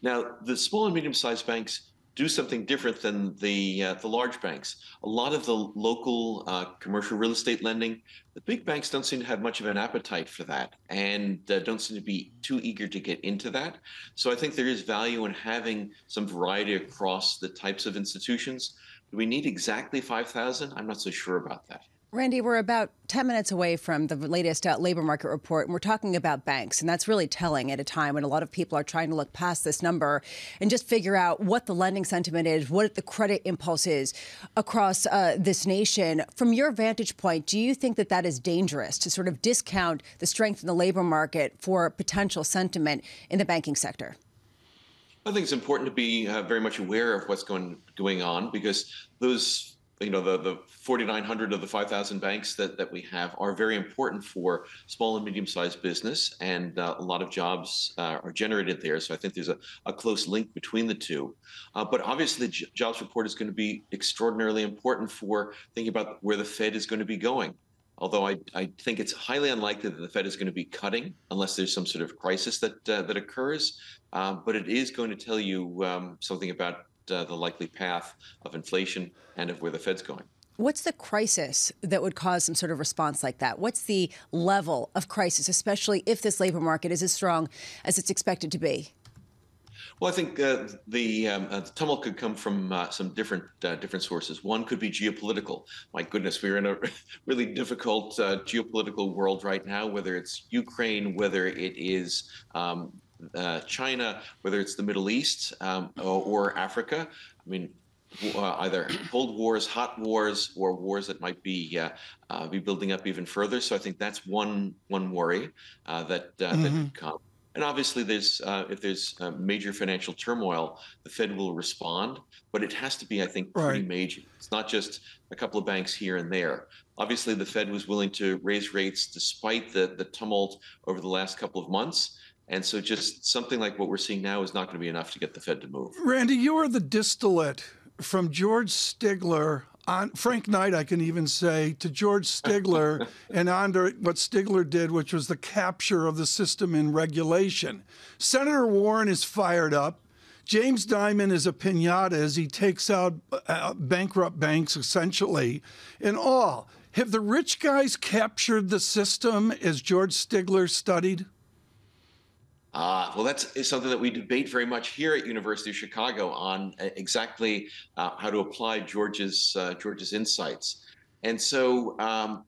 Now, the small and medium-sized banks do something different than the large banks. A lot of the local commercial real estate lending, the big banks don't seem to have much of an appetite for that and don't seem to be too eager to get into that. So I think there is value in having some variety across the types of institutions. Do we need exactly 5,000? I'm not so sure about that. Randy, we're about 10 minutes away from the latest labor market report, and we're talking about banks, and that's really telling at a time when a lot of people are trying to look past this number and just figure out what the lending sentiment is, what the credit impulse is across this nation. From your vantage point, do you think that that is dangerous to sort of discount the strength in the labor market for potential sentiment in the banking sector? I think it's important to be very much aware of what's going on, because those the 4,900 of the 5,000 banks that we have are very important for small and medium-sized business, and a lot of jobs are generated there. So I think there's a close link between the two. But obviously, the jobs report is going to be extraordinarily important for thinking about where the Fed is going to be going. Although I think it's highly unlikely that the Fed is going to be cutting unless there's some sort of crisis that occurs. But it is going to tell you something about the likely path of inflation and of where the Fed's going. What's the crisis that would cause some sort of response like that? What's the level of crisis, especially if this labor market is as strong as it's expected to be? Well, I think the tumult could come from some different sources. One could be geopolitical. My goodness, we're in a really difficult geopolitical world right now, whether it's Ukraine, whether it is China, whether it's the Middle East or Africa. I mean, either cold wars, hot wars, or wars that might be building up even further. So I think that's one worry that could come. And obviously, if there's major financial turmoil, the Fed will respond. But it has to be, I think, pretty major. It's not just a couple of banks here and there. Obviously, the Fed was willing to raise rates despite the tumult over the last couple of months. And so just something like what we're seeing now is not going to be enough to get the Fed to move. Randy, you are the distillate from George Stigler, on Frank Knight, I can even say, to George Stigler and on to what Stigler did, which was the capture of the system in regulation. Senator Warren is fired up. James Dimon is a piñata as he takes out bankrupt banks, essentially, and all. Have the rich guys captured the system as George Stigler studied? Well, that's something that we debate very much here at University of Chicago on exactly how to apply George's insights. And so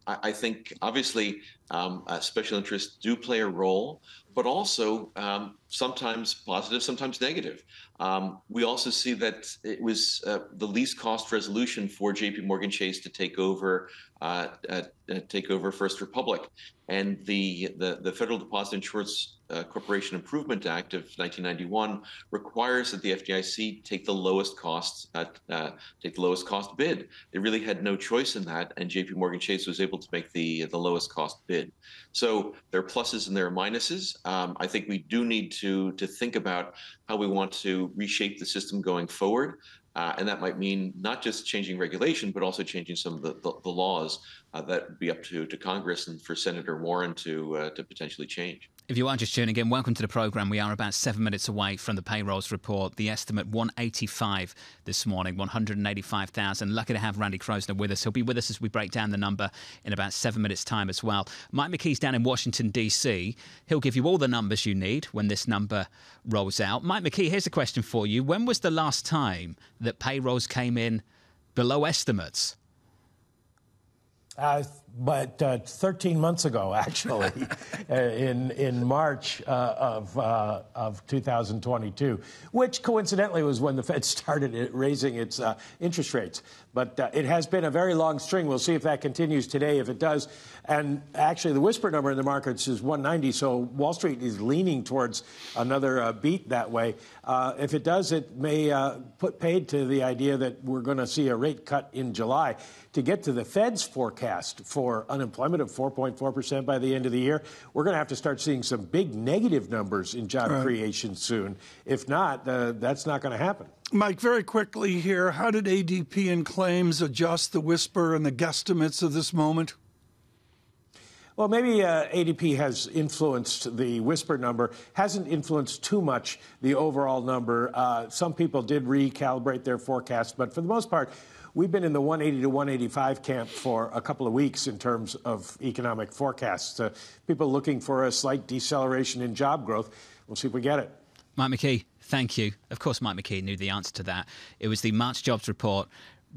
I think, obviously, special interests do play a role, but also sometimes positive, sometimes negative. We also see that it was the least cost resolution for JPMorgan Chase to take over First Republic. And the Federal Deposit Insurance Corporation Improvement Act of 1991 requires that the FDIC take the lowest cost bid. They really had no choice in that, and JPMorgan Chase was able to make the lowest cost bid. So there are pluses and there are minuses. I think we do need to think about how we want to reshape the system going forward. And that might mean not just changing regulation, but also changing some of the laws that would be up to Congress and for Senator Warren to potentially change. If you are just tuning in, welcome to the programme. We are about 7 minutes away from the payrolls report. The estimate 185 this morning, 185,000. Lucky to have Randy Kroszner with us. He'll be with us as we break down the number in about 7 minutes' time as well. Mike McKee's down in Washington, D.C. He'll give you all the numbers you need when this number rolls out. Mike McKee, here's a question for you. When was the last time that payrolls came in below estimates? But 13 months ago, actually, in March of 2022, which coincidentally was when the Fed started raising its interest rates. But it has been a very long string. We'll see if that continues today. If it does, and actually the whisper number in the markets is 190, so Wall Street is leaning towards another beat that way. If it does, it may put paid to the idea that we're going to see a rate cut in July to get to the Fed's forecast for unemployment of 4.4% by the end of the year. We're going to have to start seeing some big negative numbers in job creation soon. If not, that's not going to happen. Mike, very quickly here, how did ADP and claims adjust the whisper and the guesstimates of this moment? Well, maybe ADP has influenced the whisper number, hasn't influenced too much the overall number. Some people did recalibrate their forecast, but for the most part, we've been in the 180 to 185 camp for a couple of weeks in terms of economic forecasts. People looking for a slight deceleration in job growth. We'll see if we get it. Mike McKee, thank you. Of course, Mike McKee knew the answer to that. It was the March jobs report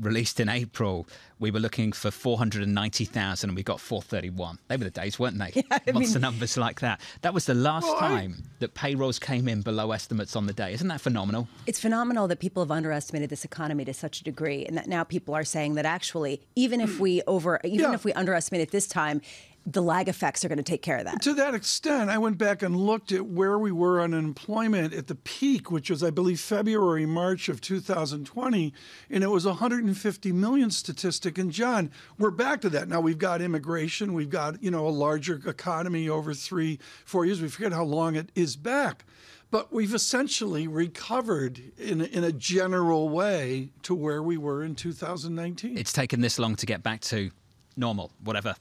released in April. We were looking for 490,000 and we got 431. They were the days, weren't they? Yeah, lots of numbers like that. That was the last time that payrolls came in below estimates on the day. Isn't that phenomenal? It's phenomenal that people have underestimated this economy to such a degree, and that now people are saying that actually, even if we if we underestimate it this time, the lag effects are going to take care of that. To that extent, I went back and looked at where we were on unemployment at the peak, which was, I believe, February, March of 2020, and it was 150 million statistic. And John, we're back to that. Now we've got immigration, we've got, a larger economy over 3-4 years. We forget how long it is back. But we've essentially recovered in a general way to where we were in 2019. It's taken this long to get back to normal, whatever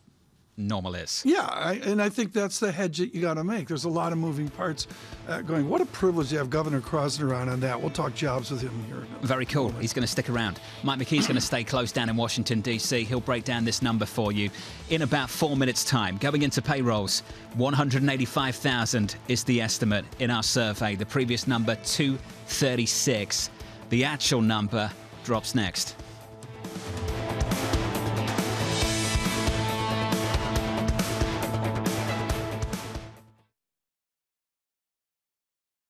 normal is. Yeah, and I think that's the hedge that you got to make. There's a lot of moving parts going. What a privilege to have Governor Kroszner on that. We'll talk jobs with him here. Very cool. He's going to stick around. Mike McKee's going to stay close down in Washington, D.C. He'll break down this number for you in about 4 minutes' time. Going into payrolls, 185,000 is the estimate in our survey. The previous number, 236. The actual number drops next.